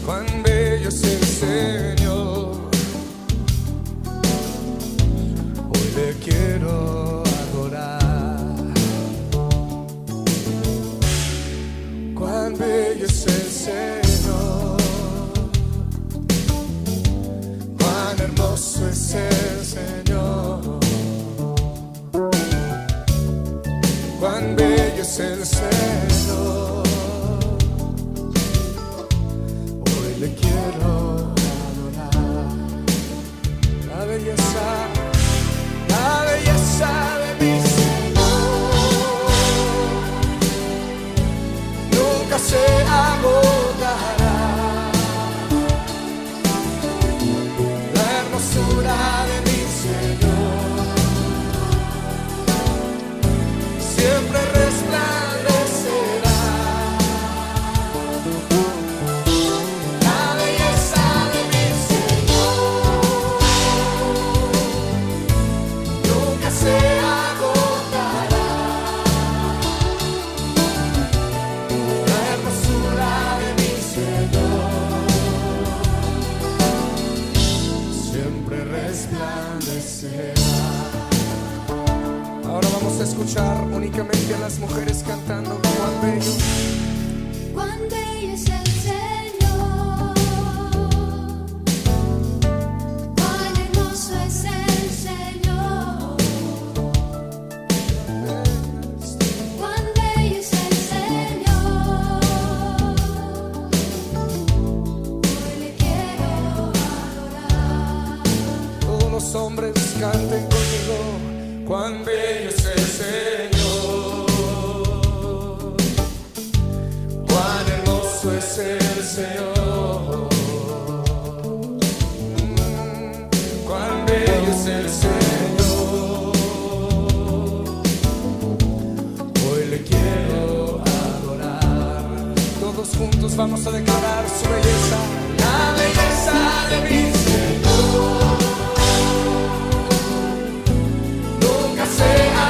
cuán bello es el Señor. Hoy le quiero adorar. Cuán bello es el Señor, cuán hermoso es el Señor, cuán bello es el Señor. Hoy le quiero adorar. La belleza de mi Señor se agotará, la hermosura de mi Señor siempre resplandecerá. La belleza de mi Señor nunca se escuchar únicamente a las mujeres cantando cuán bello. Cuán bello es el Señor, cuán hermoso es el Señor, cuán bello es el Señor. Hoy le quiero adorar. Todos los hombres canten conmigo. Cuán bello es el Señor, cuán hermoso es el Señor, cuán bello es el Señor. Hoy le quiero adorar. Todos juntos vamos a declarar su belleza. La belleza de mi Señor nunca se ha Señor,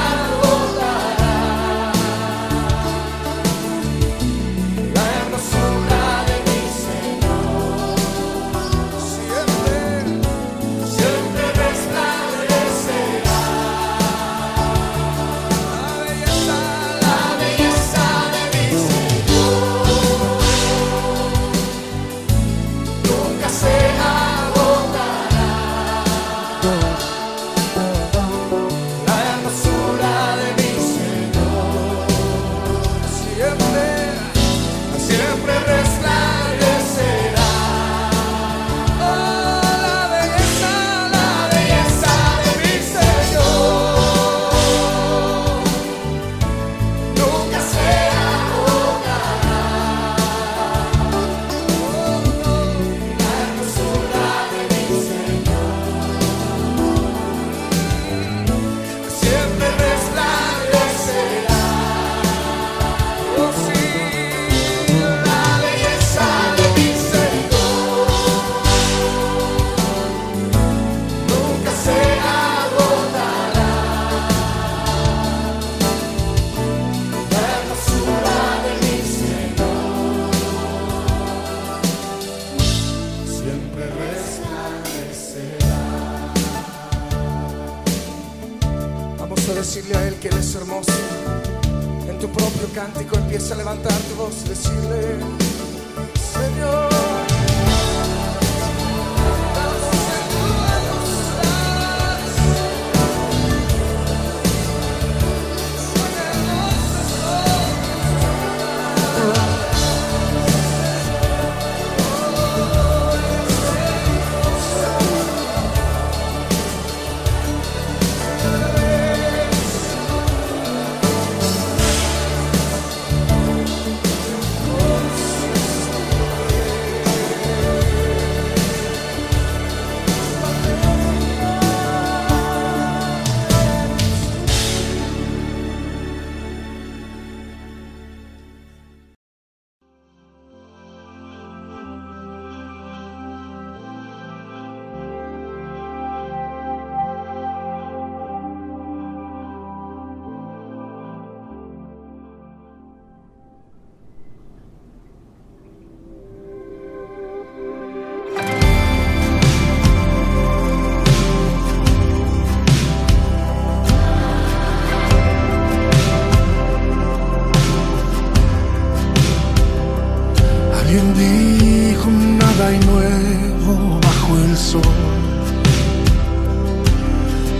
hay nuevo bajo el sol.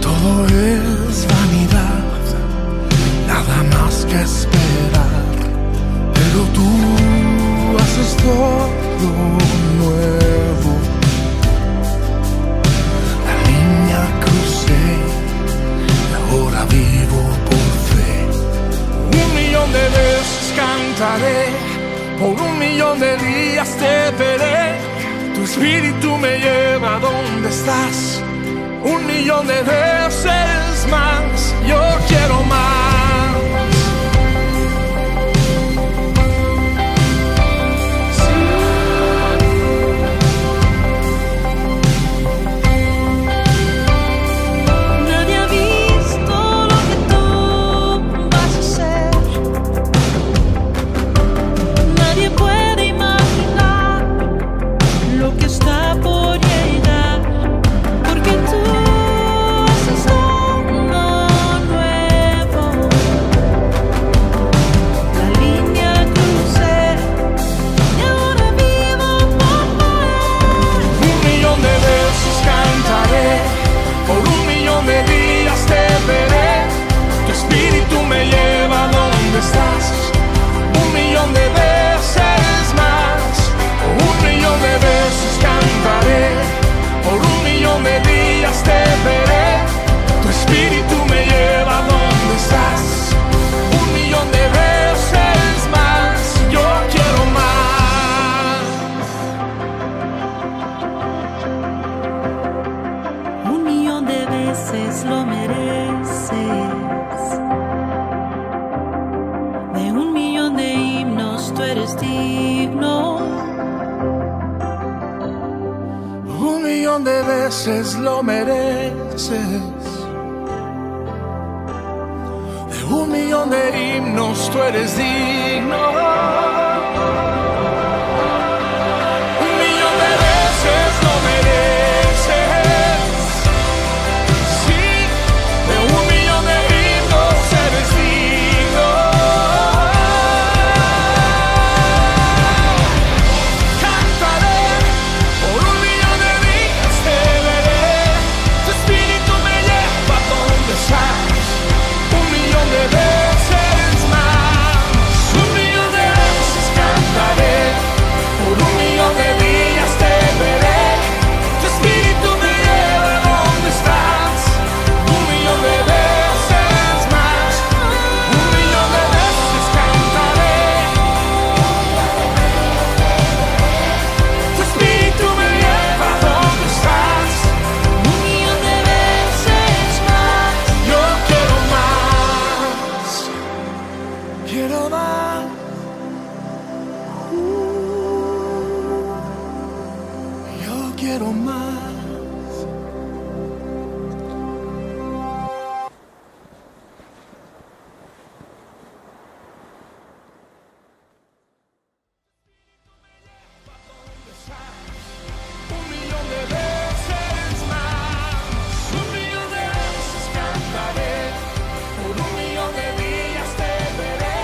Todo es vanidad, nada más que esperar. Pero tú haces todo nuevo. La línea crucé y ahora vivo por fe. 1,000,000 de veces cantaré, por 1,000,000 de días te veré. Tu espíritu me lleva donde estás. 1,000,000 de veces más. Yo quiero más. Lo mereces. De 1,000,000 de himnos tú eres digno. 1,000,000 de veces lo mereces. Sí, de 1,000,000 de himnos eres digno. Cantaré por 1,000,000 de días de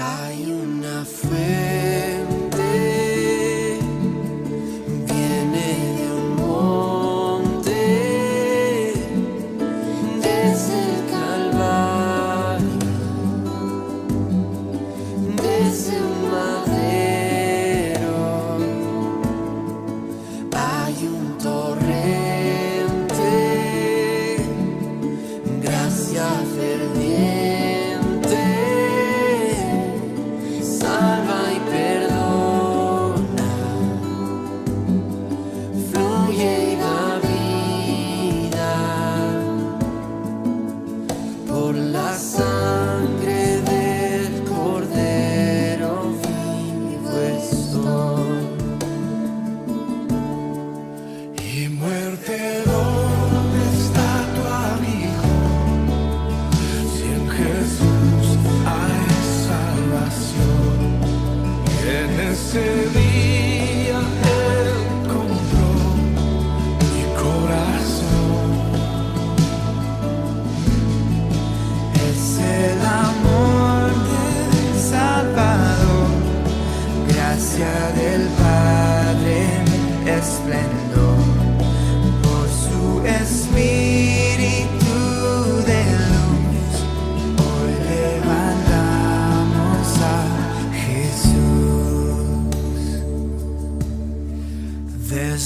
Hay una fuente, viene de un monte, desde el Calvario, desde un madero. Hay un torrente, gracia ferviente,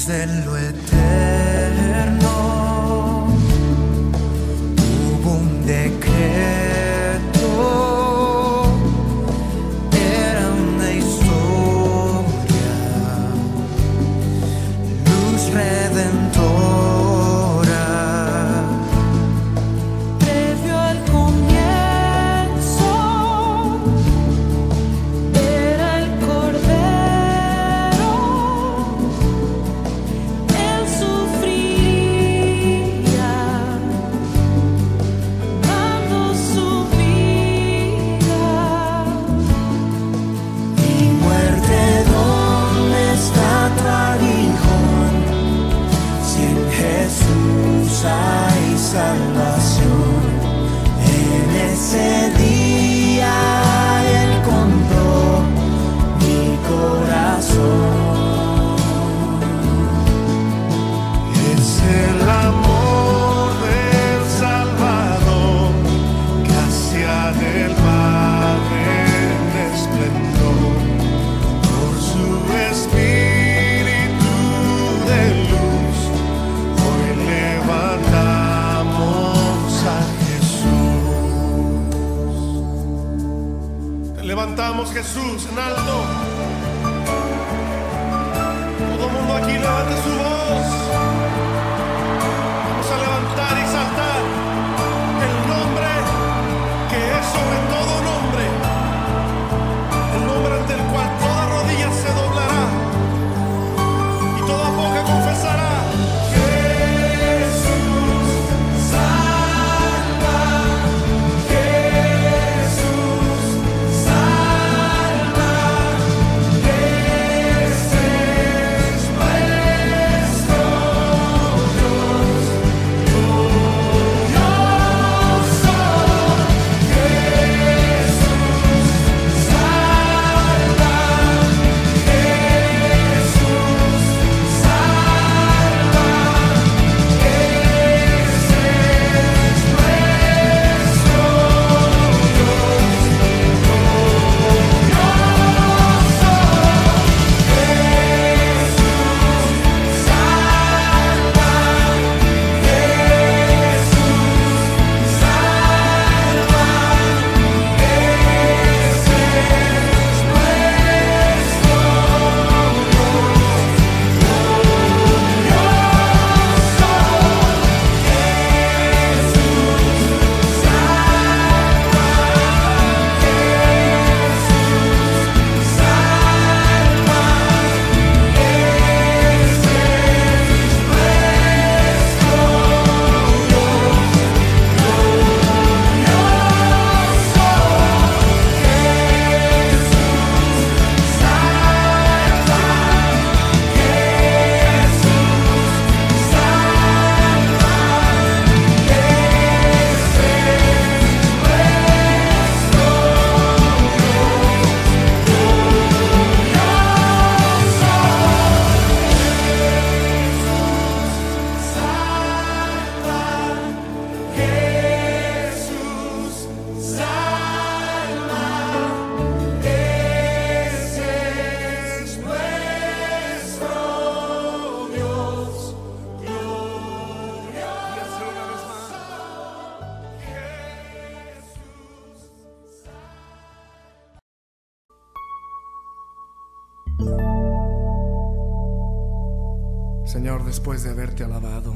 en lo eterno hubo un decreto, era una historia, luz redentora, previo al comienzo, era el Cordero. Hay salvación, en ese día Él compró mi corazón. Es el amor del Salvador, gracia del Padre en esplendor, por su espíritu de luz. Levantamos Jesús en alto. Todo el mundo aquí levante su voz. Vamos a levantar y exaltar el nombre que es sobre todo nombre, el nombre ante el cual toda rodilla se doblará y toda boca confesará. Let's go. Señor, después de haberte alabado,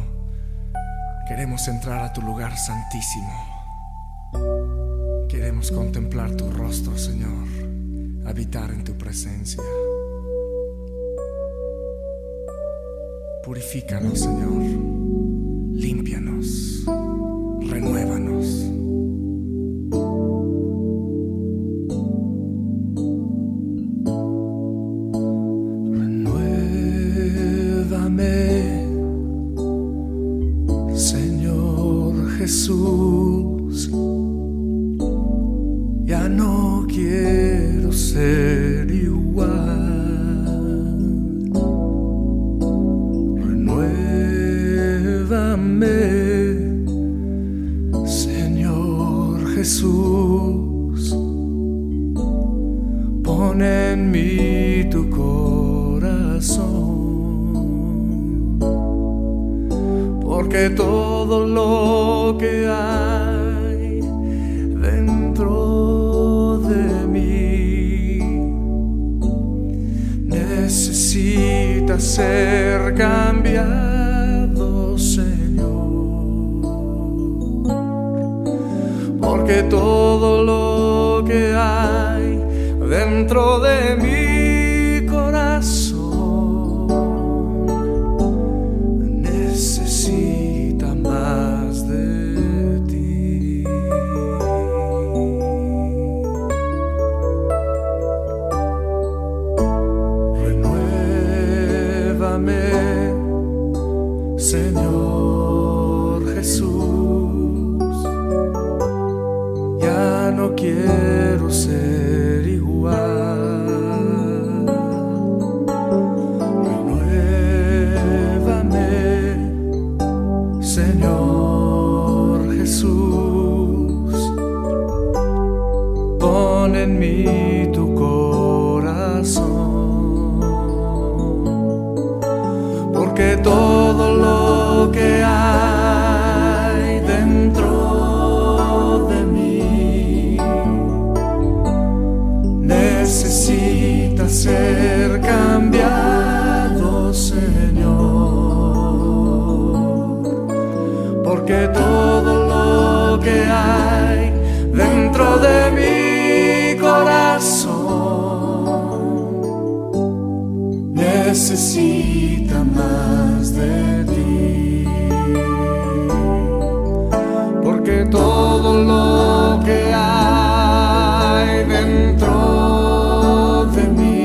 queremos entrar a tu lugar santísimo. Queremos contemplar tu rostro, Señor, habitar en tu presencia. Purifícanos, Señor, límpianos, renuévanos. Jesús, ya no quiero ser igual. Renuévame, Señor Jesús, pon en mí tu corazón, porque todo lo que hay dentro de mí necesita ser cambiado, Señor, porque todo lo que hay dentro de mi corazón necesita más de ti. Señor Jesús, ya no quiero ser igual. Renuévame, Señor Jesús, pon en mí tu corazón, porque todo lo que hay dentro de mí necesita ser cambiado, Señor, porque todo lo que hay dentro de mi corazón necesita más de ti. Que todo lo que hay dentro de mí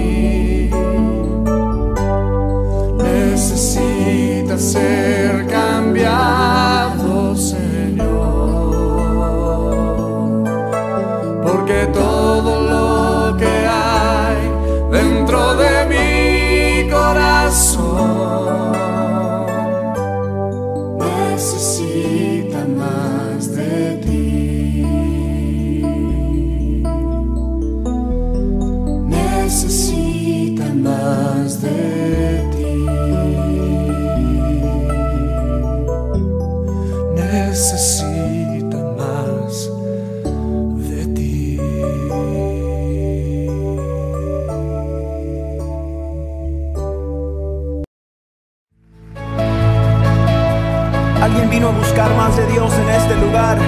necesita ser cambiado, Señor, porque todo lo que hay dentro de mi corazón necesita más de ti, necesita más de ti, necesita más de ti. Alguien vino a buscar más de Dios en este lugar.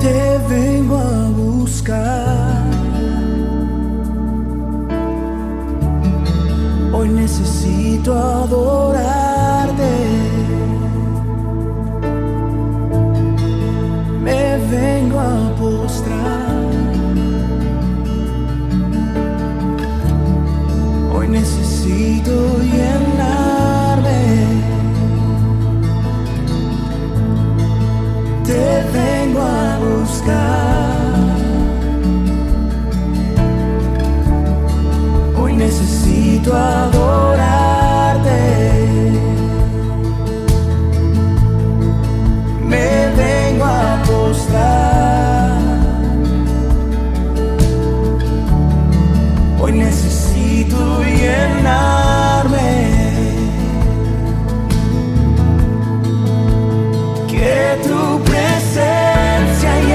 Te vengo a buscar. Hoy necesito adorarte. Me vengo a postrar. Necesito llenarme. Te vengo a buscar. Hoy necesito adorarte. Me vengo a postrar. Hoy necesito llenarme, que tu presencia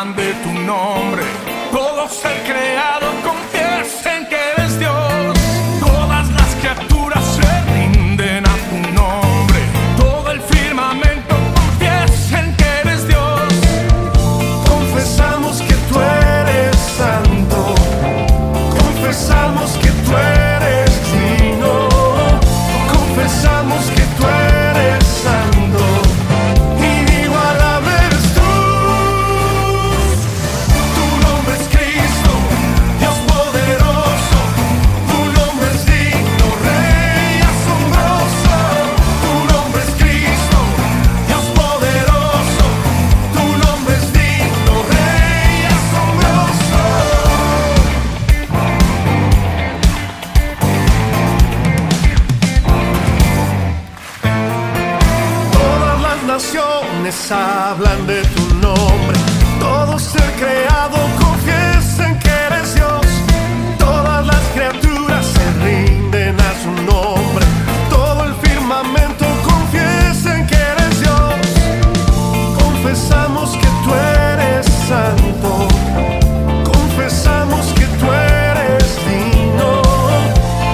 grande tu nombre. Todo ser creado confiesa en que eres Dios. Todas las criaturas se rinden a tu nombre. Todo el firmamento confiesa en que eres Dios. Confesamos que tú eres santo. Confesamos que tú eres digno. Confesamos que tú eres santo. Hablan de tu nombre, todo ser creado confiesa en que eres Dios, todas las criaturas se rinden a su nombre, todo el firmamento confiesa en que eres Dios, confesamos que tú eres santo, confesamos que tú eres digno,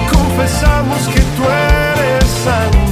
confesamos que tú eres santo.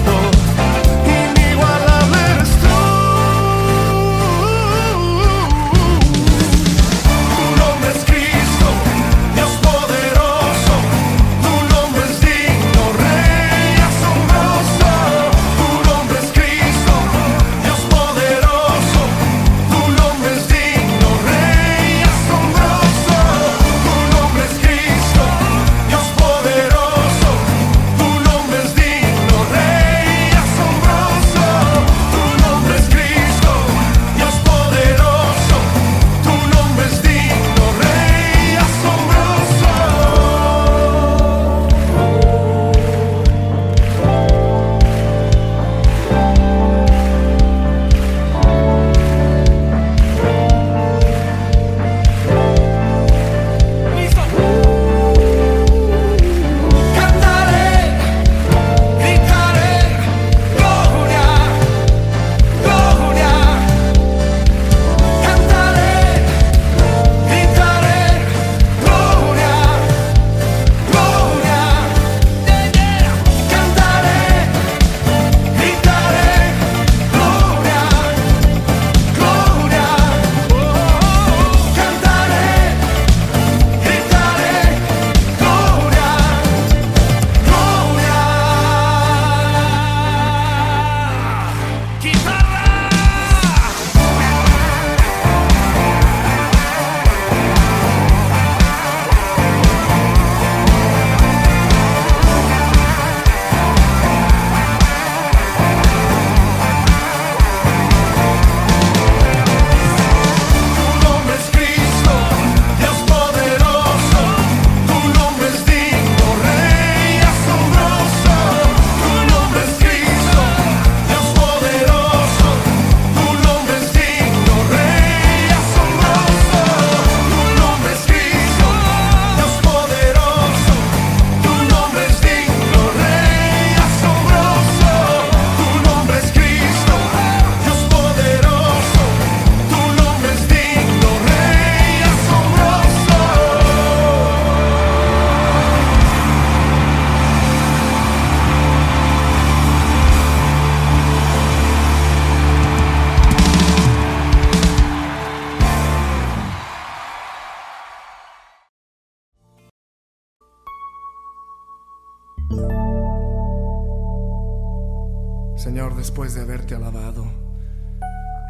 Señor, después de haberte alabado,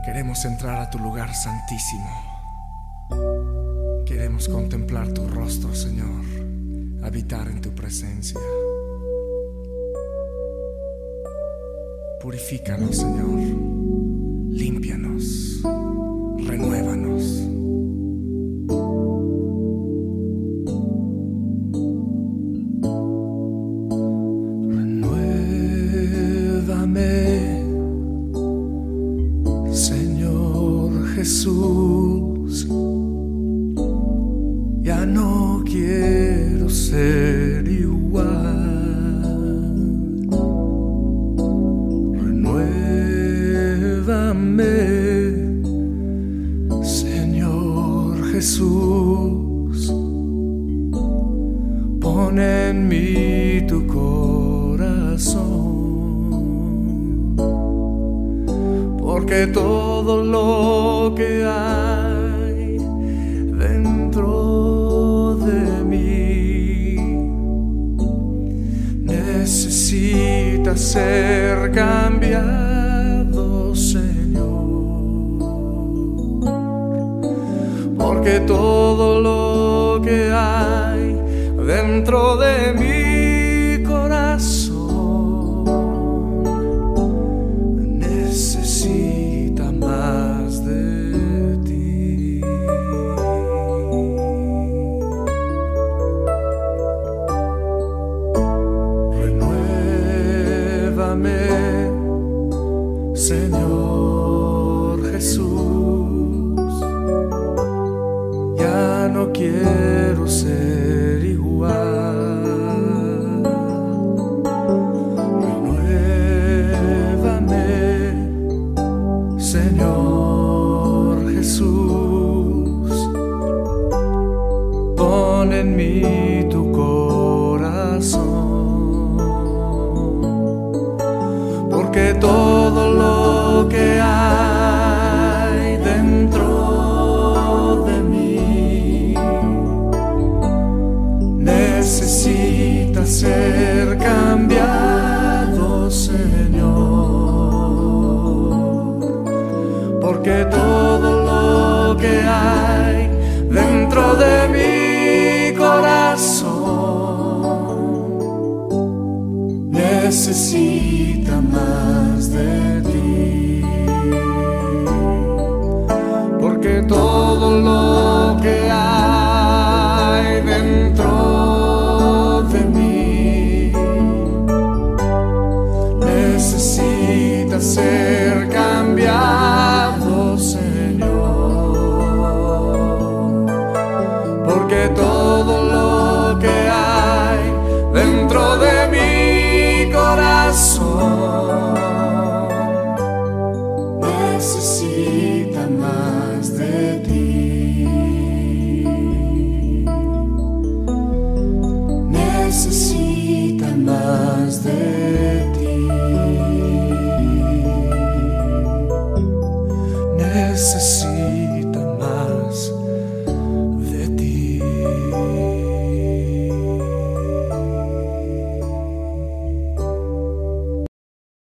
queremos entrar a tu lugar santísimo. Queremos contemplar tu rostro, Señor, habitar en tu presencia. Purifícanos, Señor, límpianos, renuévanos. Jesús, ya no quiero ser igual. Renuévame, Señor. Jesús, pon en mí tu corazón, porque todo lo que hay dentro de mí necesita ser cambiado, Señor. Que todo lo que hay dentro de mi corazón necesita más de ti. Renuévame, Señor Jesús. No quiero ser igual. Renuévame, Señor Jesús. Pon en mí tu corazón, porque todo lo que hay dentro necesita ser cambiado, Señor, porque todo lo que hay dentro de mi corazón necesita más de ti, porque todo lo que hay dentro ser cambiado, Señor, porque todo lo que hay dentro de mi corazón necesita más de ti, necesita más de ti. Necesito